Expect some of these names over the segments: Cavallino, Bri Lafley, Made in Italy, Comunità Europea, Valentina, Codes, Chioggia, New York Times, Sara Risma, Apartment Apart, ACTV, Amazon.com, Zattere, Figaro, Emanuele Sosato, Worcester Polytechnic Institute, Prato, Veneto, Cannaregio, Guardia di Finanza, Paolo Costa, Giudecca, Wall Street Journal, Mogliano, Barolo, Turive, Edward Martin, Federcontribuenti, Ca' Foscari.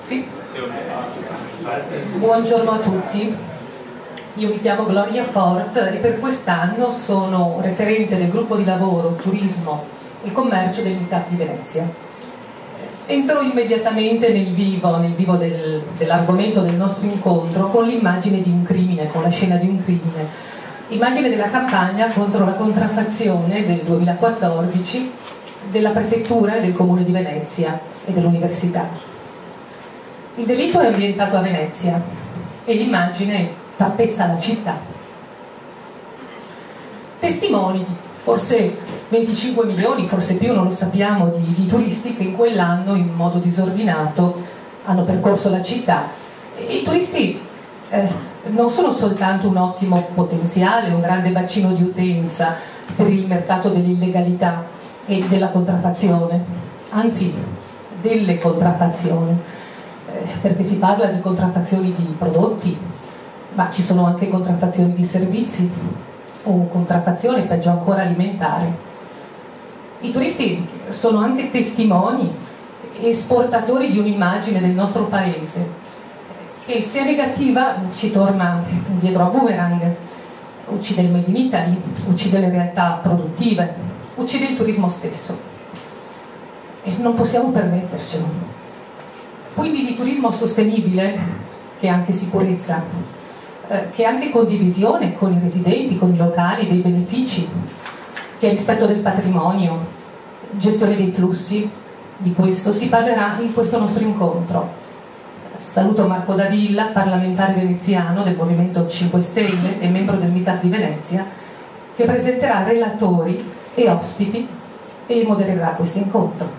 Sì. Buongiorno a tutti, io mi chiamo Gloria Fort e per quest'anno sono referente del gruppo di lavoro, turismo e commercio del MITA di Venezia. Entro immediatamente nel vivo dell'argomento del nostro incontro con l'immagine di un crimine, con la scena di un crimine, immagine della campagna contro la contraffazione del 2014 della prefettura, del comune di Venezia e dell'università. Il delitto è ambientato a Venezia e l'immagine tappezza la città. Testimoni, forse 25 milioni, forse più, non lo sappiamo, di turisti che in quell'anno in modo disordinato hanno percorso la città. E i turisti non sono soltanto un ottimo potenziale, un grande bacino di utenza per il mercato dell'illegalità e della contraffazione, anzi delle contraffazioni. Perché si parla di contraffazioni di prodotti, ma ci sono anche contraffazioni di servizi o contraffazione, peggio ancora, alimentare. I turisti sono anche testimoni, esportatori di un'immagine del nostro paese che, se è negativa, ci torna indietro a boomerang, uccide il Made in Italy, uccide le realtà produttive, uccide il turismo stesso. E non possiamo permettercelo. Quindi di turismo sostenibile, che è anche sicurezza, che è anche condivisione con i residenti, con i locali, dei benefici, che è rispetto del patrimonio, gestione dei flussi, di questo si parlerà in questo nostro incontro. Saluto Marco Da Villa, parlamentare veneziano del Movimento 5 Stelle e membro del MITA di Venezia, che presenterà relatori e ospiti e modererà questo incontro.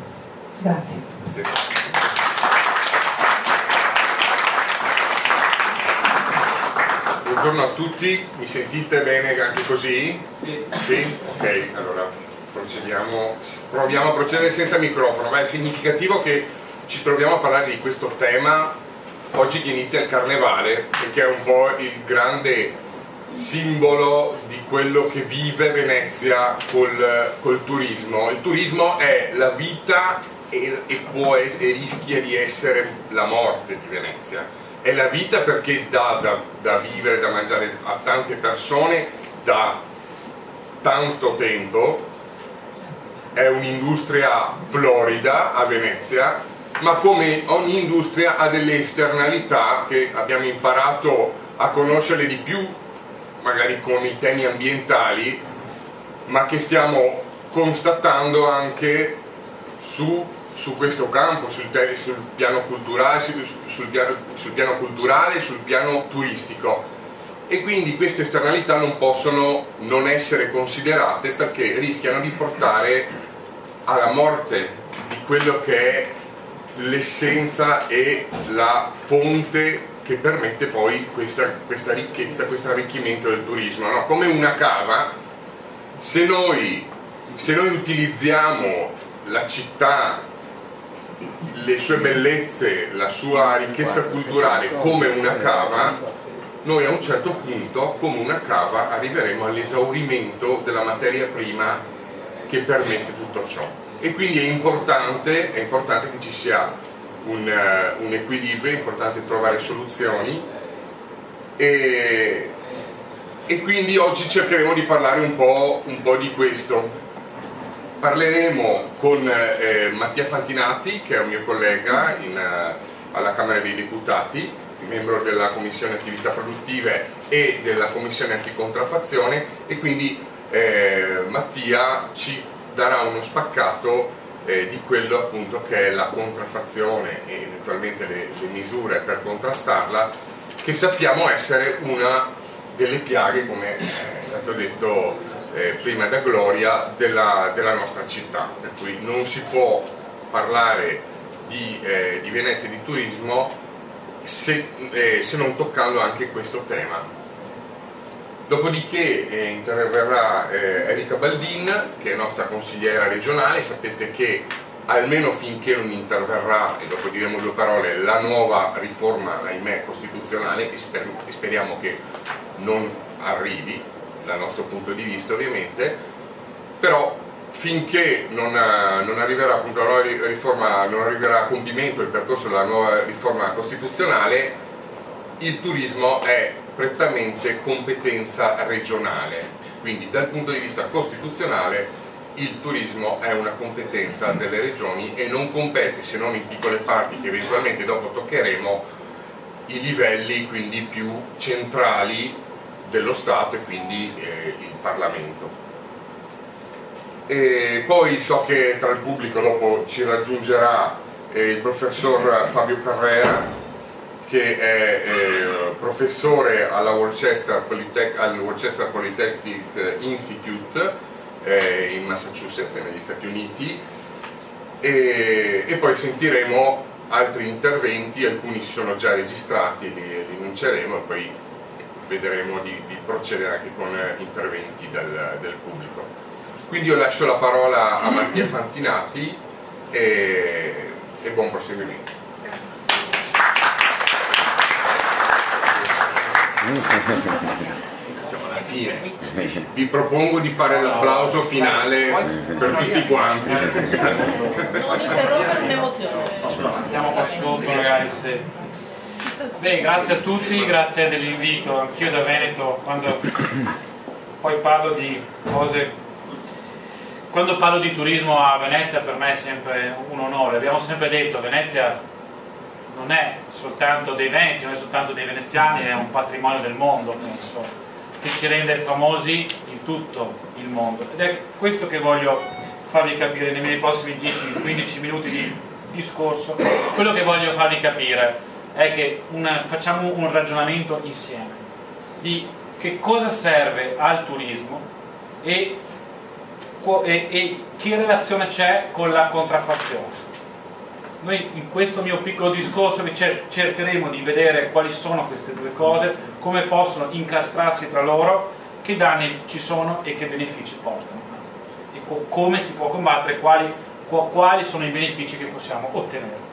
Grazie. Buongiorno a tutti, mi sentite bene anche così? Sì. Sì? Ok, allora proviamo a procedere senza microfono, ma è significativo che ci troviamo a parlare di questo tema oggi che inizia il carnevale, che è un po' il grande simbolo di quello che vive Venezia col turismo. Il turismo è la vita e rischia di essere la morte di Venezia. È la vita perché dà da vivere, da mangiare a tante persone da tanto tempo, è un'industria florida a Venezia, ma come ogni industria ha delle esternalità che abbiamo imparato a conoscere di più, magari con i temi ambientali, ma che stiamo constatando anche su questo campo, sul piano culturale, sul piano culturale, sul piano turistico, e quindi queste esternalità non possono non essere considerate perché rischiano di portare alla morte di quello che è l'essenza e la fonte che permette poi questa ricchezza, questo arricchimento del turismo, no? Come una cava, se noi utilizziamo la città, le sue bellezze, la sua ricchezza culturale come una cava, noi a un certo punto come una cava arriveremo all'esaurimento della materia prima che permette tutto ciò, e quindi è importante che ci sia un equilibrio, è importante trovare soluzioni e quindi oggi cercheremo di parlare un po' di questo. Parleremo con Mattia Fantinati, che è un mio collega alla Camera dei Deputati, membro della Commissione Attività Produttive e della Commissione Anticontraffazione, e quindi Mattia ci darà uno spaccato di quello appunto che è la contraffazione e eventualmente le misure per contrastarla, che sappiamo essere una delle piaghe, come è stato detto prima da Gloria, della nostra città, per cui non si può parlare di Venezia e di turismo se non toccando anche questo tema. Dopodiché interverrà Erika Baldin, che è nostra consigliera regionale. Sapete che, almeno finché non interverrà, e dopo diremo due parole, la nuova riforma, ahimè, costituzionale, e speriamo che non arrivi, dal nostro punto di vista ovviamente, però finché non arriverà appunto la nuova riforma, non arriverà a compimento il percorso della nuova riforma costituzionale, il turismo è prettamente competenza regionale, quindi dal punto di vista costituzionale il turismo è una competenza delle regioni e non compete, se non in piccole parti che eventualmente dopo toccheremo, i livelli quindi più centrali dello Stato e quindi il Parlamento. E poi so che tra il pubblico dopo ci raggiungerà il professor Fabio Carrera, che è professore alla al Worcester Polytechnic Institute in Massachusetts, negli Stati Uniti, e poi sentiremo altri interventi, alcuni sono già registrati, li annunceremo e poi vedremo di procedere anche con interventi del pubblico. Quindi io lascio la parola a Mattia Fantinati e buon proseguimento. Siamo alla fine. Vi propongo di fare l'applauso finale per tutti quanti. Non interrompere un'emozione. Andiamo qua sotto magari se... Beh, grazie a tutti, grazie dell'invito. Anch'io da Veneto, quando poi parlo di cose, quando parlo di turismo a Venezia per me è sempre un onore. Abbiamo sempre detto che Venezia non è soltanto dei veneti, non è soltanto dei veneziani, è un patrimonio del mondo, penso, che ci rende famosi in tutto il mondo. Ed è questo che voglio farvi capire nei miei prossimi 10-15 minuti di discorso. Quello che voglio farvi capire è che facciamo un ragionamento insieme di che cosa serve al turismo e che relazione c'è con la contraffazione. Noi in questo mio piccolo discorso cercheremo di vedere quali sono queste due cose, come possono incastrarsi tra loro, che danni ci sono e che benefici portano, e come si può combattere, quali sono i benefici che possiamo ottenere.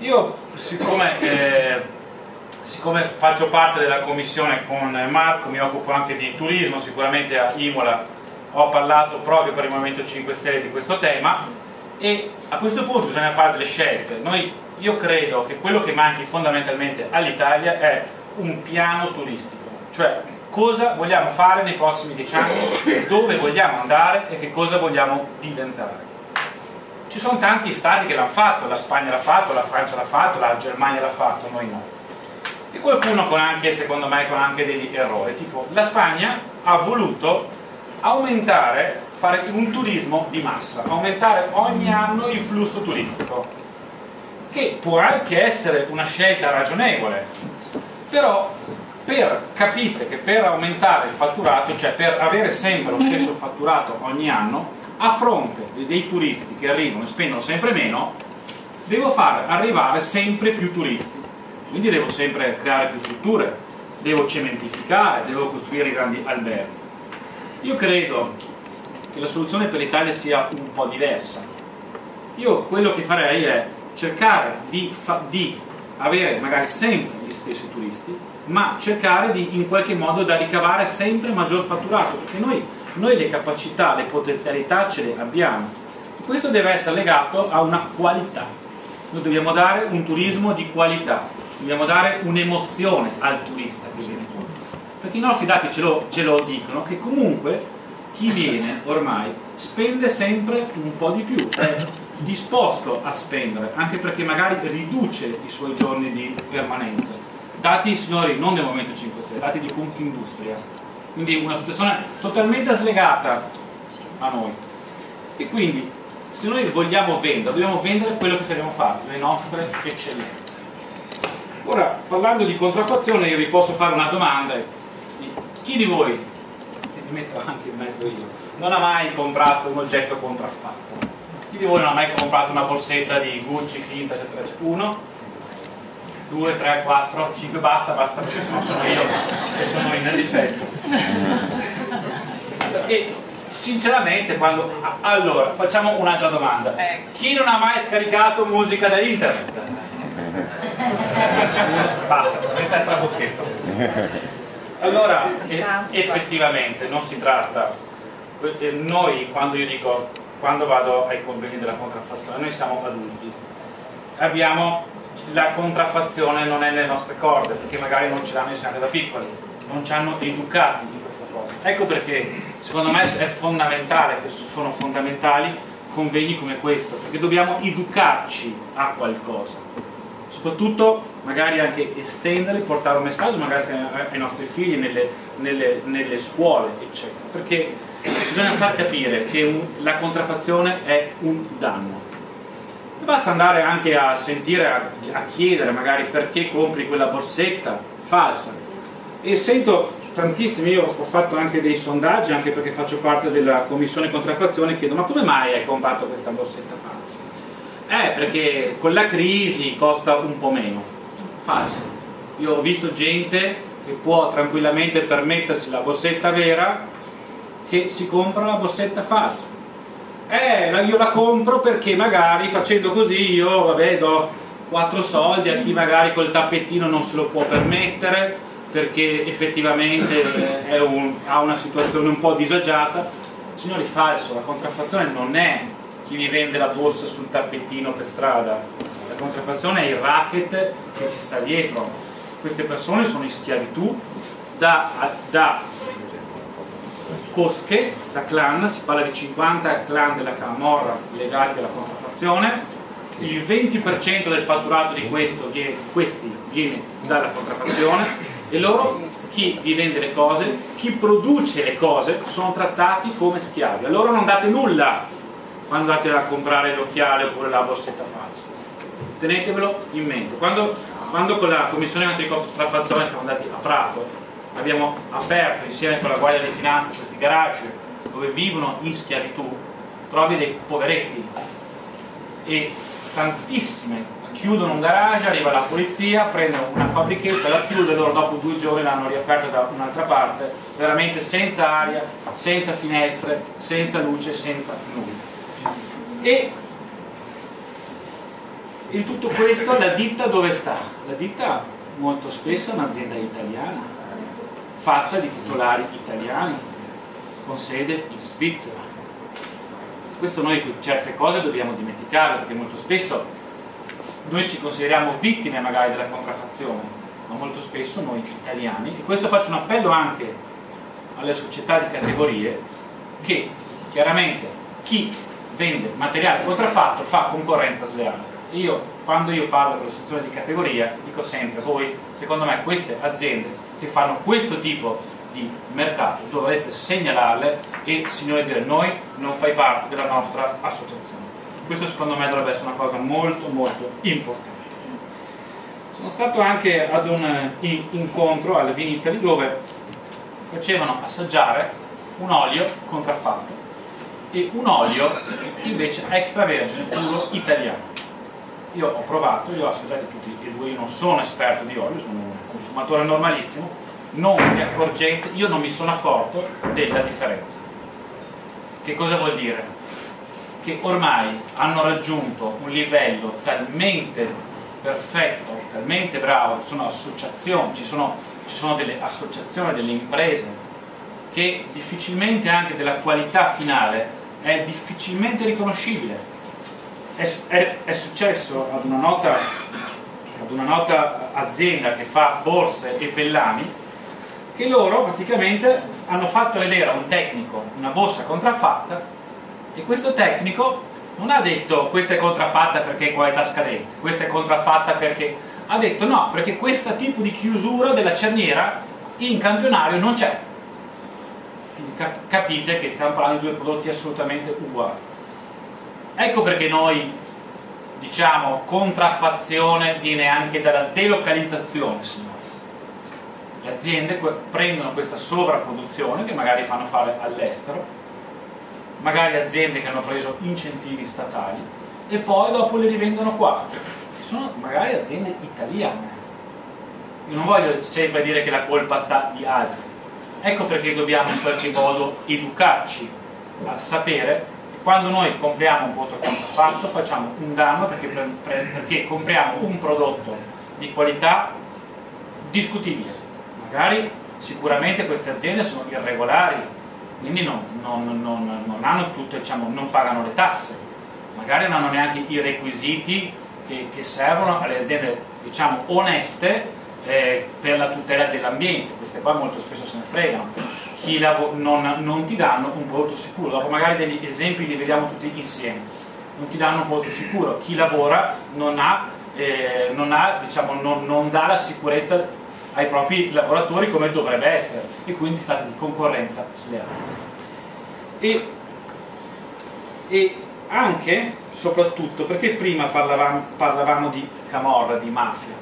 Io, siccome faccio parte della commissione con Marco, mi occupo anche di turismo, sicuramente a Imola ho parlato proprio per il Movimento 5 Stelle di questo tema, e a questo punto bisogna fare delle scelte. Io credo che quello che manchi fondamentalmente all'Italia è un piano turistico, cioè cosa vogliamo fare nei prossimi 10 anni, dove vogliamo andare e che cosa vogliamo diventare. Ci sono tanti stati che l'hanno fatto, la Spagna l'ha fatto, la Francia l'ha fatto, la Germania l'ha fatto, noi no. E qualcuno con anche, secondo me, con anche degli errori, tipo la Spagna ha voluto aumentare, fare un turismo di massa, aumentare ogni anno il flusso turistico, che può anche essere una scelta ragionevole, però capite che per aumentare il fatturato, cioè per avere sempre lo stesso fatturato ogni anno, a fronte dei turisti che arrivano e spendono sempre meno, devo far arrivare sempre più turisti, quindi devo sempre creare più strutture, devo cementificare, devo costruire i grandi alberghi. Io credo che la soluzione per l'Italia sia un po' diversa. Io quello che farei è cercare di avere magari sempre gli stessi turisti, ma cercare di in qualche modo da ricavare sempre maggior fatturato, perché noi le capacità, le potenzialità ce le abbiamo. Questo deve essere legato a una qualità. Noi dobbiamo dare un turismo di qualità, dobbiamo dare un'emozione al turista che viene qui, perché i nostri dati ce lo dicono che comunque chi viene ormai spende sempre un po' di più, è disposto a spendere, anche perché magari riduce i suoi giorni di permanenza. Dati, signori, non del Movimento 5 Stelle, dati di Confindustria, quindi una situazione totalmente slegata a noi. E quindi se noi vogliamo vendere, dobbiamo vendere quello che sappiamo fare, le nostre eccellenze. Ora, parlando di contraffazione, io vi posso fare una domanda: chi di voi, e mi metto anche in mezzo io, non ha mai comprato un oggetto contraffatto? Chi di voi non ha mai comprato una borsetta di Gucci finta, eccetera, eccetera? Uno? 2, 3, 4, 5, basta, perché sono io e sono in difetto. E sinceramente allora, facciamo un'altra domanda. Chi non ha mai scaricato musica da internet? Basta, questa è trabocchetto. Allora, effettivamente non si tratta noi, quando io dico, quando vado ai convegni della contraffazione, noi siamo adulti, abbiamo, la contraffazione non è nelle nostre corde, perché magari non ce l'hanno insegnata da piccoli, non ci hanno educati in questa cosa. Ecco perché secondo me è fondamentale, sono fondamentali convegni come questo, perché dobbiamo educarci a qualcosa, soprattutto magari anche estendere, portare un messaggio magari ai nostri figli nelle scuole eccetera, perché bisogna far capire che la contraffazione è un danno. E basta andare anche a sentire, a chiedere magari perché compri quella borsetta falsa, e sento tantissimi, io ho fatto anche dei sondaggi, anche perché faccio parte della commissione contraffazione, chiedo: ma come mai hai comprato questa borsetta falsa? Perché con la crisi costa un po' meno. Falso. Io ho visto gente che può tranquillamente permettersi la borsetta vera, che si compra la borsetta falsa. Io la compro perché magari facendo così io, vabbè, do 4 soldi a chi magari col tappettino non se lo può permettere, perché effettivamente ha una situazione un po' disagiata. Signori, falso. La contraffazione non è chi vi vende la borsa sul tappettino per strada, la contraffazione è il racket che ci sta dietro. Queste persone sono in schiavitù da cosche, da clan, si parla di 50 clan della camorra legati alla contraffazione. Il 20% del fatturato di questi viene dalla contraffazione, e loro, chi vi vende le cose, chi produce le cose, sono trattati come schiavi. A loro non date nulla quando andate a comprare l'occhiale oppure la borsetta falsa, tenetevelo in mente. Quando con la commissione anticontraffazione siamo andati a Prato, abbiamo aperto insieme con la Guardia di Finanza questi garage dove vivono in schiavitù, trovi dei poveretti, e tantissime chiudono un garage, arriva la polizia, prende una fabbrichetta, la chiude, loro dopo 2 giorni l'hanno riaperta da un'altra parte, veramente senza aria, senza finestre, senza luce, senza nulla. E in tutto questo la ditta dove sta? La ditta molto spesso è un'azienda italiana, fatta di titolari italiani con sede in Svizzera. Questo noi certe cose dobbiamo dimenticarle, perché molto spesso noi ci consideriamo vittime magari della contraffazione, ma molto spesso noi italiani, e questo faccio un appello anche alle società di categorie, che chiaramente chi vende materiale contraffatto fa concorrenza sleale. Quando io parlo con l'associazione di categoria dico sempre: voi, secondo me, queste aziende che fanno questo tipo di mercato dovreste segnalarle e, signore, dire: noi non fai parte della nostra associazione. Questo secondo me dovrebbe essere una cosa molto molto importante. Sono stato anche ad un incontro al Vinitaly dove facevano assaggiare un olio contraffatto e un olio invece extravergine puro italiano. Io ho provato, li ho assaggiati tutti e 2, io non sono esperto di olio, sono un consumatore normalissimo, non mi accorgete, io non mi sono accorto della differenza. Che cosa vuol dire? Che ormai hanno raggiunto un livello talmente perfetto, talmente bravo, sono associazioni, ci sono delle associazioni, delle imprese, che difficilmente, anche della qualità finale, è difficilmente riconoscibile. È successo ad una nota azienda che fa borse e pellami, che loro praticamente hanno fatto vedere a un tecnico una borsa contraffatta, e questo tecnico non ha detto: questa è contraffatta perché è qualità scadente, questa è contraffatta perché... ha detto: no, perché questo tipo di chiusura della cerniera in campionario non c'è. Quindi capite che stiamo parlando di 2 prodotti assolutamente uguali. Ecco perché noi diciamo contraffazione viene anche dalla delocalizzazione, signori. Le aziende prendono questa sovrapproduzione che magari fanno fare all'estero, magari aziende che hanno preso incentivi statali, e poi dopo le rivendono qua, che sono magari aziende italiane. Io non voglio sempre dire che la colpa sta di altri. Ecco perché dobbiamo in qualche modo educarci a sapere. Quando noi compriamo un prodotto contraffatto facciamo un danno, perché compriamo un prodotto di qualità discutibile. Magari sicuramente queste aziende sono irregolari, quindi non pagano le tasse, magari non hanno neanche i requisiti che servono alle aziende, diciamo, oneste per la tutela dell'ambiente. Queste qua molto spesso se ne fregano, non ti danno un prodotto sicuro. Dopo magari degli esempi li vediamo tutti insieme. Non ti danno un prodotto sicuro, chi lavora non dà la sicurezza ai propri lavoratori come dovrebbe essere, e quindi state di concorrenza sleale. E anche, soprattutto, perché prima parlavamo di camorra, di mafia,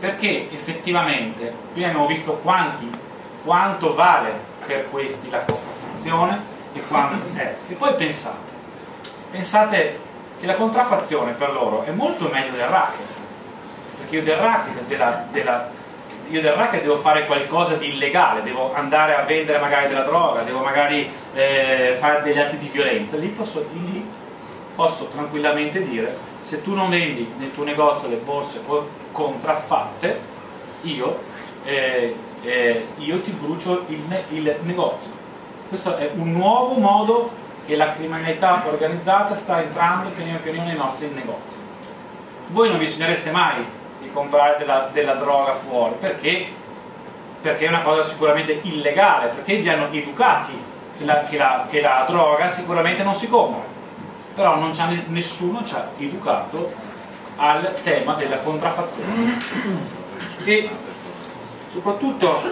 perché effettivamente prima abbiamo visto quanto vale per questi la contraffazione e quanto è, e poi pensate che la contraffazione per loro è molto meglio del racket, perché io del racket devo fare qualcosa di illegale, devo andare a vendere magari della droga, devo magari fare degli atti di violenza. Lì posso tranquillamente dire: se tu non vendi nel tuo negozio le borse contraffatte, io ti brucio il negozio. Questo è un nuovo modo che la criminalità organizzata sta entrando piano piano nei nostri negozi. Voi non vi sognereste mai di comprare della droga fuori, perché è una cosa sicuramente illegale, perché vi hanno educati che la droga sicuramente non si compra, però nessuno ci ha educato al tema della contraffazione. E soprattutto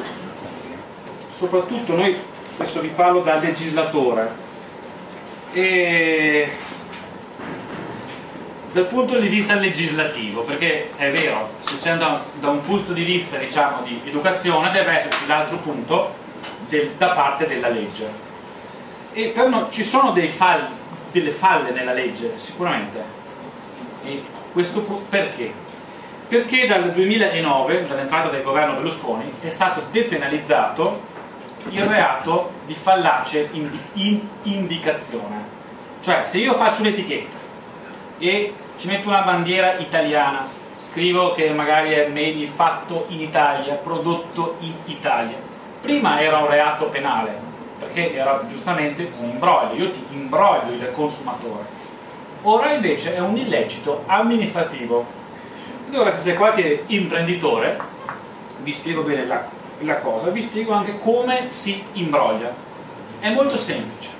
noi, adesso vi parlo da legislatore, e dal punto di vista legislativo, perché è vero, se c'è da un punto di vista, diciamo, di educazione, deve esserci l'altro punto da parte della legge. E per noi ci sono delle falle nella legge, sicuramente. E questo perché? Perché dal 2009, dall'entrata del governo Berlusconi, è stato depenalizzato il reato di fallace indicazione. Cioè, se io faccio un'etichetta e ci metto una bandiera italiana, scrivo che magari è made in, fatto in Italia, prodotto in Italia, prima era un reato penale, perché era giustamente un imbroglio, io ti imbroglio il consumatore. Ora invece è un illecito amministrativo. E ora, se sei qualche imprenditore, vi spiego bene la cosa, vi spiego anche come si imbroglia. È molto semplice.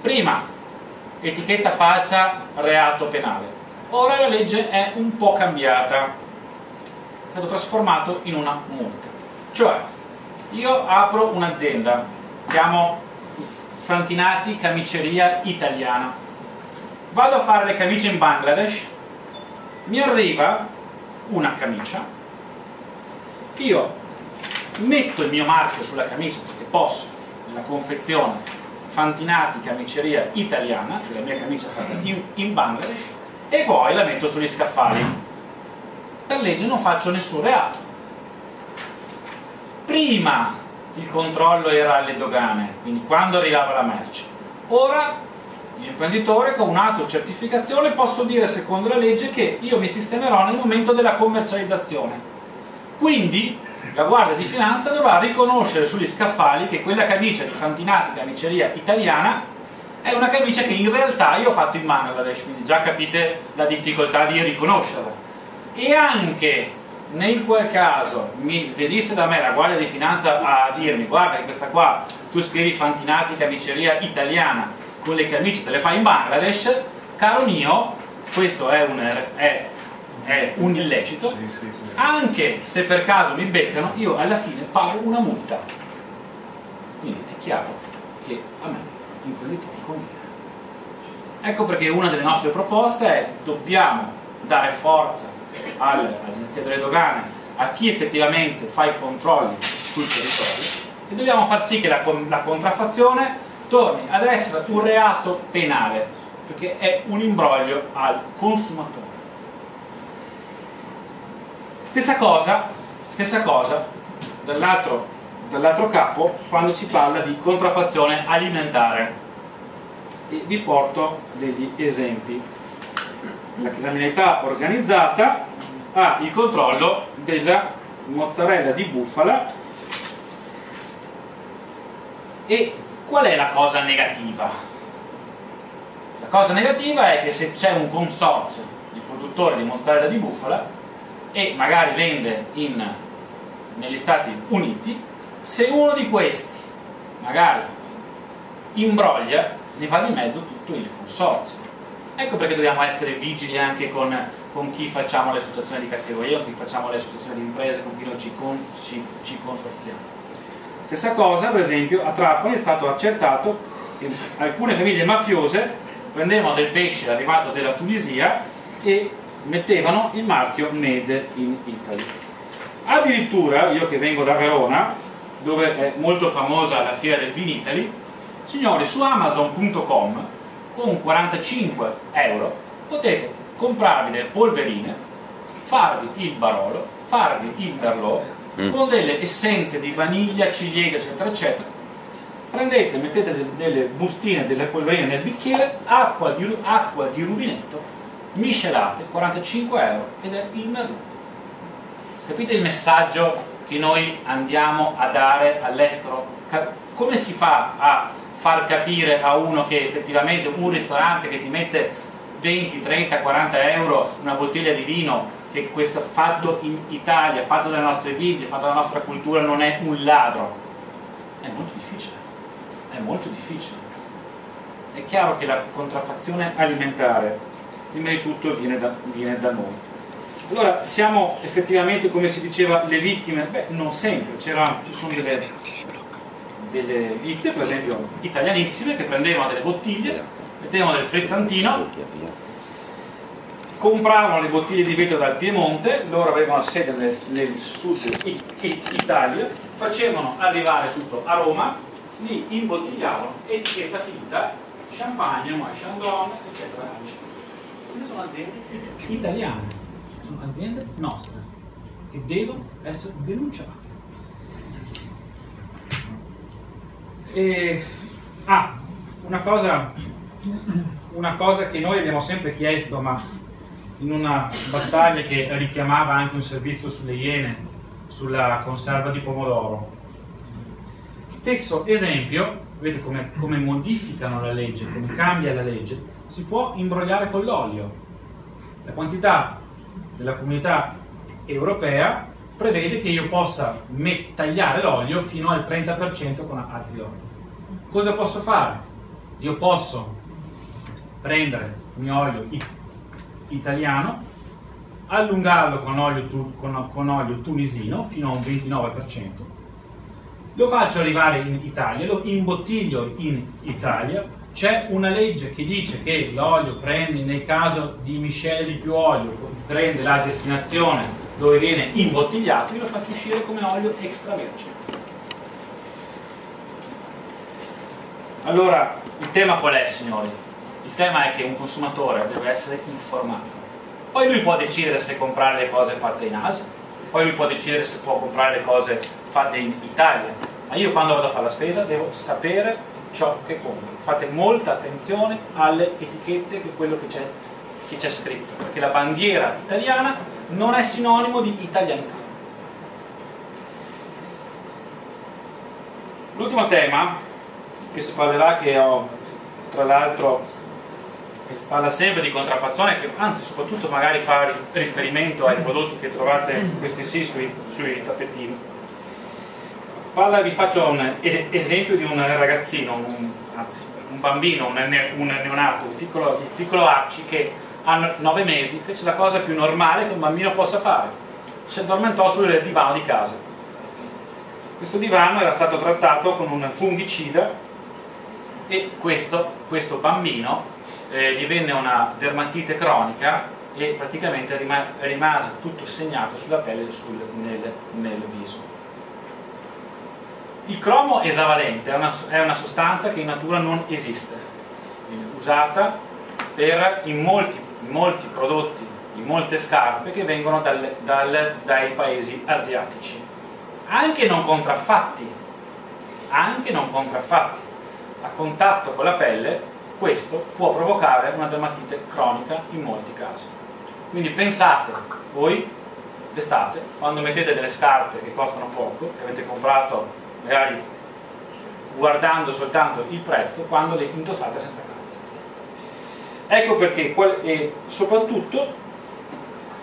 Prima etichetta falsa, reato penale. Ora la legge è un po' cambiata, è stato trasformato in una multa. Cioè, io apro un'azienda, chiamo Fantinati Camiceria Italiana, vado a fare le camicie in Bangladesh, mi arriva una camicia, io metto il mio marchio sulla camicia perché posso, la confezione Fantinati Camiceria Italiana, che è la mia camicia fatta in Bangladesh, e poi la metto sugli scaffali. Per legge non faccio nessun reato. Prima il controllo era alle dogane, quindi quando arrivava la merce. Ora l'imprenditore con un'autocertificazione posso dire, secondo la legge, che io mi sistemerò nel momento della commercializzazione. Quindi la Guardia di Finanza dovrà riconoscere sugli scaffali che quella camicia di Fantinati Camiceria Italiana è una camicia che in realtà io ho fatto in Bangladesh, quindi già capite la difficoltà di riconoscerla. E anche nel quel caso mi venisse da me la Guardia di Finanza a dirmi: guarda, questa qua tu scrivi Fantinati Camiceria Italiana, con le camicie te le fai in Bangladesh, caro mio, questo è un illecito. Sì. Anche se per caso mi beccano, io alla fine pago una multa. Quindi è chiaro che a me in quelli che conviene. Ecco perché una delle nostre proposte è: dobbiamo dare forza all'Agenzia delle Dogane, a chi effettivamente fa i controlli sul territorio, e dobbiamo far sì che la contraffazione torni ad essere un reato penale, perché è un imbroglio al consumatore. Stessa cosa dall'altro capo, quando si parla di contraffazione alimentare. E vi porto degli esempi. La criminalità organizzata ha il controllo della mozzarella di bufala E qual è la cosa negativa? La cosa negativa è che se c'è un consorzio di produttore di mozzarella di bufala e magari vende negli Stati Uniti, se uno di questi magari imbroglia, ne va di mezzo tutto il consorzio. Ecco perché dobbiamo essere vigili anche con chi facciamo le associazioni di categoria, con chi facciamo le associazioni di imprese, con chi non ci consorziamo. Stessa cosa, per esempio, a Trapani è stato accertato che alcune famiglie mafiose prendevano del pesce arrivato dalla Tunisia e mettevano il marchio Made in Italy. Addirittura, io che vengo da Verona, dove è molto famosa la fiera del Vinitaly, signori, su Amazon.com con 45 € potete comprarvi delle polverine, farvi il Barolo, farvi il Merlot, con delle essenze di vaniglia, ciliegia, eccetera eccetera. Prendete, mettete delle bustine, delle polverine nel bicchiere, acqua di rubinetto, miscelate, 45 € ed è il Merlot. Capite il messaggio che noi andiamo a dare all'estero? Come si fa a far capire a uno che effettivamente un ristorante che ti mette 20, 30, 40 € una bottiglia di vino, che questo fatto in Italia, fatto dalle nostre vite, fatto dalla nostra cultura, non è un ladro? È molto difficile, è molto difficile. È chiaro che la contraffazione alimentare prima di tutto viene da noi. Allora, siamo effettivamente, come si diceva, le vittime? Beh, non sempre. Ci sono delle ditte, per esempio italianissime, che prendevano delle bottiglie, mettevano del frizzantino, compravano le bottiglie di vetro dal Piemonte, loro avevano sede nel sud Italia, facevano arrivare tutto a Roma, li imbottigliavano, etichetta finta, champagne, chandon, eccetera. Queste sono aziende italiane, sono aziende nostre che devono essere denunciate. Una cosa che noi abbiamo sempre chiesto, ma in una battaglia che richiamava anche un servizio sulle Iene, sulla conserva di pomodoro. Stesso esempio, vedete come modificano la legge, come cambia la legge. Si può imbrogliare con l'olio. La quantità della Comunità Europea prevede che io possa tagliare l'olio fino al 30% con altri oli. Cosa posso fare? Io posso prendere il mio olio italiano, allungarlo con olio tunisino fino a un 29%, lo faccio arrivare in Italia, lo imbottiglio in Italia. C'è una legge che dice che l'olio prende, nel caso di miscele di più olio, prende la destinazione dove viene imbottigliato, io lo faccio uscire come olio extravergine. Allora, il tema qual è, signori? Il tema è che un consumatore deve essere informato. Poi lui può decidere se comprare le cose fatte in Asia, poi lui può decidere se può comprare le cose fatte in Italia, ma io quando vado a fare la spesa devo sapere ciò che compro. Fate molta attenzione alle etichette, che è quello che c'è scritto, perché la bandiera italiana non è sinonimo di italianità. L'ultimo tema che si parlerà, che ho tra l'altro, parla sempre di contraffazione, anzi soprattutto magari fa riferimento ai prodotti che trovate, questi sì, sui tappetini. Vi faccio un esempio di un ragazzino, un bambino, un neonato, un piccolo Arci, che a 9 mesi fece la cosa più normale che un bambino possa fare: si addormentò sul divano di casa. Questo divano era stato trattato con un fungicida e questo bambino gli venne una dermatite cronica e praticamente rimase tutto segnato sulla pelle e nel viso. Il cromo esavalente è una sostanza che in natura non esiste, è usata in molti prodotti, in molte scarpe che vengono dai paesi asiatici, anche non contraffatti. A contatto con la pelle questo può provocare una dermatite cronica in molti casi. Quindi pensate voi d'estate, quando mettete delle scarpe che costano poco, che avete comprato magari guardando soltanto il prezzo quando le indossate senza calze. Ecco perché e soprattutto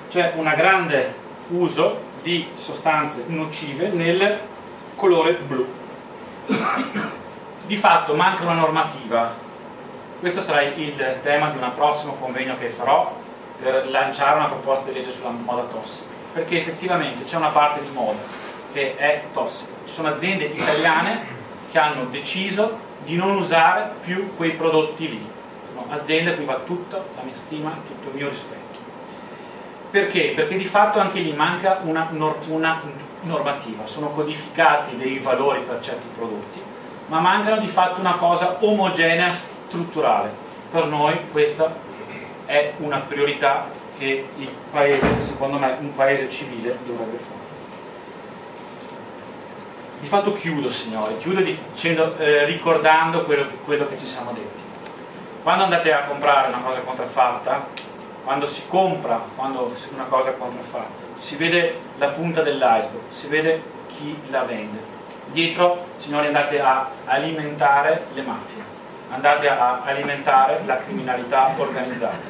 c'è un grande uso di sostanze nocive nel colore blu. Di fatto manca una normativa. Questo sarà il tema di un prossimo convegno che farò per lanciare una proposta di legge sulla moda tossica, perché effettivamente c'è una parte di moda che è tossica. Ci sono aziende italiane che hanno deciso di non usare più quei prodotti lì. Sono aziende a cui va tutta la mia stima e tutto il mio rispetto. Perché? Perché di fatto anche lì manca una normativa. Sono codificati dei valori per certi prodotti, ma mancano di fatto una cosa omogenea, strutturale. Per noi questa è una priorità che il paese, secondo me, un paese civile dovrebbe fare. Di fatto chiudo, signori, chiudo dicendo, ricordando quello che ci siamo detti. Quando andate a comprare una cosa contraffatta, quando una cosa contraffatta, si vede la punta dell'iceberg, si vede chi la vende. Dietro, signori, andate a alimentare le mafie, andate a alimentare la criminalità organizzata,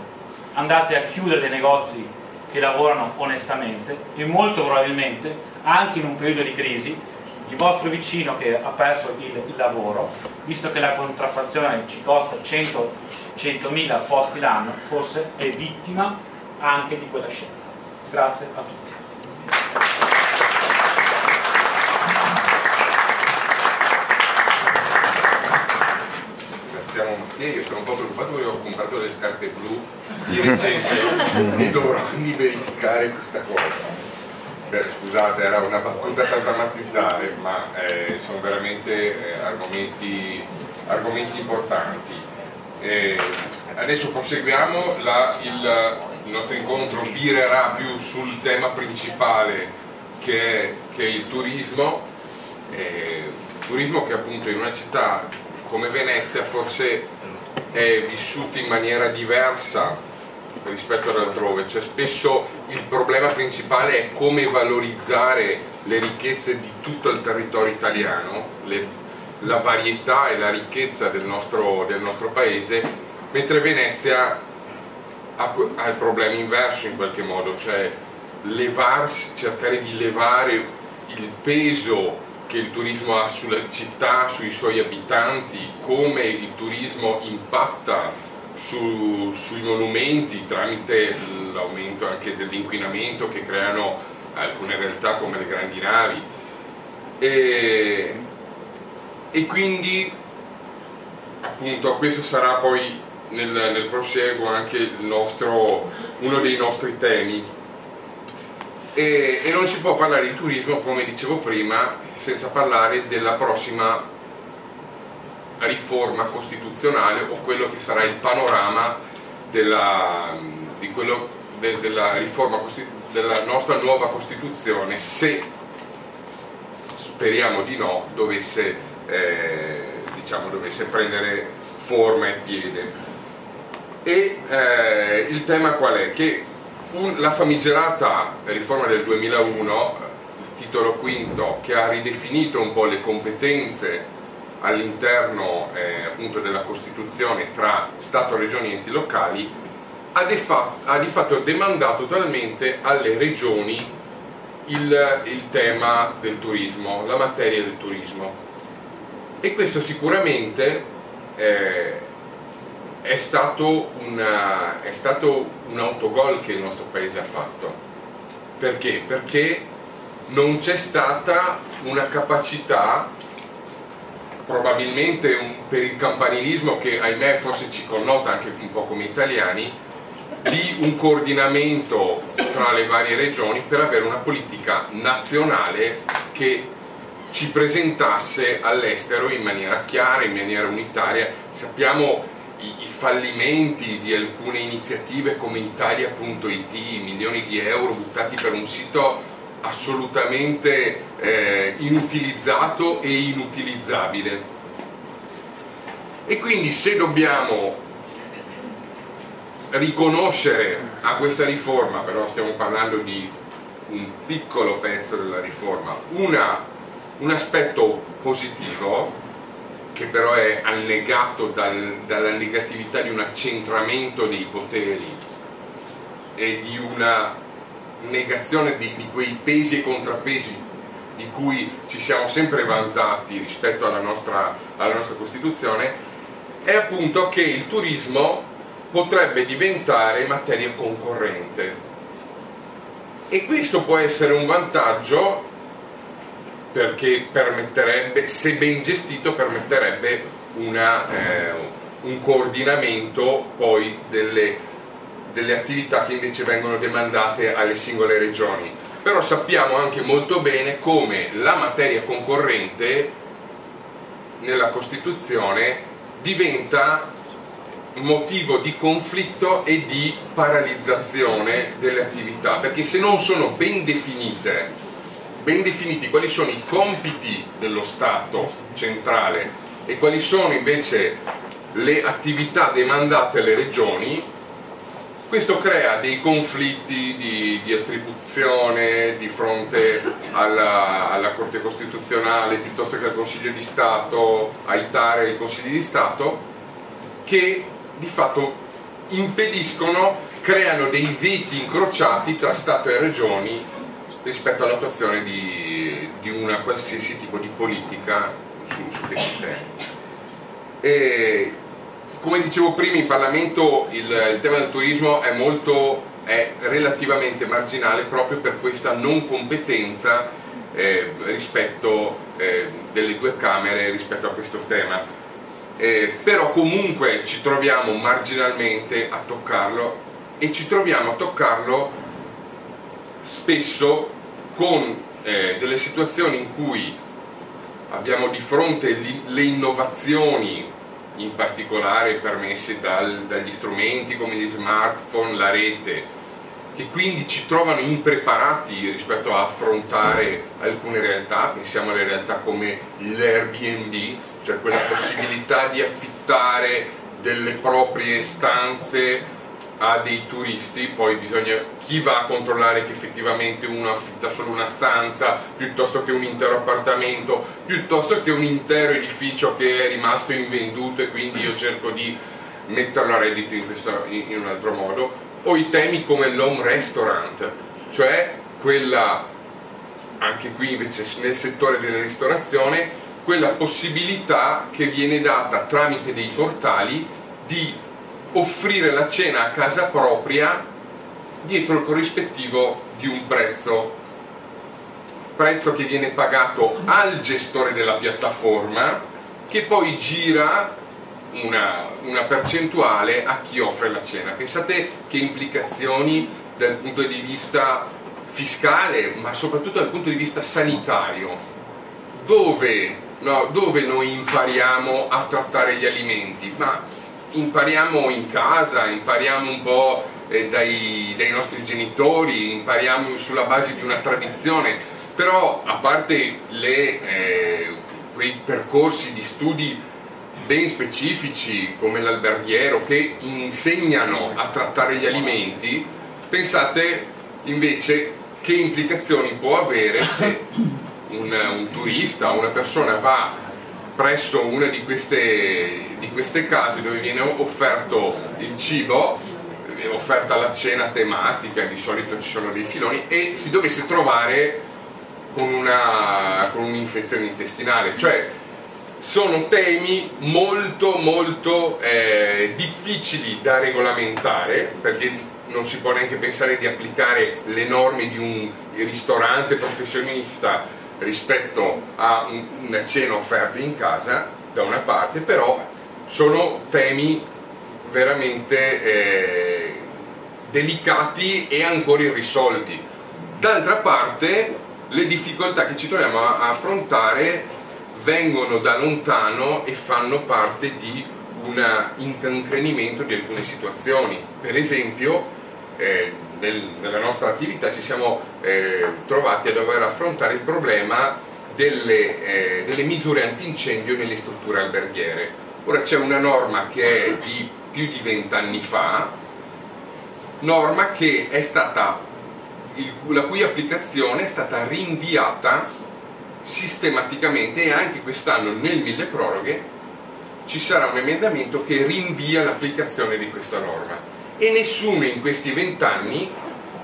andate a chiudere dei negozi che lavorano onestamente e molto probabilmente, anche in un periodo di crisi, il vostro vicino che ha perso il lavoro, visto che la contraffazione ci costa 100.000 posti l'anno, forse è vittima anche di quella scelta. Grazie a tutti. Ringraziamo Mattia, io sono un po' preoccupato perché ho comprato delle scarpe blu di recente e dovrò quindi verificare questa cosa. Scusate, era una battuta casamazzizzare, ma sono veramente argomenti importanti. Adesso proseguiamo, il nostro incontro virerà più sul tema principale che è il turismo, turismo che appunto in una città come Venezia forse è vissuto in maniera diversa rispetto ad altrove, cioè spesso il problema principale è come valorizzare le ricchezze di tutto il territorio italiano, la varietà e la ricchezza del nostro paese, mentre Venezia ha il problema inverso in qualche modo, cioè cercare di levare il peso che il turismo ha sulla città, sui suoi abitanti, come il turismo impatta sui monumenti tramite l'aumento anche dell'inquinamento che creano alcune realtà come le grandi navi e quindi appunto questo sarà poi nel prosieguo anche uno dei nostri temi e non si può parlare di turismo, come dicevo prima, senza parlare della prossima riforma costituzionale o quello che sarà il panorama della nostra nuova Costituzione, se speriamo di no dovesse prendere forma e piede. E il tema qual è? Che la famigerata riforma del 2001, titolo quinto, che ha ridefinito un po' le competenze all'interno appunto della Costituzione tra Stato, Regioni e enti locali, ha di fatto demandato totalmente alle Regioni il tema del turismo, la materia del turismo, e questo sicuramente è stato un autogol che il nostro Paese ha fatto. Perché? Perché non c'è stata una capacità, probabilmente per il campanilismo che ahimè forse ci connota anche un po' come italiani, di un coordinamento tra le varie regioni per avere una politica nazionale che ci presentasse all'estero in maniera chiara, in maniera unitaria. Sappiamo i fallimenti di alcune iniziative come Italia.it, milioni di euro buttati per un sito assolutamente inutilizzato e inutilizzabile. E quindi se dobbiamo riconoscere a questa riforma, però stiamo parlando di un piccolo pezzo della riforma, un aspetto positivo, che però è allegato dalla negatività di un accentramento dei poteri e di una negazione di quei pesi e contrappesi di cui ci siamo sempre vantati rispetto alla nostra Costituzione, è appunto che il turismo potrebbe diventare materia concorrente. E questo può essere un vantaggio perché permetterebbe, se ben gestito, permetterebbe un coordinamento poi delle attività che invece vengono demandate alle singole regioni. Però sappiamo anche molto bene come la materia concorrente nella Costituzione diventa motivo di conflitto e di paralizzazione delle attività, perché se non sono ben definiti quali sono i compiti dello Stato centrale e quali sono invece le attività demandate alle regioni, questo crea dei conflitti di attribuzione di fronte alla Corte Costituzionale piuttosto che al Consiglio di Stato, ai TAR e ai Consigli di Stato, che di fatto impediscono, creano dei veti incrociati tra Stato e Regioni rispetto all'attuazione di una qualsiasi tipo di politica su questi temi. Come dicevo prima, in Parlamento il tema del turismo è relativamente marginale proprio per questa non competenza rispetto delle due Camere rispetto a questo tema. Però comunque ci troviamo marginalmente a toccarlo e ci troviamo a toccarlo spesso con delle situazioni in cui abbiamo di fronte le innovazioni, in particolare permesse dagli strumenti come gli smartphone, la rete, che quindi ci trovano impreparati rispetto a affrontare alcune realtà. Pensiamo alle realtà come l'Airbnb, cioè quella possibilità di affittare delle proprie stanze a dei turisti. Poi bisogna, chi va a controllare che effettivamente uno affitta solo una stanza piuttosto che un intero appartamento, piuttosto che un intero edificio che è rimasto invenduto e quindi io cerco di metterlo a reddito in un altro modo. O i temi come l'home restaurant, cioè quella, anche qui invece nel settore della ristorazione, quella possibilità che viene data tramite dei portali di offrire la cena a casa propria dietro il corrispettivo di un prezzo che viene pagato al gestore della piattaforma, che poi gira una percentuale a chi offre la cena. Pensate che implicazioni dal punto di vista fiscale, ma soprattutto dal punto di vista sanitario, dove noi impariamo a trattare gli alimenti? Ma impariamo in casa, impariamo un po' dai nostri genitori, impariamo sulla base di una tradizione, però a parte quei percorsi di studi ben specifici come l'alberghiero che insegnano a trattare gli alimenti, pensate invece che implicazioni può avere se un turista o una persona va presso una di queste case dove viene offerto il cibo, offerta la cena tematica, di solito ci sono dei filoni, e si dovesse trovare con un'infezione intestinale. Cioè sono temi molto difficili da regolamentare, perché non si può neanche pensare di applicare le norme di un ristorante professionista rispetto a una cena offerta in casa da una parte, però sono temi veramente delicati e ancora irrisolti. D'altra parte le difficoltà che ci troviamo a affrontare vengono da lontano e fanno parte di un incancrenimento di alcune situazioni. Per esempio nella nostra attività ci siamo trovati a dover affrontare il problema delle misure antincendio nelle strutture alberghiere. Ora c'è una norma che è di più di 20 anni fa, norma che è stata, la cui applicazione è stata rinviata sistematicamente, e anche quest'anno nel milleproroghe ci sarà un emendamento che rinvia l'applicazione di questa norma, e nessuno in questi 20 anni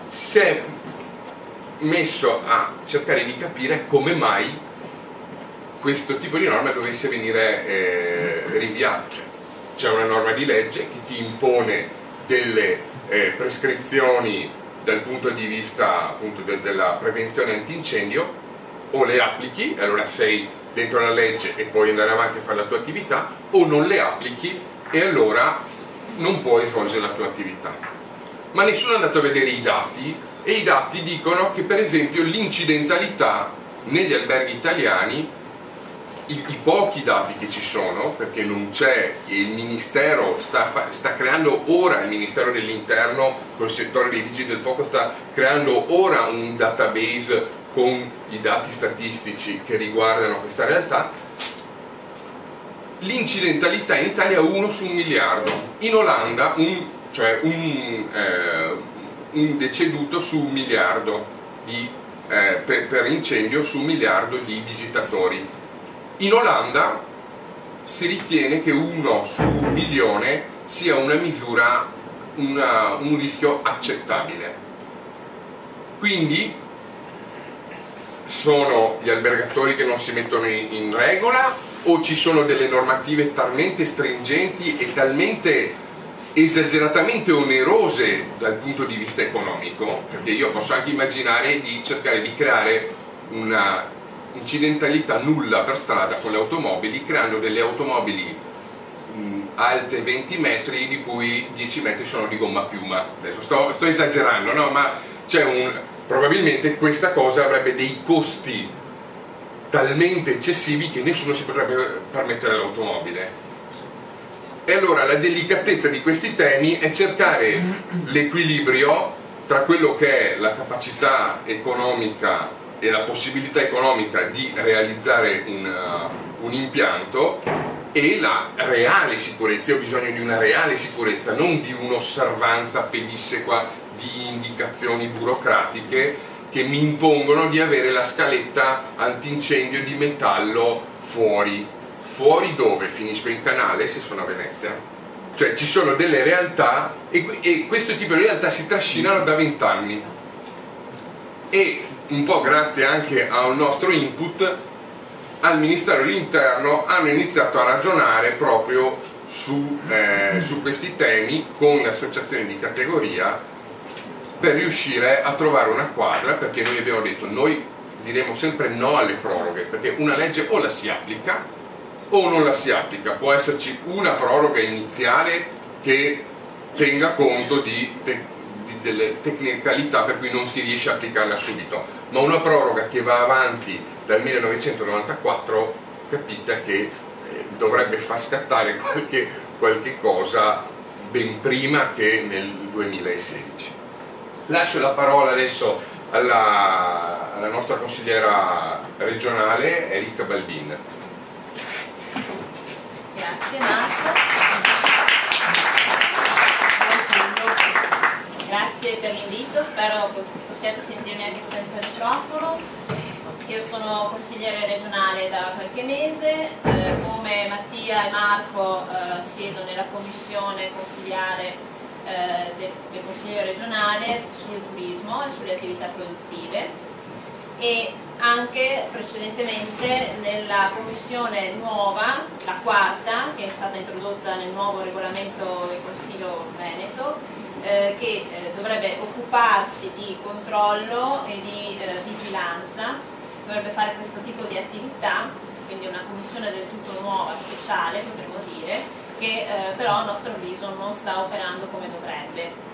si è messo a cercare di capire come mai questo tipo di norma dovesse venire rinviato. C'è una norma di legge che ti impone delle prescrizioni dal punto di vista appunto della prevenzione antincendio, o le applichi, allora sei dentro la legge e puoi andare avanti a fare la tua attività, o non le applichi e allora non puoi svolgere la tua attività. Ma nessuno è andato a vedere i dati, e i dati dicono che per esempio l'incidentalità negli alberghi italiani, i pochi dati che ci sono, perché non c'è, il Ministero sta creando ora, il Ministero dell'Interno col settore dei vigili del fuoco sta creando ora un database con i dati statistici che riguardano questa realtà. L'incidentalità in Italia è 1 su 1 miliardo, in Olanda un deceduto su 1 miliardo per incendio su 1 miliardo di visitatori. In Olanda si ritiene che 1 su 1 milione sia una misura, un rischio accettabile. Quindi sono gli albergatori che non si mettono in regola, o ci sono delle normative talmente stringenti e talmente esageratamente onerose dal punto di vista economico, perché io posso anche immaginare di cercare di creare una incidentalità nulla per strada con le automobili, creando delle automobili alte 20 metri di cui 10 metri sono di gomma piuma. Adesso sto esagerando, no? Ma c'è probabilmente questa cosa avrebbe dei costi talmente eccessivi che nessuno si potrebbe permettere l'automobile. E allora la delicatezza di questi temi è cercare l'equilibrio tra quello che è la capacità economica e la possibilità economica di realizzare un impianto e la reale sicurezza. Io ho bisogno di una reale sicurezza, non di un'osservanza pedissequa di indicazioni burocratiche che mi impongono di avere la scaletta antincendio di metallo fuori. Dove finisco in canale se sono a Venezia? Cioè ci sono delle realtà, e questo tipo di realtà si trascinano da 20 anni, e un po' grazie anche a un nostro input al Ministero dell'Interno hanno iniziato a ragionare proprio su questi temi con associazioni di categoria, per riuscire a trovare una quadra, perché noi abbiamo detto, noi diremo sempre no alle proroghe, perché una legge o la si applica o non la si applica. Può esserci una proroga iniziale che tenga conto di delle tecnicalità per cui non si riesce a applicarla subito, ma una proroga che va avanti dal 1994, capite che dovrebbe far scattare qualche cosa ben prima che nel 2016. Lascio la parola adesso alla nostra consigliera regionale Erika Baldin. Grazie Marco, grazie per l'invito, spero possiate sentirmi anche senza microfono. Io sono consigliere regionale da qualche mese, come Mattia e Marco siedo nella commissione consigliare del Consiglio regionale sul turismo e sulle attività produttive, e anche precedentemente nella commissione nuova, la quarta, che è stata introdotta nel nuovo regolamento del Consiglio Veneto, che dovrebbe occuparsi di controllo e di vigilanza, dovrebbe fare questo tipo di attività, quindi una commissione del tutto nuova, speciale potremmo dire, che però a nostro avviso non sta operando come dovrebbe.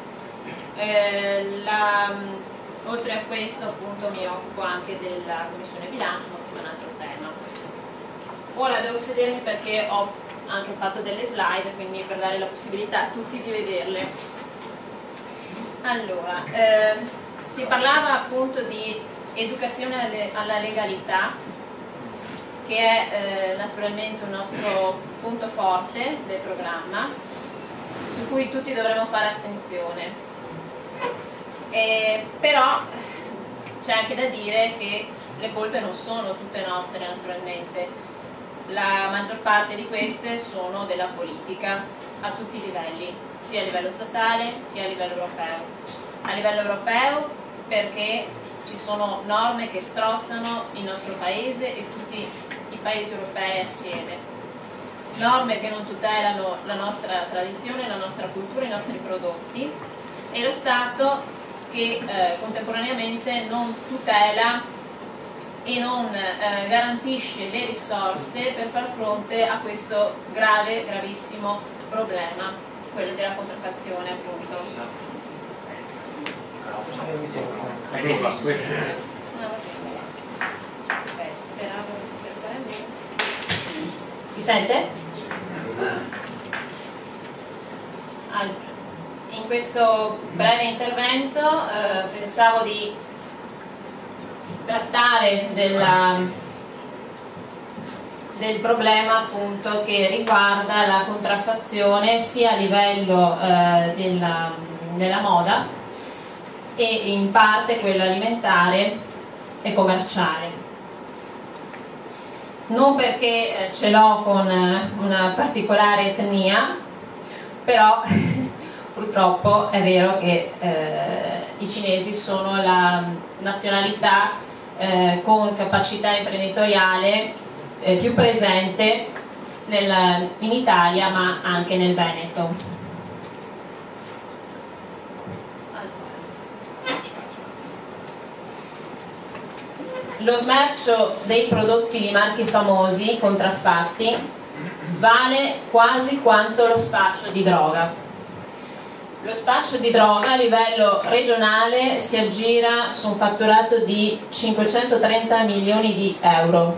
Oltre a questo appunto mi occupo anche della commissione bilancio, ma questo è un altro tema. Ora devo sedermi perché ho anche fatto delle slide, quindi per dare la possibilità a tutti di vederle. Allora, si parlava appunto di educazione alla legalità, che è naturalmente un nostro punto forte del programma, su cui tutti dovremmo fare attenzione. Però c'è anche da dire che le colpe non sono tutte nostre naturalmente, La maggior parte di queste sono della politica a tutti i livelli, sia a livello statale che a livello europeo. A livello europeo perché ci sono norme che strozzano il nostro paese e tutti i paesi europei assieme, norme che non tutelano la nostra tradizione, la nostra cultura, i nostri prodotti, e lo Stato che contemporaneamente non tutela e non garantisce le risorse per far fronte a questo grave, gravissimo problema, quello della contraffazione appunto. Si sente? Allora, in questo breve intervento pensavo di trattare del problema appunto che riguarda la contraffazione sia a livello della moda e in parte quello alimentare e commerciale. Non perché ce l'ho con una particolare etnia, però purtroppo è vero che i cinesi sono la nazionalità con capacità imprenditoriale più presente in Italia, ma anche nel Veneto. Lo smercio dei prodotti di marchi famosi contraffatti vale quasi quanto lo spaccio di droga. Lo spaccio di droga a livello regionale si aggira su un fatturato di 530 milioni di euro,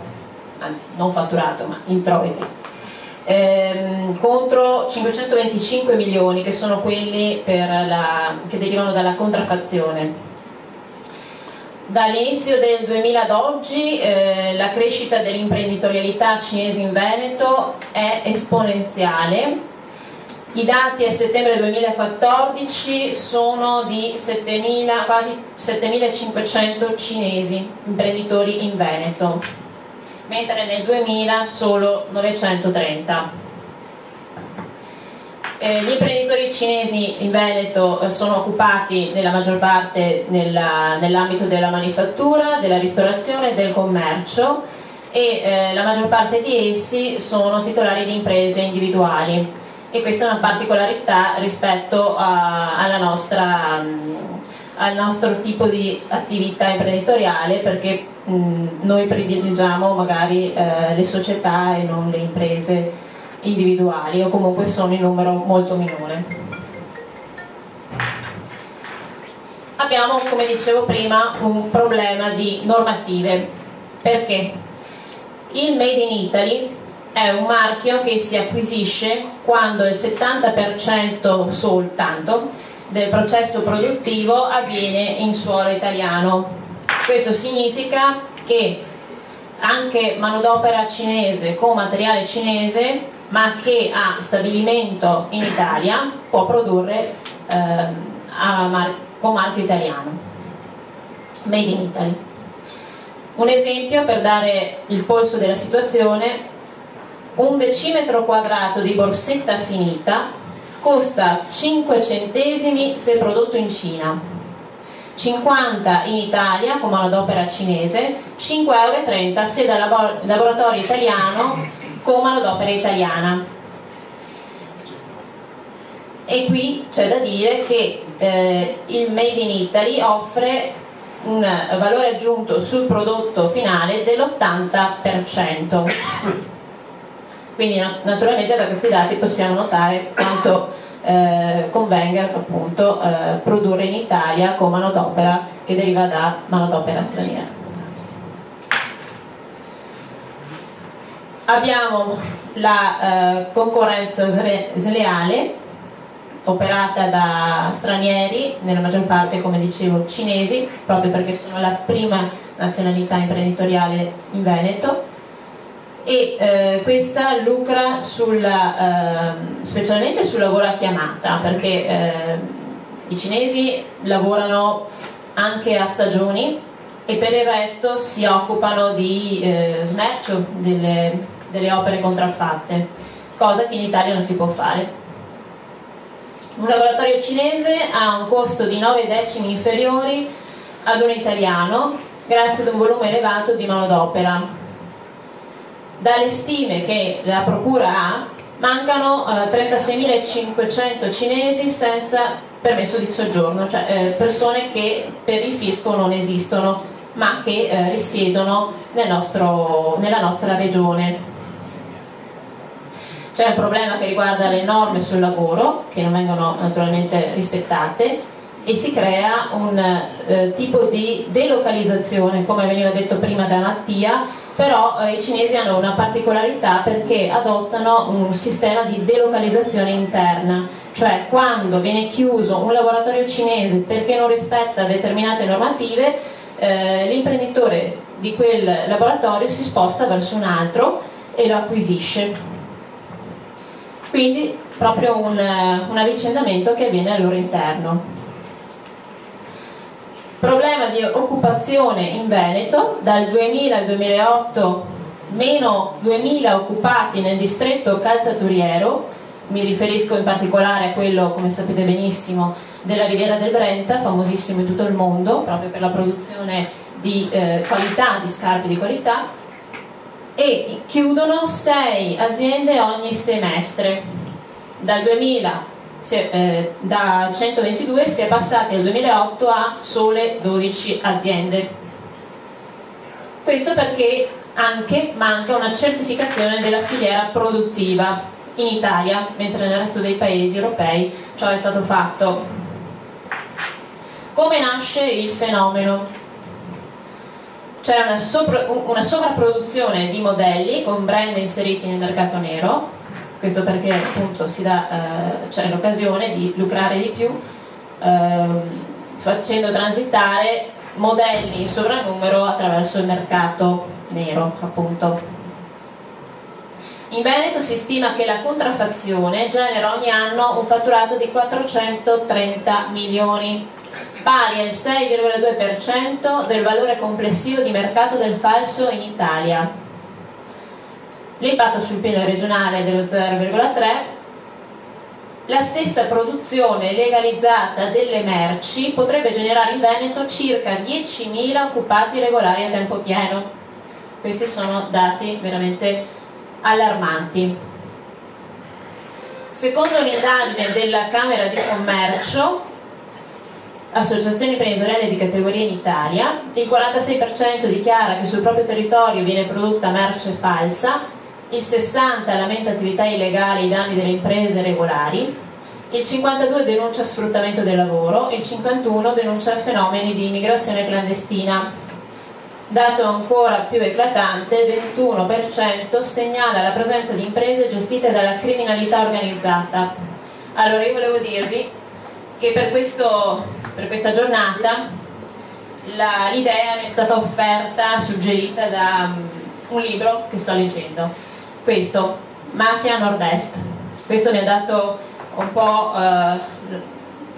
anzi non fatturato ma introiti, contro 525 milioni che sono quelli che derivano dalla contraffazione. Dall'inizio del 2000 ad oggi la crescita dell'imprenditorialità cinese in Veneto è esponenziale. I dati a settembre 2014 sono di quasi 7.500 cinesi imprenditori in Veneto, mentre nel 2000 solo 930. Gli imprenditori cinesi in Veneto sono occupati nella maggior parte nell'ambito della manifattura, della ristorazione e del commercio, e la maggior parte di essi sono titolari di imprese individuali. E questa è una particolarità rispetto al nostro tipo di attività imprenditoriale, perché noi prediligiamo magari le società e non le imprese individuali, o comunque sono in numero molto minore. Abbiamo, come dicevo prima, un problema di normative, perché il Made in Italy è un marchio che si acquisisce quando il 70% soltanto del processo produttivo avviene in suolo italiano. Questo significa che anche manodopera cinese con materiale cinese, ma che ha stabilimento in Italia, può produrre con marchio italiano, Made in Italy. Un esempio per dare il polso della situazione: un decimetro quadrato di borsetta finita costa 5 centesimi se prodotto in Cina, 50 in Italia con manodopera cinese, 5,30 € se da laboratorio italiano con manodopera italiana. E qui c'è da dire che il Made in Italy offre un valore aggiunto sul prodotto finale dell'80%. Quindi naturalmente da questi dati possiamo notare quanto convenga appunto produrre in Italia con manodopera che deriva da manodopera straniera. Abbiamo la concorrenza sleale operata da stranieri, nella maggior parte come dicevo cinesi, proprio perché sono la prima nazionalità imprenditoriale in Veneto, e questa lucra specialmente sul lavoro a chiamata, perché i cinesi lavorano anche a stagioni e per il resto si occupano di smercio delle opere contraffatte, cosa che in Italia non si può fare. Un laboratorio cinese ha un costo di 9 decimi inferiori ad un italiano grazie ad un volume elevato di manodopera. Dalle stime che la procura ha, mancano 36.500 cinesi senza permesso di soggiorno, cioè persone che per il fisco non esistono ma che risiedono nella nostra regione. C'è un problema che riguarda le norme sul lavoro che non vengono naturalmente rispettate e si crea un tipo di delocalizzazione, come veniva detto prima da Mattia, però i cinesi hanno una particolarità perché adottano un sistema di delocalizzazione interna, cioè quando viene chiuso un laboratorio cinese perché non rispetta determinate normative, l'imprenditore di quel laboratorio si sposta verso un altro e lo acquisisce. Quindi proprio un avvicendamento che avviene al loro interno. Problema di occupazione in Veneto, dal 2000 al 2008 meno 2000 occupati nel distretto calzaturiero, mi riferisco in particolare a quello, come sapete benissimo, della Riviera del Brenta, famosissimo in tutto il mondo proprio per la produzione di qualità, di scarpe di qualità, e chiudono 6 aziende ogni semestre. Dal 2000 da 122 si è passati nel 2008 a sole 12 aziende. Questo perché anche manca una certificazione della filiera produttiva in Italia, mentre nel resto dei paesi europei ciò è stato fatto. Come nasce il fenomeno? C'è una sovrapproduzione di modelli con brand inseriti nel mercato nero. Questo perché appunto si dà, c'è l'occasione di lucrare di più facendo transitare modelli in sovrannumero attraverso il mercato nero, appunto. In Veneto si stima che la contraffazione genera ogni anno un fatturato di 430 milioni, pari al 6,2% del valore complessivo di mercato del falso in Italia. L'impatto sul PIL regionale è dello 0,3, la stessa produzione legalizzata delle merci potrebbe generare in Veneto circa 10.000 occupati regolari a tempo pieno. Questi sono dati veramente allarmanti. Secondo l'indagine della Camera di Commercio, Associazioni imprenditoriali di categoria in Italia, il 46% dichiara che sul proprio territorio viene prodotta merce falsa, il 60% lamenta attività illegali ai danni delle imprese regolari, il 52% denuncia sfruttamento del lavoro, il 51% denuncia fenomeni di immigrazione clandestina. Dato ancora più eclatante, il 21% segnala la presenza di imprese gestite dalla criminalità organizzata. Allora io volevo dirvi che per questa giornata l'idea mi è stata offerta, suggerita da un libro che sto leggendo, questo, Mafia Nord-Est. Questo mi ha dato un po'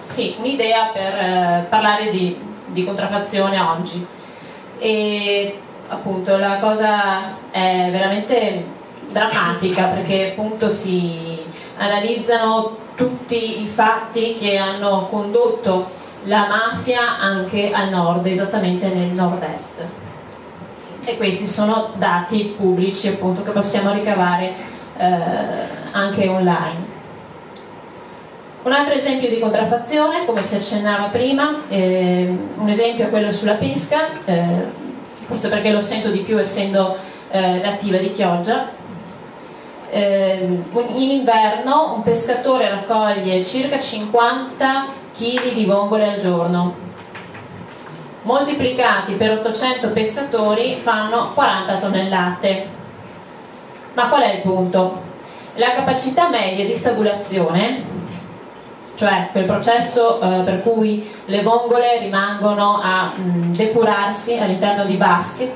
sì, un'idea per parlare di contraffazione oggi. E appunto la cosa è veramente drammatica perché appunto si analizzano tutti i fatti che hanno condotto la mafia anche al nord, esattamente nel nord-est. E questi sono dati pubblici appunto che possiamo ricavare anche online. Un altro esempio di contraffazione, come si accennava prima, un esempio è quello sulla pesca, forse perché lo sento di più essendo nativa di Chioggia. In inverno un pescatore raccoglie circa 50 kg di vongole al giorno, moltiplicati per 800 pescatori fanno 40 tonnellate. Ma qual è il punto? La capacità media di stabulazione, cioè quel processo per cui le vongole rimangono a depurarsi all'interno di vasche,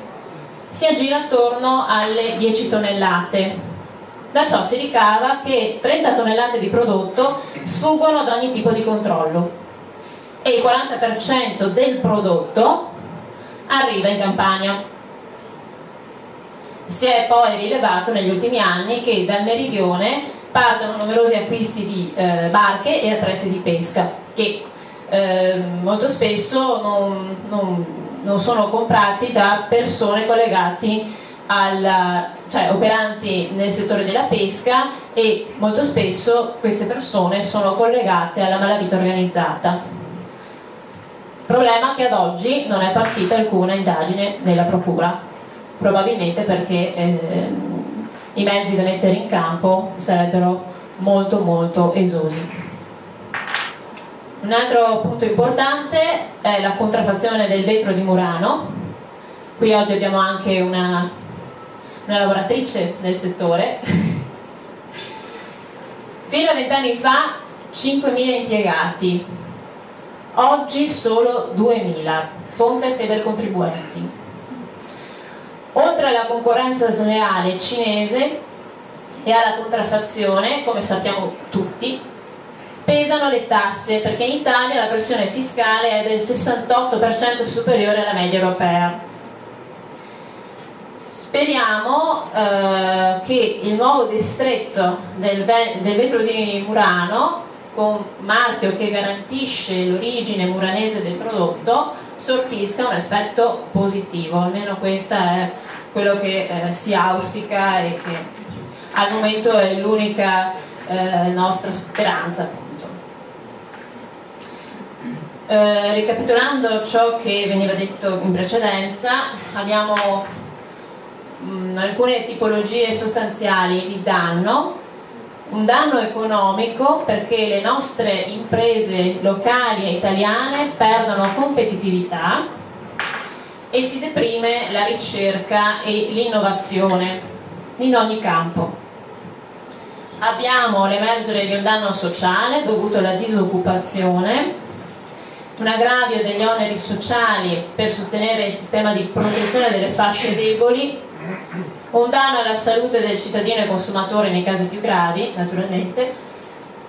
si aggira attorno alle 10 tonnellate. Da ciò si ricava che 30 tonnellate di prodotto sfuggono ad ogni tipo di controllo e il 40% del prodotto arriva in Campania. Si è poi rilevato negli ultimi anni che dal meridione partono numerosi acquisti di barche e attrezzi di pesca che molto spesso non sono comprati da persone collegate cioè operanti nel settore della pesca, e molto spesso queste persone sono collegate alla malavita organizzata. Problema che ad oggi non è partita alcuna indagine nella procura, probabilmente perché i mezzi da mettere in campo sarebbero molto molto esosi. Un altro punto importante è la contraffazione del vetro di Murano. Qui oggi abbiamo anche una lavoratrice del settore. Fino a 20 anni fa 5.000 impiegati, oggi solo 2.000, fonte Federcontribuenti. Oltre alla concorrenza sleale cinese e alla contraffazione, come sappiamo tutti, pesano le tasse, perché in Italia la pressione fiscale è del 68% superiore alla media europea. Speriamo che il nuovo distretto del vetro di Murano, con marchio che garantisce l'origine muranese del prodotto, sortisca un effetto positivo. Almeno questo è quello che si auspica e che al momento è l'unica nostra speranza, appunto. Ricapitolando ciò che veniva detto in precedenza, abbiamo alcune tipologie sostanziali di danno: un danno economico, perché le nostre imprese locali e italiane perdono competitività e si deprime la ricerca e l'innovazione in ogni campo. Abbiamo l'emergere di un danno sociale dovuto alla disoccupazione, un aggravio degli oneri sociali per sostenere il sistema di protezione delle fasce deboli, un danno alla salute del cittadino e consumatore nei casi più gravi, naturalmente,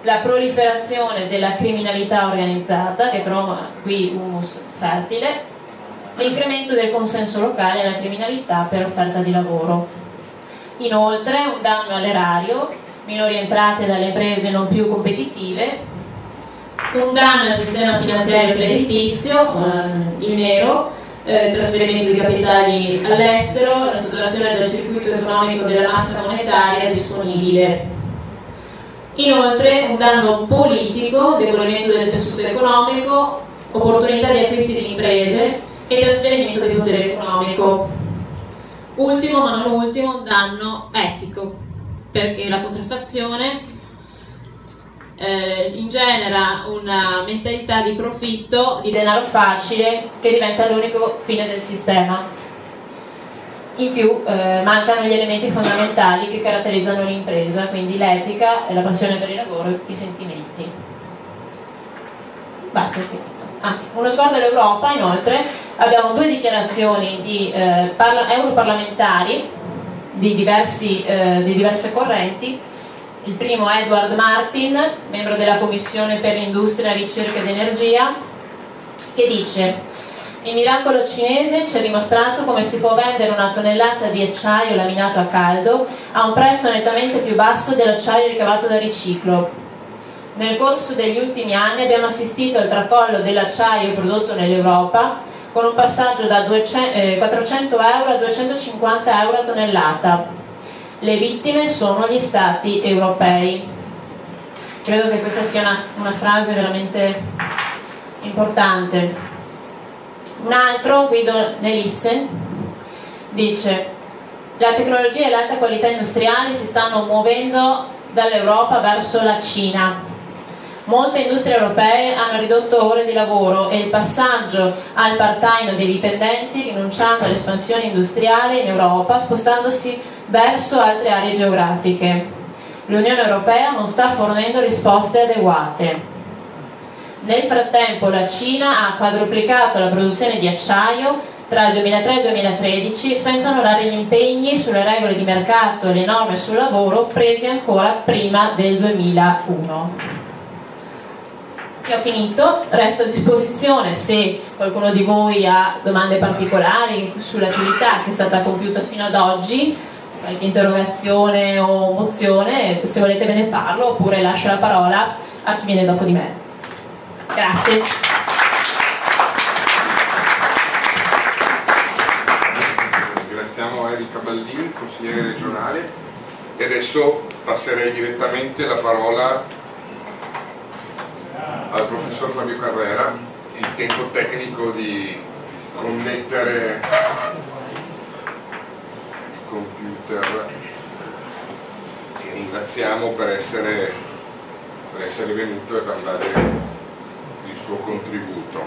la proliferazione della criminalità organizzata, che trova qui humus fertile, l'incremento del consenso locale alla criminalità per offerta di lavoro. Inoltre, un danno all'erario, minori entrate dalle imprese non più competitive, un danno al sistema finanziario creditizio, il nero, trasferimento di capitali all'estero, la saturazione del circuito economico della massa monetaria disponibile. Inoltre, un danno politico, devolamento del tessuto economico, opportunità di acquisti di imprese e trasferimento di potere economico. Ultimo ma non ultimo, un danno etico, perché la contraffazione ingenera una mentalità di profitto, di denaro facile, che diventa l'unico fine del sistema. In più mancano gli elementi fondamentali che caratterizzano l'impresa, quindi l'etica, la passione per il lavoro, i sentimenti. Basta, è finito. Ah sì, uno sguardo all'Europa. Inoltre abbiamo due dichiarazioni di europarlamentari di diverse correnti. Il primo è Edward Martin, membro della Commissione per l'Industria, Ricerca ed Energia, che dice: il miracolo cinese ci ha dimostrato come si può vendere una tonnellata di acciaio laminato a caldo a un prezzo nettamente più basso dell'acciaio ricavato dal riciclo. Nel corso degli ultimi anni abbiamo assistito al tracollo dell'acciaio prodotto nell'Europa, con un passaggio da 400 euro a 250 euro a tonnellata. Le vittime sono gli stati europei. Credo che questa sia una frase veramente importante. Un altro, Guido Nelissen, dice: la tecnologia e l'alta qualità industriale si stanno muovendo dall'Europa verso la Cina. Molte industrie europee hanno ridotto ore di lavoro e il passaggio al part-time dei dipendenti, rinunciando all'espansione industriale in Europa, spostandosi verso altre aree geografiche. L'Unione Europea non sta fornendo risposte adeguate. Nel frattempo la Cina ha quadruplicato la produzione di acciaio tra il 2003 e il 2013 senza onorare gli impegni sulle regole di mercato e le norme sul lavoro presi ancora prima del 2001. Io ho finito, resto a disposizione se qualcuno di voi ha domande particolari sull'attività che è stata compiuta fino ad oggi, qualche interrogazione o mozione, se volete ve ne parlo oppure lascio la parola a chi viene dopo di me. Grazie. Ringraziamo Erika Baldin, consigliere regionale, e adesso passerei direttamente la parola al professor Fabio Carrera, il tempo tecnico di connettere il computer, e ringraziamo per essere venuto e per dare il suo contributo.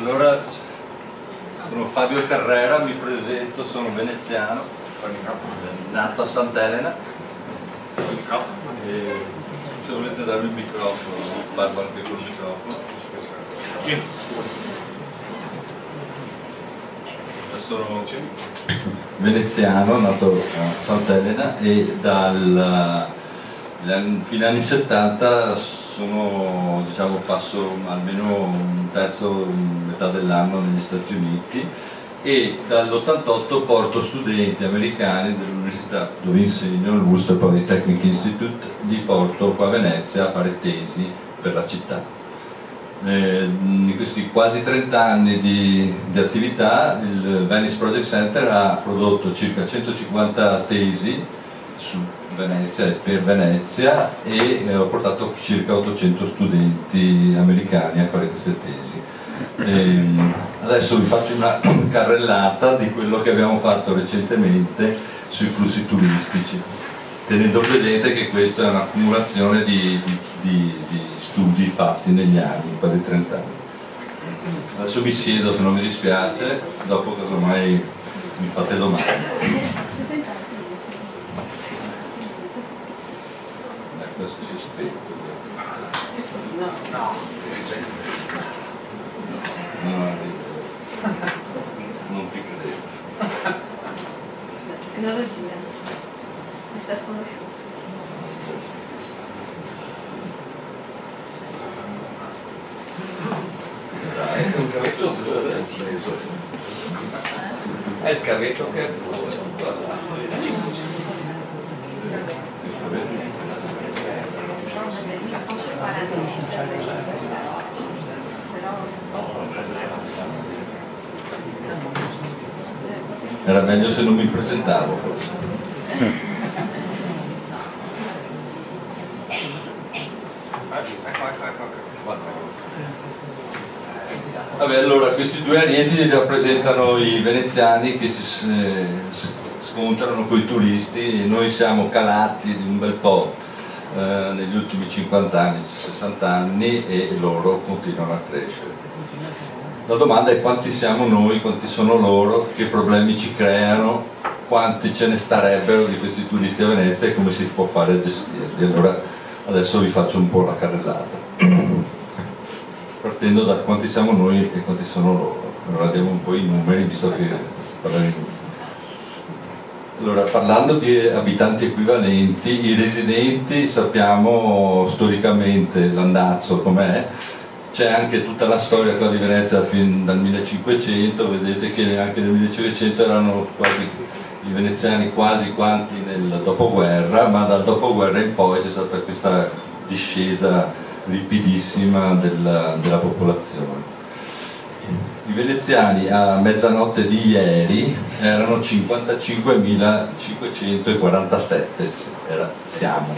Allora, sono Fabio Carrera, mi presento, sono veneziano, nato a Sant'Elena. E se volete darmi il microfono, parlo anche col microfono. Io sono veneziano, nato a Sant'Elena, e fino agli anni 70 sono, diciamo, passo almeno un terzo, metà dell'anno negli Stati Uniti, e dall'88 porto studenti americani dell'università dove insegno, il Worcester Polytechnic Institute, li porto qua a Venezia a fare tesi per la città. In questi quasi 30 anni di attività il Venice Project Center ha prodotto circa 150 tesi su Venezia e per Venezia, e ho portato circa 800 studenti americani a fare queste tesi. Adesso vi faccio una carrellata di quello che abbiamo fatto recentemente sui flussi turistici, tenendo presente che questa è un'accumulazione di studi fatti negli anni, quasi 30 anni. Adesso mi siedo, se non mi dispiace, dopo che ormai mi fate domande. Questo si aspetta. Non ti credevo. La tecnologia mi sta sconosciuta. È il carretto che è era meglio se non mi presentavo, forse. Vabbè, allora, questi due arieti rappresentano i veneziani che si scontrano con i turisti, e noi siamo calati di un bel po' negli ultimi 50 anni, 60 anni, e loro continuano a crescere. La domanda è: quanti siamo noi, quanti sono loro, che problemi ci creano, quanti ce ne starebbero di questi turisti a Venezia e come si può fare a gestirli? Allora adesso vi faccio un po' la carrellata, partendo da quanti siamo noi e quanti sono loro. Allora diamo un po' i numeri, visto che si parla di numeri. Allora, parlando di abitanti equivalenti, i residenti sappiamo storicamente l'andazzo com'è. C'è anche tutta la storia qua di Venezia fin dal 1500, vedete che anche nel 1500 erano quasi i veneziani quasi quanti nel dopoguerra, ma dal dopoguerra in poi c'è stata questa discesa ripidissima della popolazione. I veneziani a mezzanotte di ieri erano 55.547, siamo.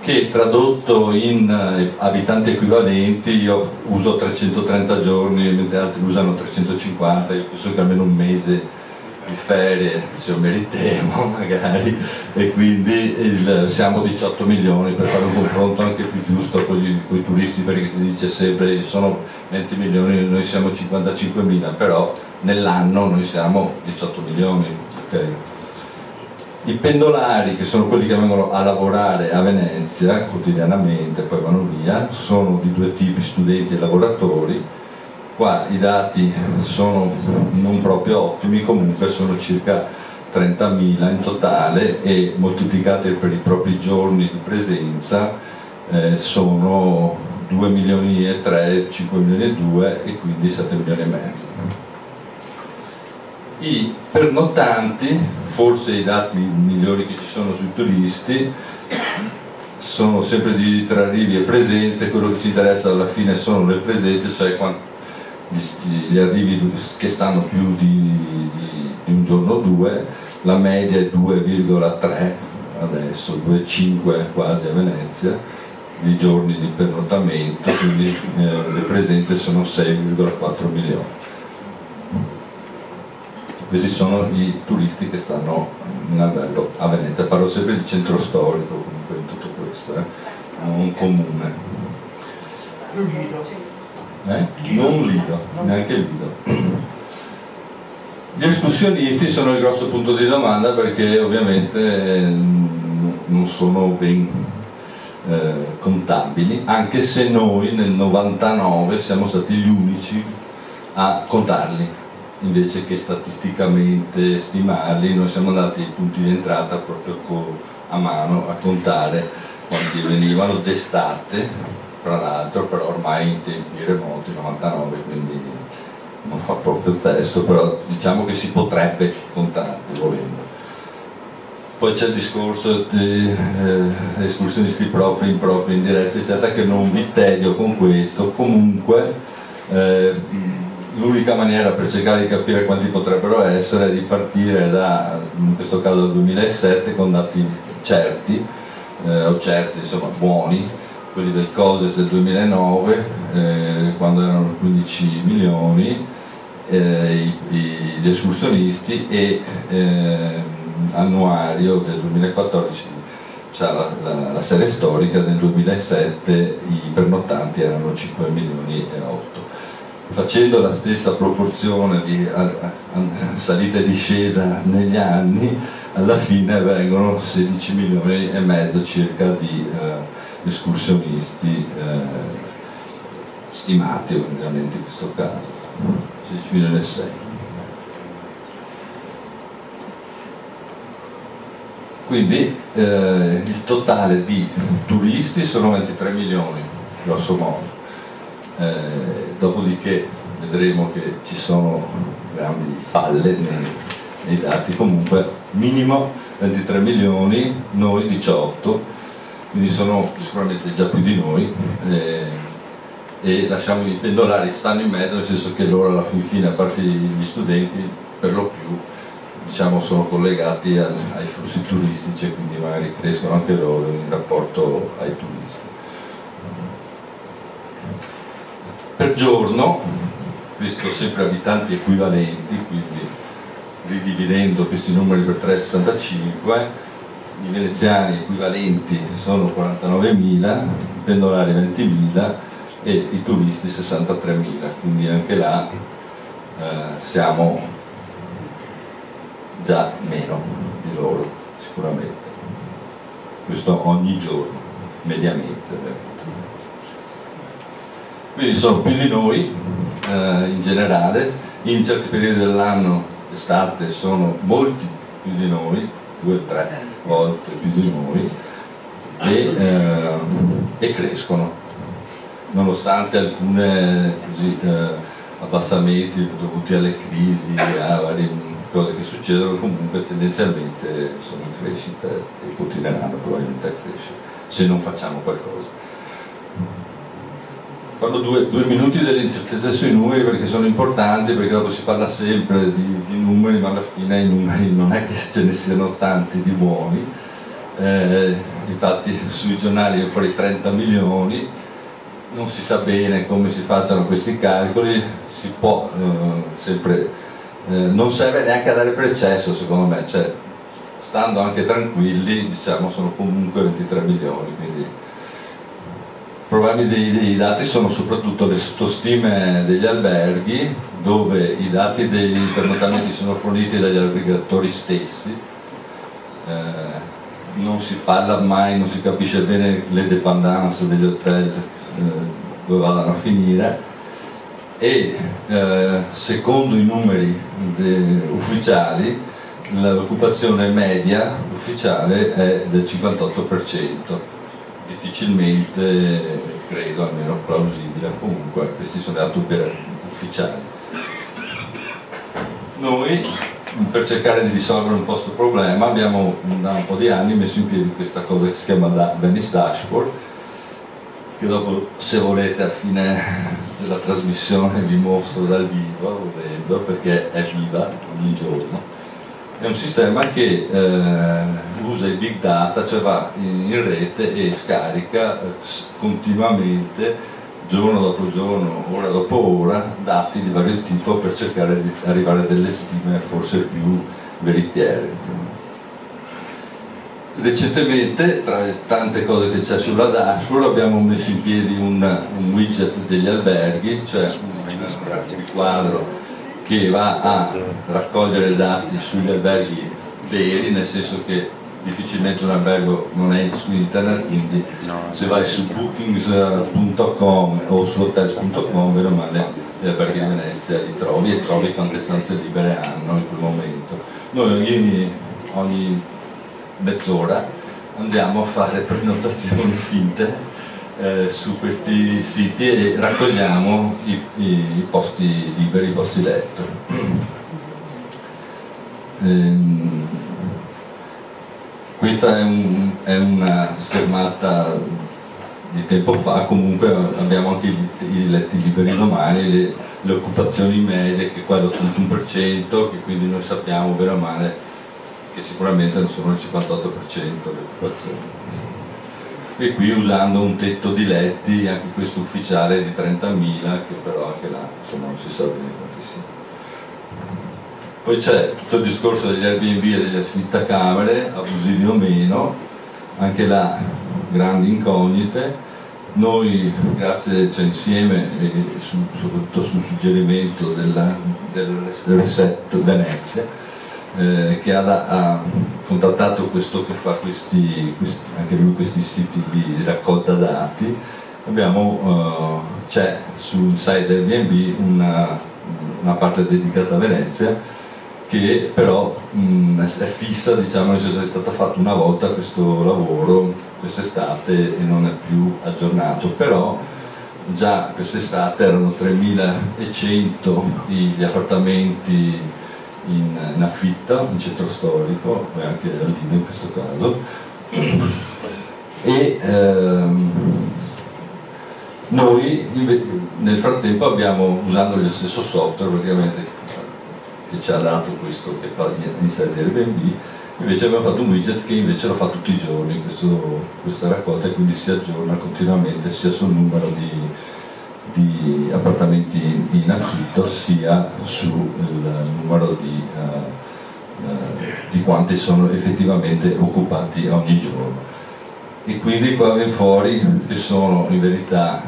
Che tradotto in abitanti equivalenti, io uso 330 giorni mentre altri usano 350, io penso che almeno un mese di ferie se lo meritiamo magari, e quindi siamo 18 milioni, per fare un confronto anche più giusto con i turisti, perché si dice sempre sono 20 milioni, noi siamo 55 mila, però nell'anno noi siamo 18 milioni, okay? I pendolari, che sono quelli che vengono a lavorare a Venezia quotidianamente, poi vanno via, sono di due tipi: studenti e lavoratori. Qua i dati sono non proprio ottimi, comunque sono circa 30.000 in totale, e moltiplicate per i propri giorni di presenza sono 2.300.000, 5.200.000 e quindi 7.500.000. I pernottanti, forse i dati migliori che ci sono sui turisti, sono sempre di tra arrivi e presenze. Quello che ci interessa alla fine sono le presenze, cioè gli arrivi che stanno più di un giorno o due. La media è 2,3 adesso, 2,5 quasi a Venezia, di giorni di pernottamento, quindi le presenze sono 6,4 milioni. Questi sono i turisti che stanno in albergo a Venezia. Parlo sempre di centro storico, comunque, in tutto questo, non comune. Non Lido, neanche Lido. Gli escursionisti sono il grosso punto di domanda, perché ovviamente non sono ben contabili, anche se noi nel 99 siamo stati gli unici a contarli. Invece che statisticamente stimarli, noi siamo andati ai punti di entrata proprio a mano a contare quanti venivano d'estate, tra l'altro, però ormai in tempi remoti, 99, quindi non fa proprio il testo, però diciamo che si potrebbe contarli volendo. Poi c'è il discorso di escursionisti propri, impropri, indiretti, eccetera, che non vi tedio con questo. Comunque l'unica maniera per cercare di capire quanti potrebbero essere è di partire da, in questo caso, dal 2007, con dati certi, o certi, insomma, buoni, quelli del Codes del 2009, quando erano 15 milioni gli escursionisti, e annuario del 2014, cioè la serie storica del 2007, i pernottanti erano 5 milioni e 8. Facendo la stessa proporzione di salita e discesa negli anni, alla fine vengono 16 milioni e mezzo circa di escursionisti stimati, ovviamente in questo caso 16 milioni e 6. Quindi il totale di turisti sono 23 milioni grosso modo. Dopodiché vedremo che ci sono grandi falle nei dati. Comunque minimo 23 milioni, noi 18, quindi sono sicuramente già più di noi, e lasciamo i pendolari, stanno in mezzo, nel senso che loro alla fine, a parte gli studenti, per lo più, diciamo, sono collegati ai flussi turistici, e quindi magari crescono anche loro in rapporto ai turisti. Per giorno, visto sempre abitanti equivalenti, quindi ridividendo questi numeri per 365, i veneziani equivalenti sono 49.000, i pendolari 20.000 e i turisti 63.000, quindi anche là siamo già meno di loro sicuramente, questo ogni giorno, mediamente ovviamente. Quindi sono più di noi in generale. In certi periodi dell'anno, estate, sono molti più di noi, 2 o 3 volte più di noi, e crescono, nonostante alcune abbassamenti dovuti alle crisi, a varie cose che succedono. Comunque tendenzialmente sono in crescita e continueranno probabilmente a crescere se non facciamo qualcosa. Parlo due minuti dell'incertezza sui numeri, perché sono importanti, perché dopo si parla sempre di numeri, ma alla fine i numeri non è che ce ne siano tanti di buoni. Infatti sui giornali è fuori 30 milioni, non si sa bene come si facciano questi calcoli, si può sempre, non serve neanche a dare precesso, secondo me, cioè, stando anche tranquilli, diciamo, sono comunque 23 milioni, quindi i problemi dei dati sono soprattutto le sottostime degli alberghi, dove i dati dei pernottamenti sono forniti dagli albergatori stessi, non si parla mai, non si capisce bene le dépendance degli hotel, dove vadano a finire, e secondo i numeri ufficiali l'occupazione media ufficiale è del 58%, difficilmente, credo, almeno plausibile, comunque questi sono dati ufficiali. Noi, per cercare di risolvere un po' questo problema, abbiamo da un po' di anni messo in piedi questa cosa che si chiama Venice Dashboard, che dopo, se volete, a fine della trasmissione vi mostro dal vivo, volendo, perché è viva ogni giorno. È un sistema che usa i big data, cioè va in rete e scarica continuamente, giorno dopo giorno, ora dopo ora, dati di vario tipo per cercare di arrivare a delle stime forse più veritiere. Recentemente, tra le tante cose che c'è sulla dashboard, abbiamo messo in piedi un widget degli alberghi, cioè un quadro che va a raccogliere dati sugli alberghi veri, nel senso che difficilmente un albergo non è su internet, quindi se vai su bookings.com o su hotels.com, vero male, gli alberghi di Venezia li trovi e trovi quante stanze libere hanno in quel momento. Noi ogni mezz'ora andiamo a fare prenotazioni finte su questi siti e raccogliamo i posti liberi, i posti letto. Questa è una schermata di tempo fa, comunque abbiamo anche i letti liberi domani, le occupazioni medie, che qua è l'81%, che quindi noi sappiamo bene o male che sicuramente non sono il 58% le occupazioni. E qui, usando un tetto di letti, anche questo ufficiale, di 30.000, che però anche là insomma, non si sa bene quanti siano. Poi c'è tutto il discorso degli Airbnb e delle affittacamere, abusivi o meno, anche là grandi incognite. Noi, grazie, cioè, insieme, e soprattutto sul suggerimento del Reset Venezia, che ha contattato questo che fa anche lui questi siti di raccolta dati, c'è su Inside Airbnb una parte dedicata a Venezia, che però è fissa, diciamo, nel senso è stata fatta una volta questo lavoro quest'estate e non è più aggiornato, però già quest'estate erano 3.100 gli appartamenti in affitto, in centro storico e anche Alpino in questo caso, e noi nel frattempo abbiamo, usando lo stesso software praticamente che ci ha dato questo che fa Inside Airbnb, invece abbiamo fatto un widget che invece lo fa tutti i giorni questa raccolta, e quindi si aggiorna continuamente sia sul numero di appartamenti in affitto, sia sul numero di quanti sono effettivamente occupati ogni giorno. E quindi qua viene fuori che sono in verità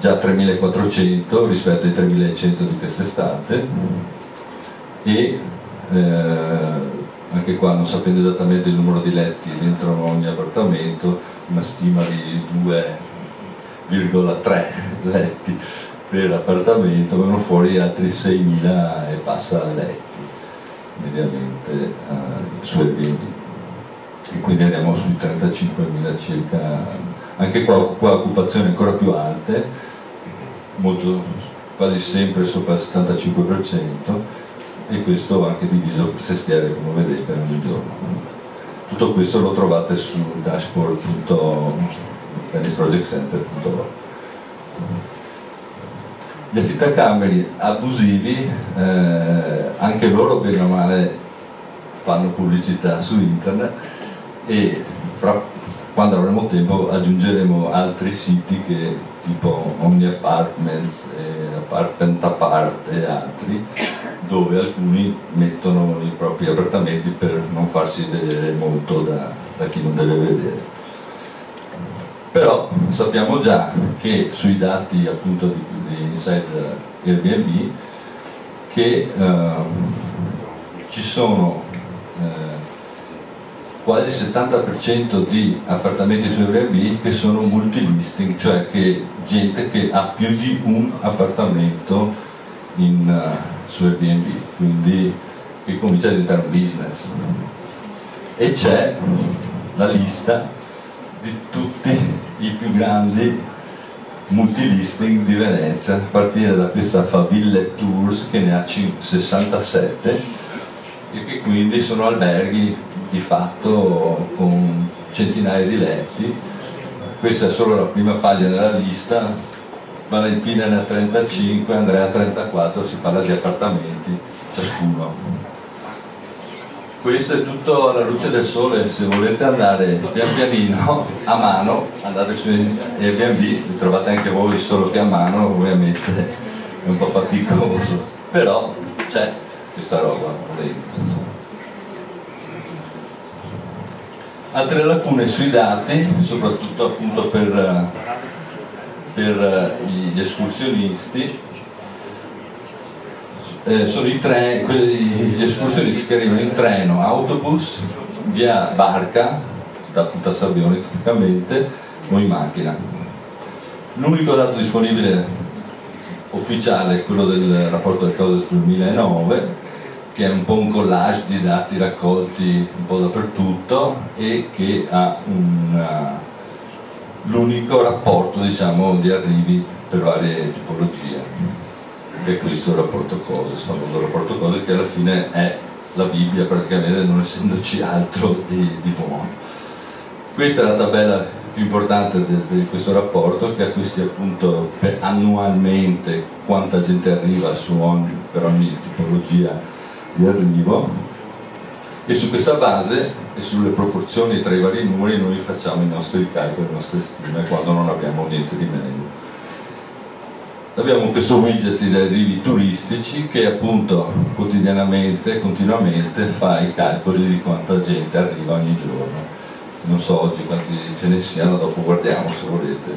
già 3.400 rispetto ai 3.100 di quest'estate, e anche qua, non sapendo esattamente il numero di letti dentro ogni appartamento, una stima di 2,3 letti per appartamento, vengono fuori altri 6.000 e passa letti mediamente su Airbnb, e quindi andiamo sui 35.000 circa. Anche qua occupazioni ancora più alte, quasi sempre sopra il 75%, e questo anche diviso per sestiere, come vedete, ogni giorno. Tutto questo lo trovate su dashboard.org. Gli affittacameri abusivi, anche loro bene o male fanno pubblicità su internet, e quando avremo tempo aggiungeremo altri siti che, tipo Omni Apartments, Apartment Apart e altri, dove alcuni mettono i propri appartamenti per non farsi vedere molto da chi non deve vedere. Però sappiamo già che sui dati, appunto, di Inside Airbnb, che ci sono quasi il 70% di appartamenti su Airbnb che sono multilisting, cioè che gente che ha più di un appartamento su Airbnb, quindi che comincia a diventare un business, e c'è la lista di tutti i più grandi multilisting di Venezia, a partire da questa Faville Tours che ne ha 67 e che quindi sono alberghi di fatto con centinaia di letti. Questa è solo la prima pagina della lista, Valentina ne ha 35, Andrea 34, si parla di appartamenti ciascuno. Questo è tutto alla luce del sole, se volete andare pian pianino a mano andate su Airbnb, li trovate anche voi, solo che a mano ovviamente è un po' faticoso, però c'è questa roba dentro. Altre lacune sui dati, soprattutto appunto per gli escursionisti, sono gli escursionisti che arrivano in treno, autobus, via barca, da Punta Sabbione tipicamente, o in macchina. L'unico dato disponibile ufficiale è quello del rapporto del Codes 2009, che è un po' un collage di dati raccolti un po' dappertutto e che ha l'unico rapporto, diciamo, di arrivi per varie tipologie, che è questo rapporto Codes, famoso rapporto Codes, che alla fine è la Bibbia praticamente, non essendoci altro di buono. Questa è la tabella più importante di questo rapporto, che ha questi appunto annualmente quanta gente arriva per ogni tipologia di arrivo, e su questa base e sulle proporzioni tra i vari numeri noi facciamo i nostri calcoli, le nostre stime quando non abbiamo niente di meglio. Abbiamo questo widget di arrivi turistici che appunto quotidianamente, continuamente fa i calcoli di quanta gente arriva ogni giorno. Non so oggi quanti ce ne siano, dopo guardiamo se volete,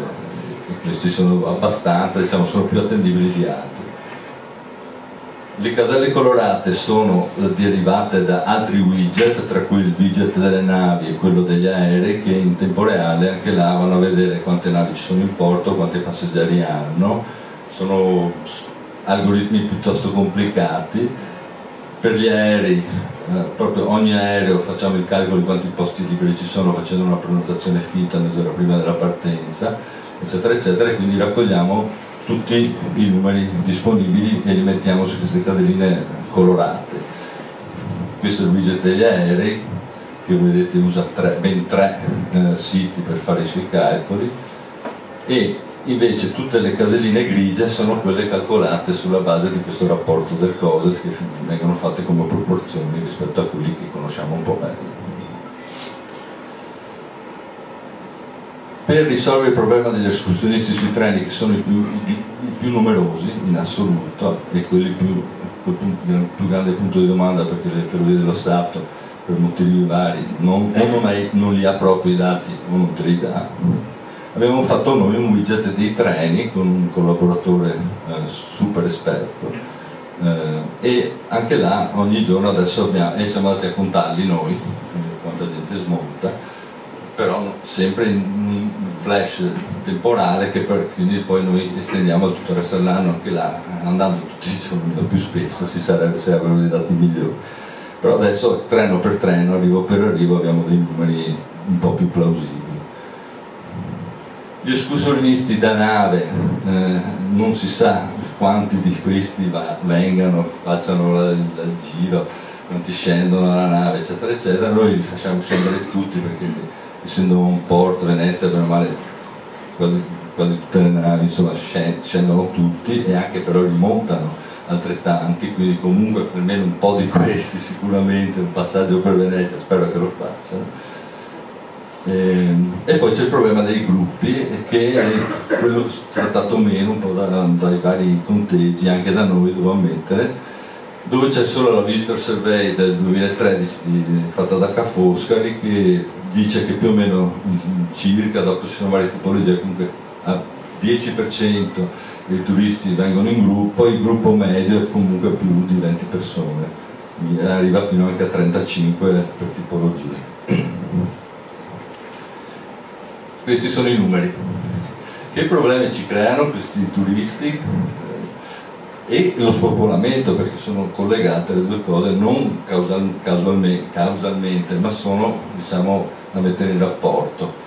e questi sono abbastanza, diciamo, sono più attendibili di altri. Le caselle colorate sono derivate da altri widget, tra cui il widget delle navi e quello degli aerei, che in tempo reale anche là vanno a vedere quante navi ci sono in porto, quanti passeggeri hanno. Sono algoritmi piuttosto complicati. per gli aerei, proprio ogni aereo facciamo il calcolo di quanti posti liberi ci sono facendo una prenotazione finta mezz'ora prima della partenza, eccetera eccetera, e quindi raccogliamo tutti i numeri disponibili e li mettiamo su queste caselline colorate. Questo è il widget degli aerei, che vedete usa ben tre siti per fare i suoi calcoli, e invece tutte le caselline grigie sono quelle calcolate sulla base di questo rapporto del Codes, che vengono fatte come proporzioni rispetto a quelli che conosciamo un po' meglio. Per risolvere il problema degli escursionisti sui treni, che sono i più numerosi in assoluto e quelli più grande punto di domanda, perché le Ferrovie dello Stato per motivi vari non li ha proprio i dati o non te li dà, abbiamo fatto noi un widget dei treni con un collaboratore super esperto, e anche là ogni giorno adesso siamo andati a contarli noi, quanta gente smonta, però sempre in un flash temporale che quindi poi noi estendiamo tutto il resto dell'anno, anche là, andando tutti i giorni più spesso si sarebbe, se avevano dei dati migliori, però adesso treno per treno, arrivo per arrivo, abbiamo dei numeri un po' più plausibili. Gli escursionisti da nave, non si sa quanti di questi vengano, facciano il giro, quanti scendono dalla nave, eccetera eccetera. Noi li facciamo scendere tutti, perché essendo un porto, Venezia per male quasi tutte le navi, insomma, scendono tutti, e anche però rimontano altrettanti, quindi comunque almeno un po' di questi sicuramente un passaggio per Venezia spero che lo facciano. E poi c'è il problema dei gruppi, che è quello trattato meno un po' dai vari conteggi, anche da noi devo ammettere, dove c'è solo la Visitor Survey del 2013 fatta da Ca' Foscari, che dice che più o meno circa, dopo ci sono varie tipologie, comunque al 10% dei turisti vengono in gruppo, il gruppo medio è comunque più di 20 persone, arriva fino anche a 35 per tipologia. Questi sono i numeri. Che problemi ci creano questi turisti? e lo spopolamento, perché sono collegate le due cose, non causalmente, ma sono, diciamo, da mettere in rapporto.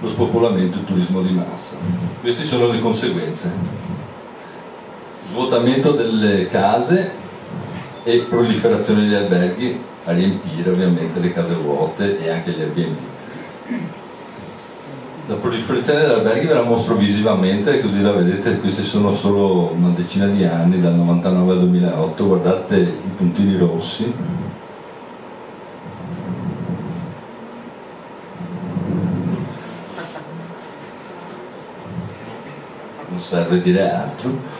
Lo spopolamento e il turismo di massa. Queste sono le conseguenze. Svuotamento delle case e proliferazione degli alberghi a riempire ovviamente le case vuote e anche gli Airbnb. La proliferazione degli alberghi ve la mostro visivamente, così la vedete. Queste sono solo una decina di anni, dal 99 al 2008, guardate i puntini rossi. Non serve dire altro.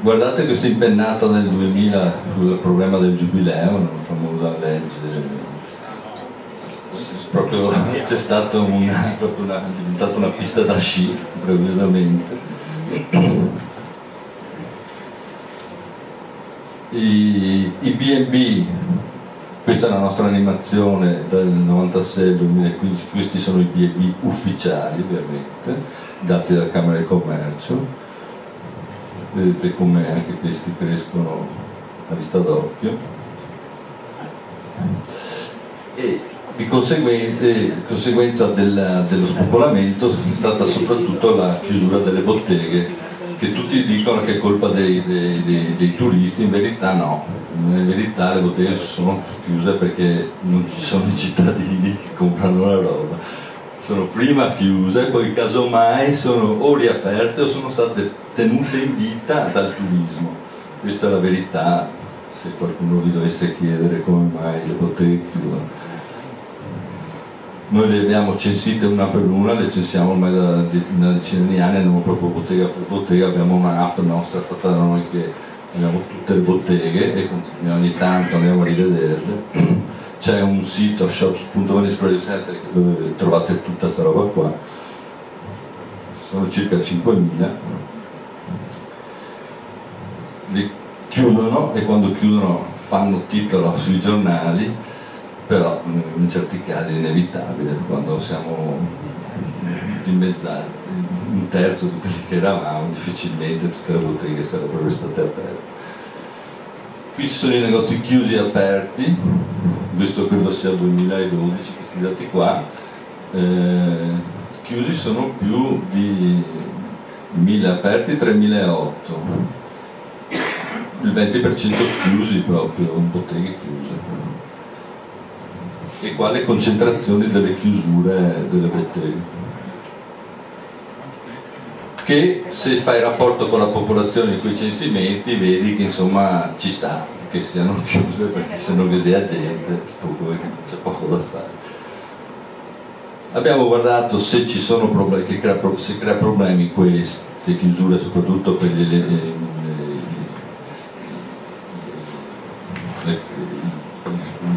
Guardate questa impennata del 2000 sul problema del giubileo, una famosa legge. Proprio c'è stata diventata una pista da sci, improvvisamente. I B&B, questa è la nostra animazione dal 96 al 2015, questi sono i B&B ufficiali ovviamente, dati dalla Camera di Commercio. Vedete come anche questi crescono a vista d'occhio. E di conseguenza dello spopolamento è stata soprattutto la chiusura delle botteghe, che tutti dicono che è colpa dei turisti, in verità no, in verità le botteghe sono chiuse perché non ci sono i cittadini che comprano la roba, sono prima chiuse, poi casomai sono o riaperte o sono state tenute in vita dal turismo. Questa è la verità, se qualcuno vi dovesse chiedere come mai le botteghe chiudono. Noi le abbiamo censite una per una, le censiamo ormai da una decina di anni, andiamo proprio bottega per bottega, abbiamo un'app nostra fatta da noi che abbiamo tutte le botteghe e ogni tanto andiamo a rivederle. C'è un sito shops.vanisprodesettere dove trovate tutta questa roba qua, sono circa 5.000. Le chiudono e quando chiudono fanno titolo sui giornali, però in certi casi è inevitabile, quando siamo dimezzati, un terzo di quelli che eravamo, difficilmente tutte le botteghe sarebbero state aperte. Qui ci sono i negozi chiusi e aperti, questo credo sia 2012, questi dati qua. Chiusi sono più di 1000, aperti 3008, il 20% chiusi proprio, botteghe chiuse. E qua le concentrazioni delle chiusure delle botteghe, che se fai rapporto con la popolazione in quei censimenti vedi che insomma ci sta che siano chiuse, perché se non sia gente c'è poco da fare. Abbiamo guardato se ci sono problemi, se crea problemi queste chiusure, soprattutto per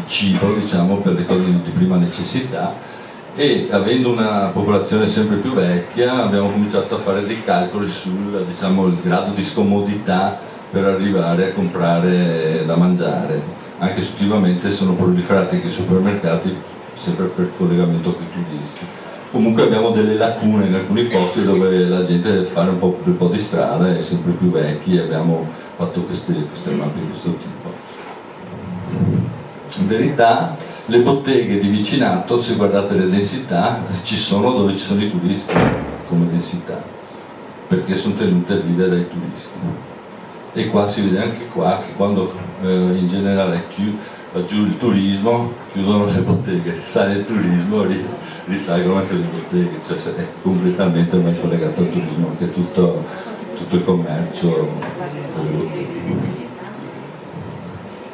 cibo, diciamo, per le cose di prima necessità, e avendo una popolazione sempre più vecchia abbiamo cominciato a fare dei calcoli sul, diciamo, il grado di scomodità per arrivare a comprare da mangiare, anche se ultimamente sono proliferati anche i supermercati sempre per collegamento con i turisti. Comunque abbiamo delle lacune in alcuni posti dove la gente deve fare un po' di strada, è sempre più vecchi, e abbiamo fatto queste mappe di questo tipo. In verità le botteghe di vicinato, se guardate le densità, ci sono dove ci sono i turisti come densità, perché sono tenute a vita dai turisti. E qua si vede anche qua che quando in generale va giù il turismo chiudono le botteghe, sale il turismo risalgono anche le botteghe, cioè è completamente ormai collegato al turismo anche tutto il commercio delle botteghe.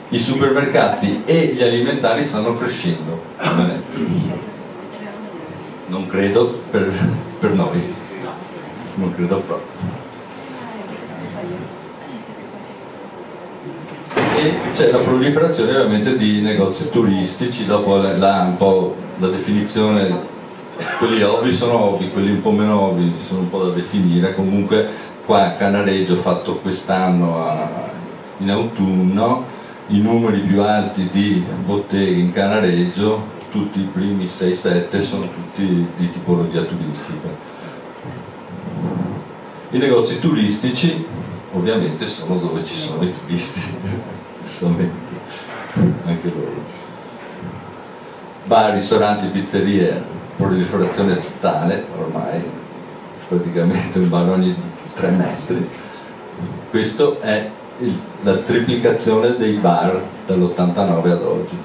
I supermercati e gli alimentari stanno crescendo, non credo per noi, non credo proprio. E c'è la proliferazione ovviamente di negozi turistici, dopo un po' la definizione, quelli ovvi sono ovvi, quelli un po' meno ovvi sono un po' da definire. Comunque qua a Cannaregio ho fatto quest'anno in autunno i numeri più alti di botteghe in Cannaregio, tutti i primi 6-7 sono tutti di tipologia turistica. I negozi turistici ovviamente sono dove ci sono i turisti, giustamente, anche loro. Bar, ristoranti, pizzerie, proliferazione totale, ormai praticamente un bar ogni 3 metri. Questo è la triplicazione dei bar dall'89 ad oggi.